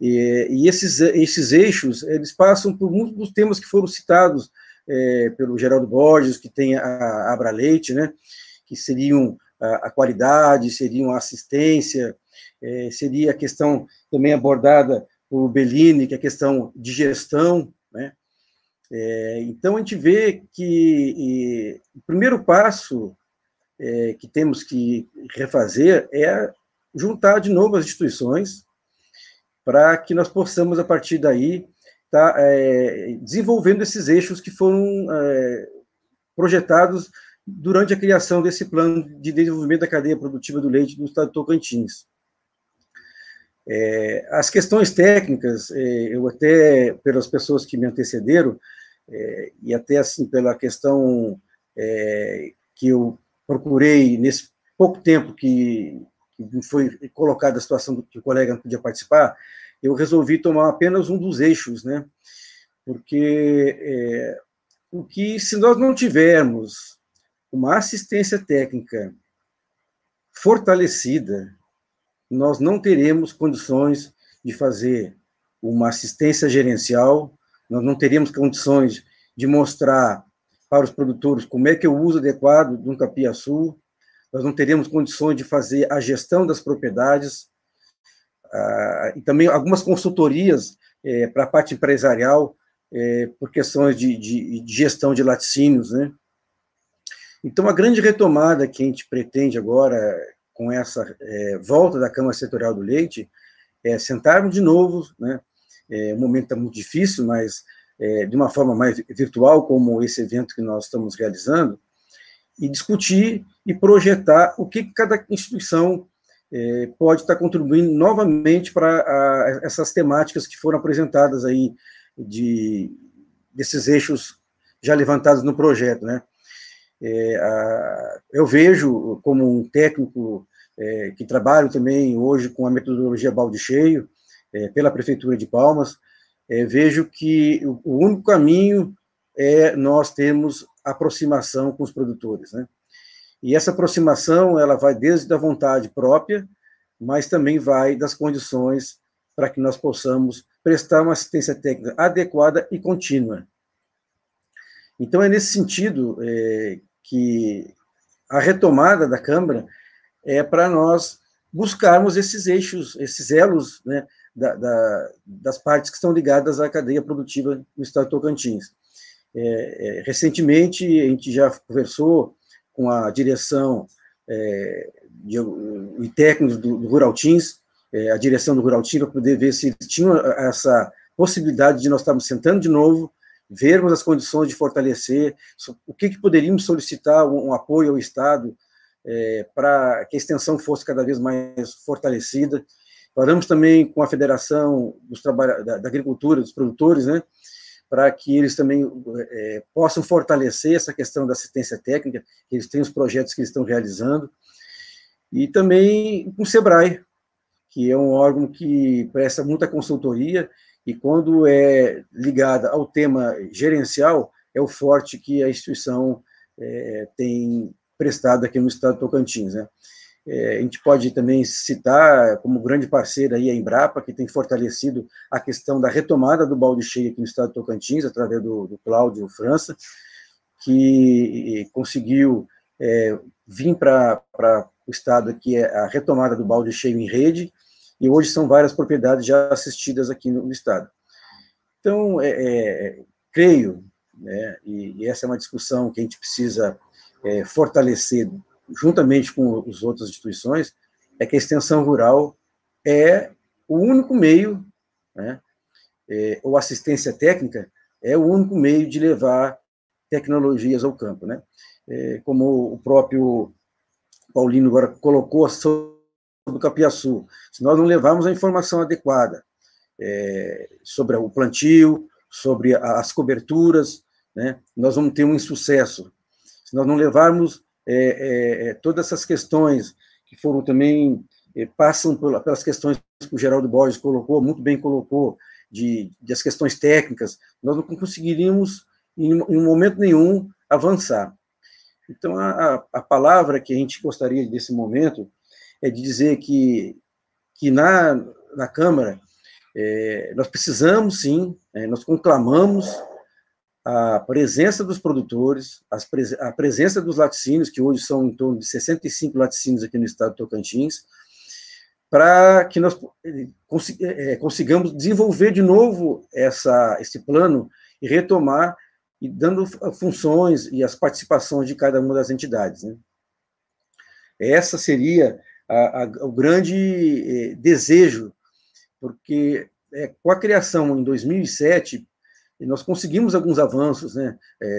E, e esses, esses eixos, eles passam por muitos dos temas que foram citados é, pelo Geraldo Borges, que tem a, a AbraLeite, né? Que seriam a, a qualidade, seriam a assistência, é, seria a questão também abordada o Bellini, que é a questão de gestão, né? É, então, a gente vê que e, o primeiro passo é, que temos que refazer é juntar de novo as instituições para que nós possamos, a partir daí, estar tá, é, desenvolvendo esses eixos que foram é, projetados durante a criação desse plano de desenvolvimento da cadeia produtiva do leite no estado do Tocantins. É, as questões técnicas, é, eu até, pelas pessoas que me antecederam, é, e até assim pela questão é, que eu procurei nesse pouco tempo que foi colocada a situação do que o colega não podia participar, eu resolvi tomar apenas um dos eixos, né? Porque é, o que, se nós não tivermos uma assistência técnica fortalecida, nós não teremos condições de fazer uma assistência gerencial, nós não teremos condições de mostrar para os produtores como é que é o uso adequado de um capiaçu, nós não teremos condições de fazer a gestão das propriedades, ah, e também algumas consultorias eh, para a parte empresarial, eh, por questões de, de, de gestão de laticínios, né? Então, a grande retomada que a gente pretende agora, com essa é, volta da Câmara Setorial do Leite, é, sentarmos de novo, né? É, o momento está muito difícil, mas é, de uma forma mais virtual, como esse evento que nós estamos realizando, e discutir e projetar o que cada instituição é, pode estar tá contribuindo novamente para essas temáticas que foram apresentadas aí, de, desses eixos já levantados no projeto, né? É, a, eu vejo como um técnico é, que trabalho também hoje com a metodologia Balde Cheio, é, pela Prefeitura de Palmas, é, vejo que o, o único caminho é nós termos aproximação com os produtores, né? E essa aproximação, ela vai desde a vontade própria, mas também vai das condições para que nós possamos prestar uma assistência técnica adequada e contínua. Então, é nesse sentido é, que a retomada da Câmara é para nós buscarmos esses eixos, esses elos, né, da, da, das partes que estão ligadas à cadeia produtiva do estado de Tocantins. É, é, recentemente, a gente já conversou com a direção é, de, e técnicos do, do Ruralins, é, a direção do Ruralins, para poder ver se eles tinham essa possibilidade de nós estarmos sentando de novo, vermos as condições de fortalecer, o que, que poderíamos solicitar um, um apoio ao Estado é, para que a extensão fosse cada vez mais fortalecida. Falamos também com a Federação dos Trabalha- da, da Agricultura, dos produtores, né, para que eles também é, possam fortalecer essa questão da assistência técnica, eles têm os projetos que eles estão realizando, e também o SEBRAE, que é um órgão que presta muita consultoria, e quando é ligada ao tema gerencial, é o forte que a instituição é, tem prestado aqui no estado de Tocantins, né? É, a gente pode também citar como grande parceira aí a Embrapa, que tem fortalecido a questão da retomada do balde cheio aqui no estado de Tocantins, através do, do Cláudio França, que conseguiu é, vir para o estado aqui a retomada do balde cheio em rede, e hoje são várias propriedades já assistidas aqui no, no estado. Então, é, é, creio, né, e, e essa é uma discussão que a gente precisa é, fortalecer juntamente com as outras instituições, é que a extensão rural é o único meio, né, é, ou assistência técnica, é o único meio de levar tecnologias ao campo, né? É, como o próprio Paulino agora colocou sobre o Capiaçu, se nós não levarmos a informação adequada é, sobre o plantio, sobre as coberturas, né, nós vamos ter um insucesso. Se nós não levarmos É, é, é, todas essas questões que foram também, é, passam pela, pelas questões que o Geraldo Borges colocou, muito bem colocou, de, de as questões técnicas, nós não conseguiríamos, em, em momento nenhum, avançar. Então, a, a palavra que a gente gostaria desse momento é de dizer que, que na, na Câmara, é, nós precisamos, sim, é, nós conclamamos a presença dos produtores, a presença dos laticínios, que hoje são em torno de sessenta e cinco laticínios aqui no estado de Tocantins, para que nós consigamos desenvolver de novo essa, esse plano e retomar, e dando funções e as participações de cada uma das entidades, né? Essa seria a, a, o grande desejo, porque é, com a criação em dois mil e sete, e nós conseguimos alguns avanços, né,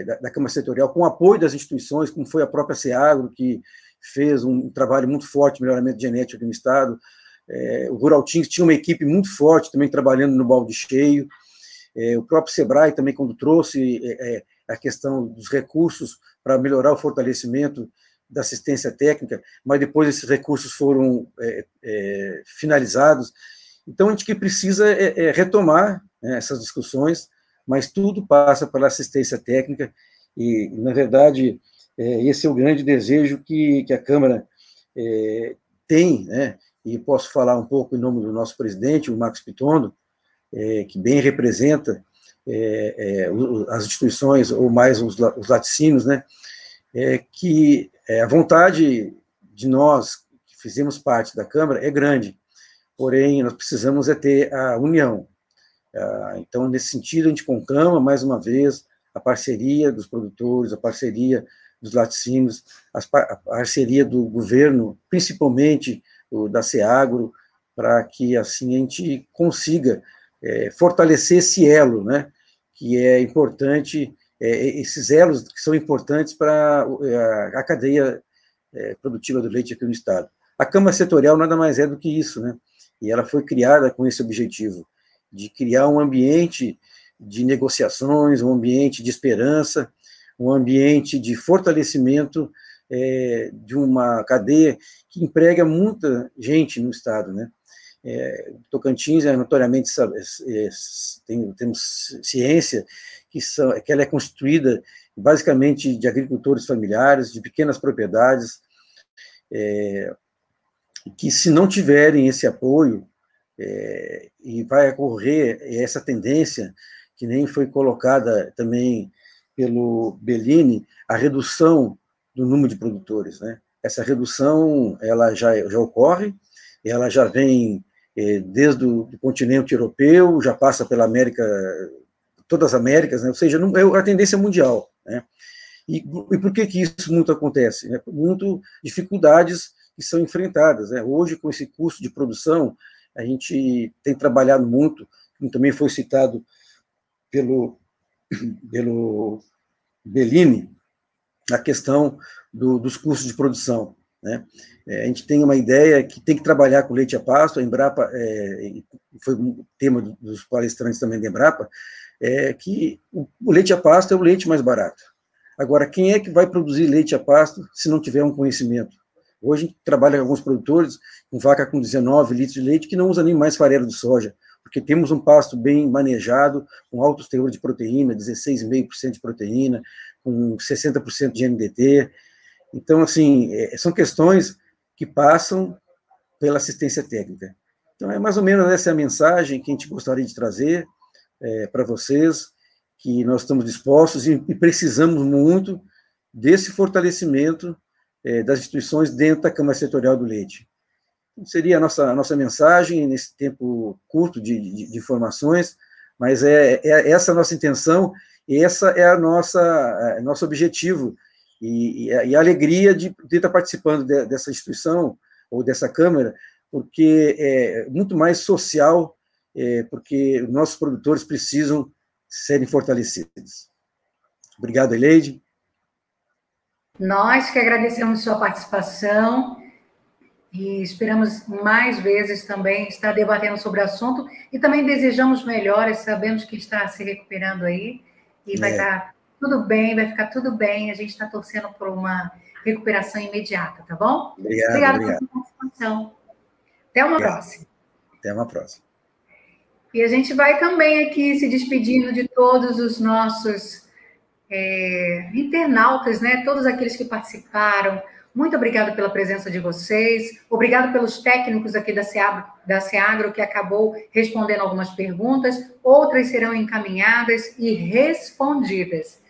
da, da Câmara Setorial, com o apoio das instituições, como foi a própria SEAGRO, que fez um trabalho muito forte de melhoramento genético aqui no estado, é, o Ruralins tinha uma equipe muito forte também trabalhando no balde cheio, é, o próprio SEBRAE também, quando trouxe é, a questão dos recursos para melhorar o fortalecimento da assistência técnica, mas depois esses recursos foram é, é, finalizados. Então, a gente que precisa é, é, retomar, né, essas discussões, mas tudo passa pela assistência técnica, e, na verdade, é, esse é o grande desejo que, que a Câmara é, tem, né? E posso falar um pouco em nome do nosso presidente, o Marcos Pitombo, é, que bem representa é, é, as instituições, ou mais os, os laticínios, né? É, que é, a vontade de nós, que fizemos parte da Câmara, é grande, porém, nós precisamos é ter a união. Então, nesse sentido, a gente conclama, mais uma vez, a parceria dos produtores, a parceria dos laticínios, a parceria do governo, principalmente o da SEAGRO, para que, assim, a gente consiga é, fortalecer esse elo, né, que é importante, é, esses elos que são importantes para a, a cadeia é, produtiva do leite aqui no estado. A Câmara Setorial nada mais é do que isso, né, e ela foi criada com esse objetivo, de criar um ambiente de negociações, um ambiente de esperança, um ambiente de fortalecimento é, de uma cadeia que emprega muita gente no estado, né? É, Tocantins, é, notoriamente, sabe, é, tem, temos ciência que, são, que ela é constituída basicamente de agricultores familiares, de pequenas propriedades, é, que se não tiverem esse apoio, É, e vai ocorrer essa tendência, que nem foi colocada também pelo Bellini, a redução do número de produtores, né? Essa redução, ela já, já ocorre, ela já vem é, desde o continente europeu, já passa pela América, todas as Américas, né? Ou seja, não, é a tendência mundial, né? E, e por que que isso muito acontece? Né? Muito dificuldades que são enfrentadas, né? Hoje, com esse custo de produção, a gente tem trabalhado muito, como também foi citado pelo, pelo Bellini, a questão do, dos custos de produção. Né? É, a gente tem uma ideia que tem que trabalhar com leite a pasto, a Embrapa, é, foi um tema dos palestrantes também da Embrapa, é que o, o leite a pasto é o leite mais barato. Agora, quem é que vai produzir leite a pasto se não tiver um conhecimento? Hoje, a gente trabalha com alguns produtores com vaca com dezenove litros de leite que não usa nem mais farelo de soja, porque temos um pasto bem manejado, com altos teores de proteína, dezesseis vírgula cinco por cento de proteína, com sessenta por cento de M D T. Então, assim, são questões que passam pela assistência técnica. Então, é mais ou menos essa a mensagem que a gente gostaria de trazer é, para vocês, que nós estamos dispostos e, e precisamos muito desse fortalecimento é, das instituições dentro da Câmara Setorial do Leite. Então, seria a nossa, a nossa mensagem nesse tempo curto de, de, de informações, mas é, é essa a nossa intenção, e essa é a nossa, a nosso objetivo, E, e, a, e a alegria de, de estar participando de, dessa instituição ou dessa Câmara, porque é muito mais social, é, porque nossos produtores precisam serem fortalecidos. Obrigado, Eleide. Nós que agradecemos sua participação e esperamos mais vezes também estar debatendo sobre o assunto e também desejamos melhoras, sabemos que está se recuperando aí e vai é. estar... Tudo bem, vai ficar tudo bem. A gente está torcendo por uma recuperação imediata, tá bom? Obrigado, obrigado, obrigado. Pela participação. Até uma obrigado. próxima. Até uma próxima. E a gente vai também aqui se despedindo de todos os nossos é, internautas, né? Todos aqueles que participaram. Muito obrigado pela presença de vocês. Obrigado pelos técnicos aqui da SEAGRO, da SEAGRO que acabou respondendo algumas perguntas. Outras serão encaminhadas e respondidas.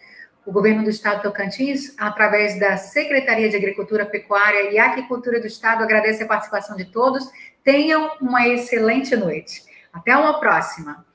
O Governo do Estado de Tocantins, através da Secretaria de Agricultura, Pecuária e Aquicultura do Estado, agradece a participação de todos. Tenham uma excelente noite. Até uma próxima.